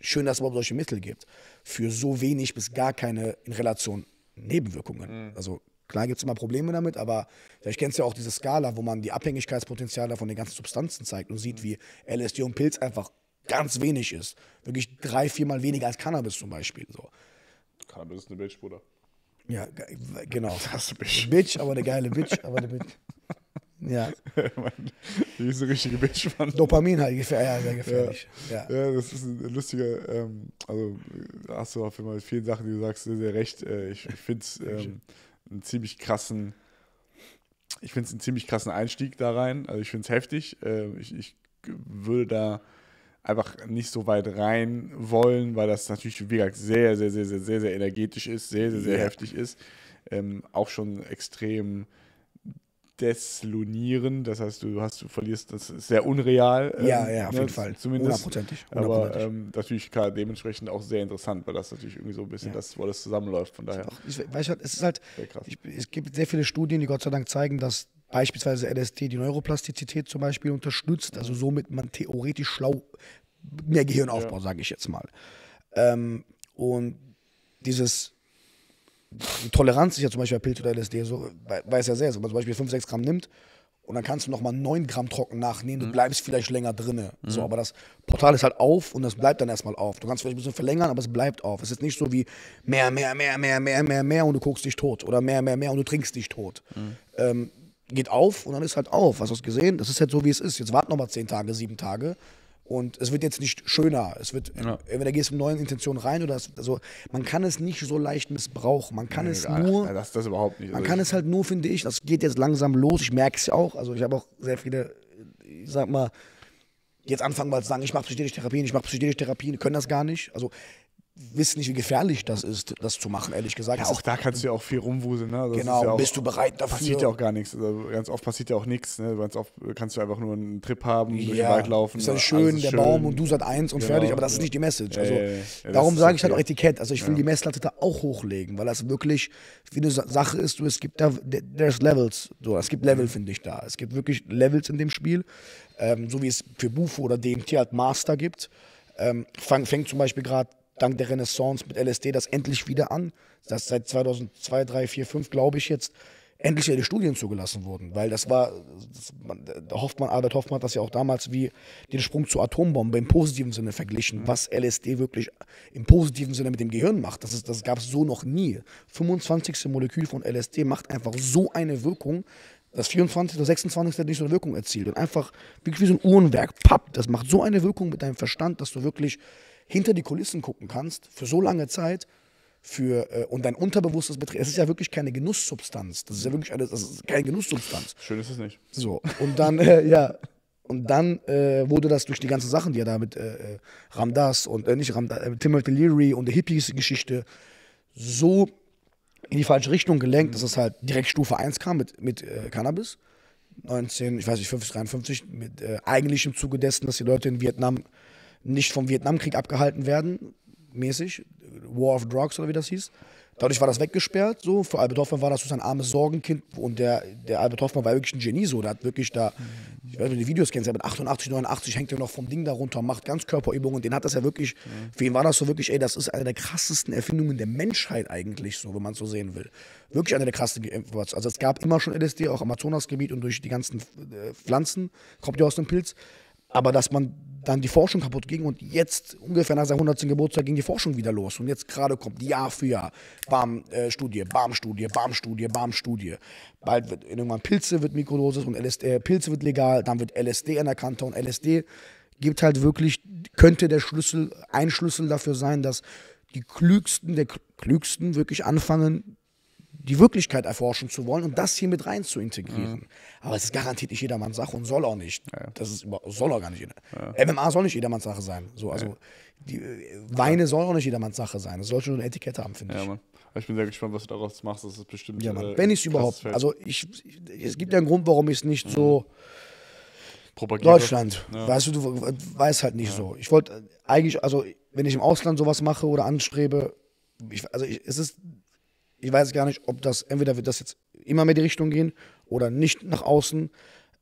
schön, dass es überhaupt solche Mittel gibt. Für so wenig bis gar keine in Relation Nebenwirkungen. Also klar gibt es immer Probleme damit, aber vielleicht kennst du ja auch diese Skala, wo man die Abhängigkeitspotenziale von den ganzen Substanzen zeigt und sieht, wie L S D und Pilz einfach ganz wenig ist. Wirklich drei, viermal weniger als Cannabis zum Beispiel. So. Cannabis ist eine Bitch, Bruder. Ja, genau. Das ist eine Bitch. Bitch, aber eine geile Bitch. Aber eine Bitch. Ja. Die ist eine richtige Bitchwand. Dopamin halt, ja, sehr gefährlich. Ja, ja. ja das ist ein lustiger, ähm, also hast du auf jeden Fall mit vielen Sachen, die du sagst, sehr, sehr recht. Äh, ich ich finde es ähm, einen ziemlich krassen, ich finde es einen ziemlich krassen Einstieg da rein. Also ich finde es heftig. Äh, ich, ich würde da einfach nicht so weit rein wollen, weil das natürlich, wie gesagt, sehr, sehr, sehr, sehr, sehr, sehr energetisch ist, sehr, sehr, sehr, sehr heftig ist. Ähm, auch schon extrem desillusionieren, das heißt, du hast, du verlierst, das ist sehr unreal. Ja, ähm, ja, auf ne, jeden Fall. Zumindest. hundertprozentig. Aber ähm, natürlich klar, dementsprechend auch sehr interessant, weil das natürlich irgendwie so ein bisschen ja. das, wo das zusammenläuft. Von daher. Ich, weißt du, es ist halt, ich, es gibt sehr viele Studien, die Gott sei Dank zeigen, dass beispielsweise L S D die Neuroplastizität zum Beispiel unterstützt, also somit man theoretisch schlau mehr Gehirn aufbaut, ja. sage ich jetzt mal. Ähm, und dieses Die Toleranz ist ja zum Beispiel bei Pilz oder L S D so, weiß ja sehr, so, wenn man zum Beispiel fünf, sechs Gramm nimmt und dann kannst du nochmal neun Gramm trocken nachnehmen, du mhm. bleibst vielleicht länger drin. Mhm. So, aber das Portal ist halt auf und das bleibt dann erstmal auf. Du kannst vielleicht ein bisschen verlängern, aber es bleibt auf. Es ist nicht so wie mehr, mehr, mehr, mehr, mehr, mehr, mehr und du guckst dich tot oder mehr, mehr, mehr und du trinkst dich tot. Mhm. Ähm, geht auf und dann ist halt auf. Hast du es gesehen? Das ist halt so, wie es ist. Jetzt wart nochmal zehn Tage, sieben Tage. Und es wird jetzt nicht schöner. Es wird, ja. entweder gehst du mit neuen Intentionen rein oder es, also man kann es nicht so leicht missbrauchen. Man kann nee, es nur. Das, das überhaupt nicht. Man also kann es halt nur, finde ich, das geht jetzt langsam los. Ich merke es ja auch. Also ich habe auch sehr viele, ich sag mal, jetzt anfangen mal zu sagen, ich mache psychedelische Therapien, ich mache psychedelische Therapien, die können das gar nicht. Also wissen nicht, wie gefährlich das ist, das zu machen, ehrlich gesagt. Ja, auch da kannst du ja auch viel rumwuseln. Ne? Das genau, ist ja auch, bist du bereit dafür? Passiert ja auch gar nichts. Also ganz oft passiert ja auch nichts. Ne? Ganz oft kannst du einfach nur einen Trip haben, durch ja, den Wald laufen. Ist ja schön, ist der schön. Baum und du seid eins und genau, fertig, aber das ja. ist nicht die Message. Also, ja, ja, ja. Ja, darum sage okay. ich halt auch Etikett. Also ich will ja. die Messlatte da auch hochlegen, weil das wirklich wie eine Sache ist, du, es gibt da, there's levels. So, es gibt Level, finde ich, da. Es gibt wirklich Levels in dem Spiel, ähm, so wie es für Bufo oder D M T halt Master gibt. Ähm, fang, fängt zum Beispiel gerade dank der Renaissance mit L S D das endlich wieder an, dass seit zweitausendzwei, drei, vier, fünf, glaube ich jetzt, endlich wieder die Studien zugelassen wurden. Weil das war, das, man, Hoffmann, Albert Hoffmann hat das ja auch damals wie den Sprung zur Atombombe im positiven Sinne verglichen, was L S D wirklich im positiven Sinne mit dem Gehirn macht. Das, ist, das gab es so noch nie. fünfundzwanzigste Molekül von L S D macht einfach so eine Wirkung, das vierundzwanzigste oder sechsundzwanzigste hat nicht so eine Wirkung erzielt. Und einfach wie, wie so ein Uhrenwerk, papp, das macht so eine Wirkung mit deinem Verstand, dass du wirklich hinter die Kulissen gucken kannst, für so lange Zeit, für, äh, und dein Unterbewusstes beträgt. Es ist ja wirklich keine Genusssubstanz. Das ist ja wirklich eine, das ist keine Genusssubstanz. Schön ist es nicht. So, und dann, äh, ja, und dann äh, wurde das durch die ganzen Sachen, die ja da mit äh, Ramdas und, äh, nicht Ramdas, äh, Timothy Leary und der Hippies-Geschichte so in die falsche Richtung gelenkt, dass es halt direkt Stufe eins kam mit, mit äh, Cannabis. neunzehn, ich weiß nicht, fünfzig, dreiundfünfzig, mit äh, eigentlich im Zuge dessen, dass die Leute in Vietnam nicht vom Vietnamkrieg abgehalten werden, mäßig, War of Drugs oder wie das hieß. Dadurch war das weggesperrt, so. Für Albert Hoffmann war das so sein armes Sorgenkind und der, der Albert Hoffmann war wirklich ein Genie, so. Der hat wirklich da, ich weiß nicht, die Videos kennst, ja, mit achtundachtzig, neunundachtzig hängt er noch vom Ding da runter und macht Ganzkörperübungen und den hat das ja wirklich, mhm. für ihn war das so wirklich, ey, das ist eine der krassesten Erfindungen der Menschheit eigentlich, so, wenn man es so sehen will. Wirklich eine der krassesten, also es gab immer schon L S D, auch im Amazonasgebiet und durch die ganzen äh, Pflanzen, kommt ja aus dem Pilz, aber dass man dann die Forschung kaputt ging und jetzt ungefähr nach seinem hundertsten Geburtstag ging die Forschung wieder los und jetzt gerade kommt Jahr für Jahr Bam, äh, Studie, Bam, Studie, Bam, Studie, Bam, Studie. Bald wird irgendwann Pilze wird Mikrodosis und L S D, äh, Pilze wird legal, dann wird L S D anerkannt und L S D gibt halt wirklich, könnte der Schlüssel, ein Schlüssel dafür sein, dass die Klügsten der Klügsten wirklich anfangen, die Wirklichkeit erforschen zu wollen und das hier mit rein zu integrieren. Mhm. Aber es ist garantiert nicht jedermanns Sache und soll auch nicht. Ja. Das ist soll auch gar nicht. Ja. M M A soll nicht jedermanns Sache sein. So, also ja. die Weine ja. soll auch nicht jedermanns Sache sein. Es soll schon eine Etikette haben, finde ja, ich. Mann. Ich bin sehr gespannt, was du daraus machst. Das ist bestimmt. Ja, Mann. Wenn ich es überhaupt. Feld. Also ich, ich, es gibt ja einen Grund, warum ich es nicht mhm. so propagiere. Deutschland. Ja. Weißt du, du weißt halt nicht ja. so. Ich wollte eigentlich, also wenn ich im Ausland sowas mache oder anstrebe, ich, also ich, es ist Ich weiß gar nicht, ob das, entweder wird das jetzt immer mehr die Richtung gehen oder nicht nach außen.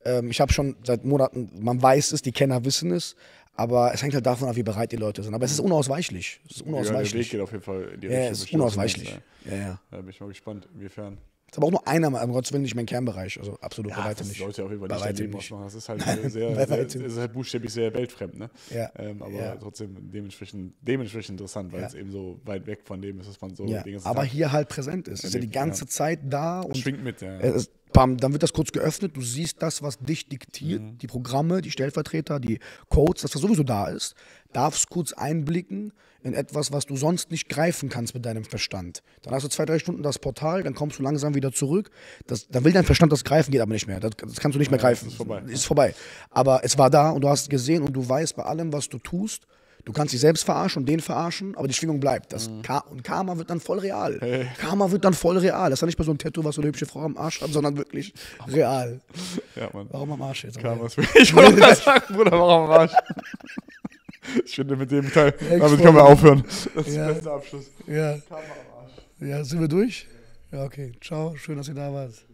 Ähm, ich habe schon seit Monaten, man weiß es, die Kenner wissen es, aber es hängt halt davon ab, wie bereit die Leute sind. Aber es ist unausweichlich. Es ist unausweichlich. Ja, der Weg geht auf jeden Fall in die Richtung. Ja, es ist unausweichlich. Ja, ja. Da bin ich mal gespannt, inwiefern. Das ist aber auch nur einer, aber um Gottes Willen nicht mein Kernbereich. Also absolut ja, bereit das nicht. Sollte ja auf jeden Fall nicht Leben ausmachen. Das ist halt Nein, sehr, sehr, ist halt buchstäblich sehr weltfremd, ne? Ja. Ähm, aber ja. trotzdem dementsprechend, dementsprechend interessant, weil ja. es eben so weit weg von dem ist, dass man so ja. Dinge. Aber Tag hier halt präsent ist. Es ist ja die ganze ja. Zeit da. Und schwingt mit, ja. Es, bam, dann wird das kurz geöffnet, du siehst das, was dich diktiert, mhm. die Programme, die Stellvertreter, die Codes, das was sowieso da ist, darfst kurz einblicken in etwas, was du sonst nicht greifen kannst mit deinem Verstand. Dann hast du zwei, drei Stunden das Portal, dann kommst du langsam wieder zurück, das, dann will dein Verstand das greifen, geht aber nicht mehr, das, das kannst du nicht mehr ja, greifen, ist vorbei. ist vorbei. Aber es war da und du hast gesehen und du weißt bei allem, was du tust, du kannst dich selbst verarschen und den verarschen, aber die Schwingung bleibt. Das mhm. Ka und Karma wird dann voll real. Hey. Karma wird dann voll real. Das ist ja nicht mehr so ein Tattoo, was so eine hübsche Frau am Arsch hat, sondern wirklich real. Ja, Mann. Warum am Arsch jetzt? Karma ist wirklich. Ich wollte das sagen, Bruder, warum am Arsch? Ich finde, mit dem Teil, damit können wir aufhören. Das ist ja. der beste Abschluss. Ja. Karma am Arsch. Ja, sind wir durch? Ja, okay. Ciao, schön, dass ihr da wart.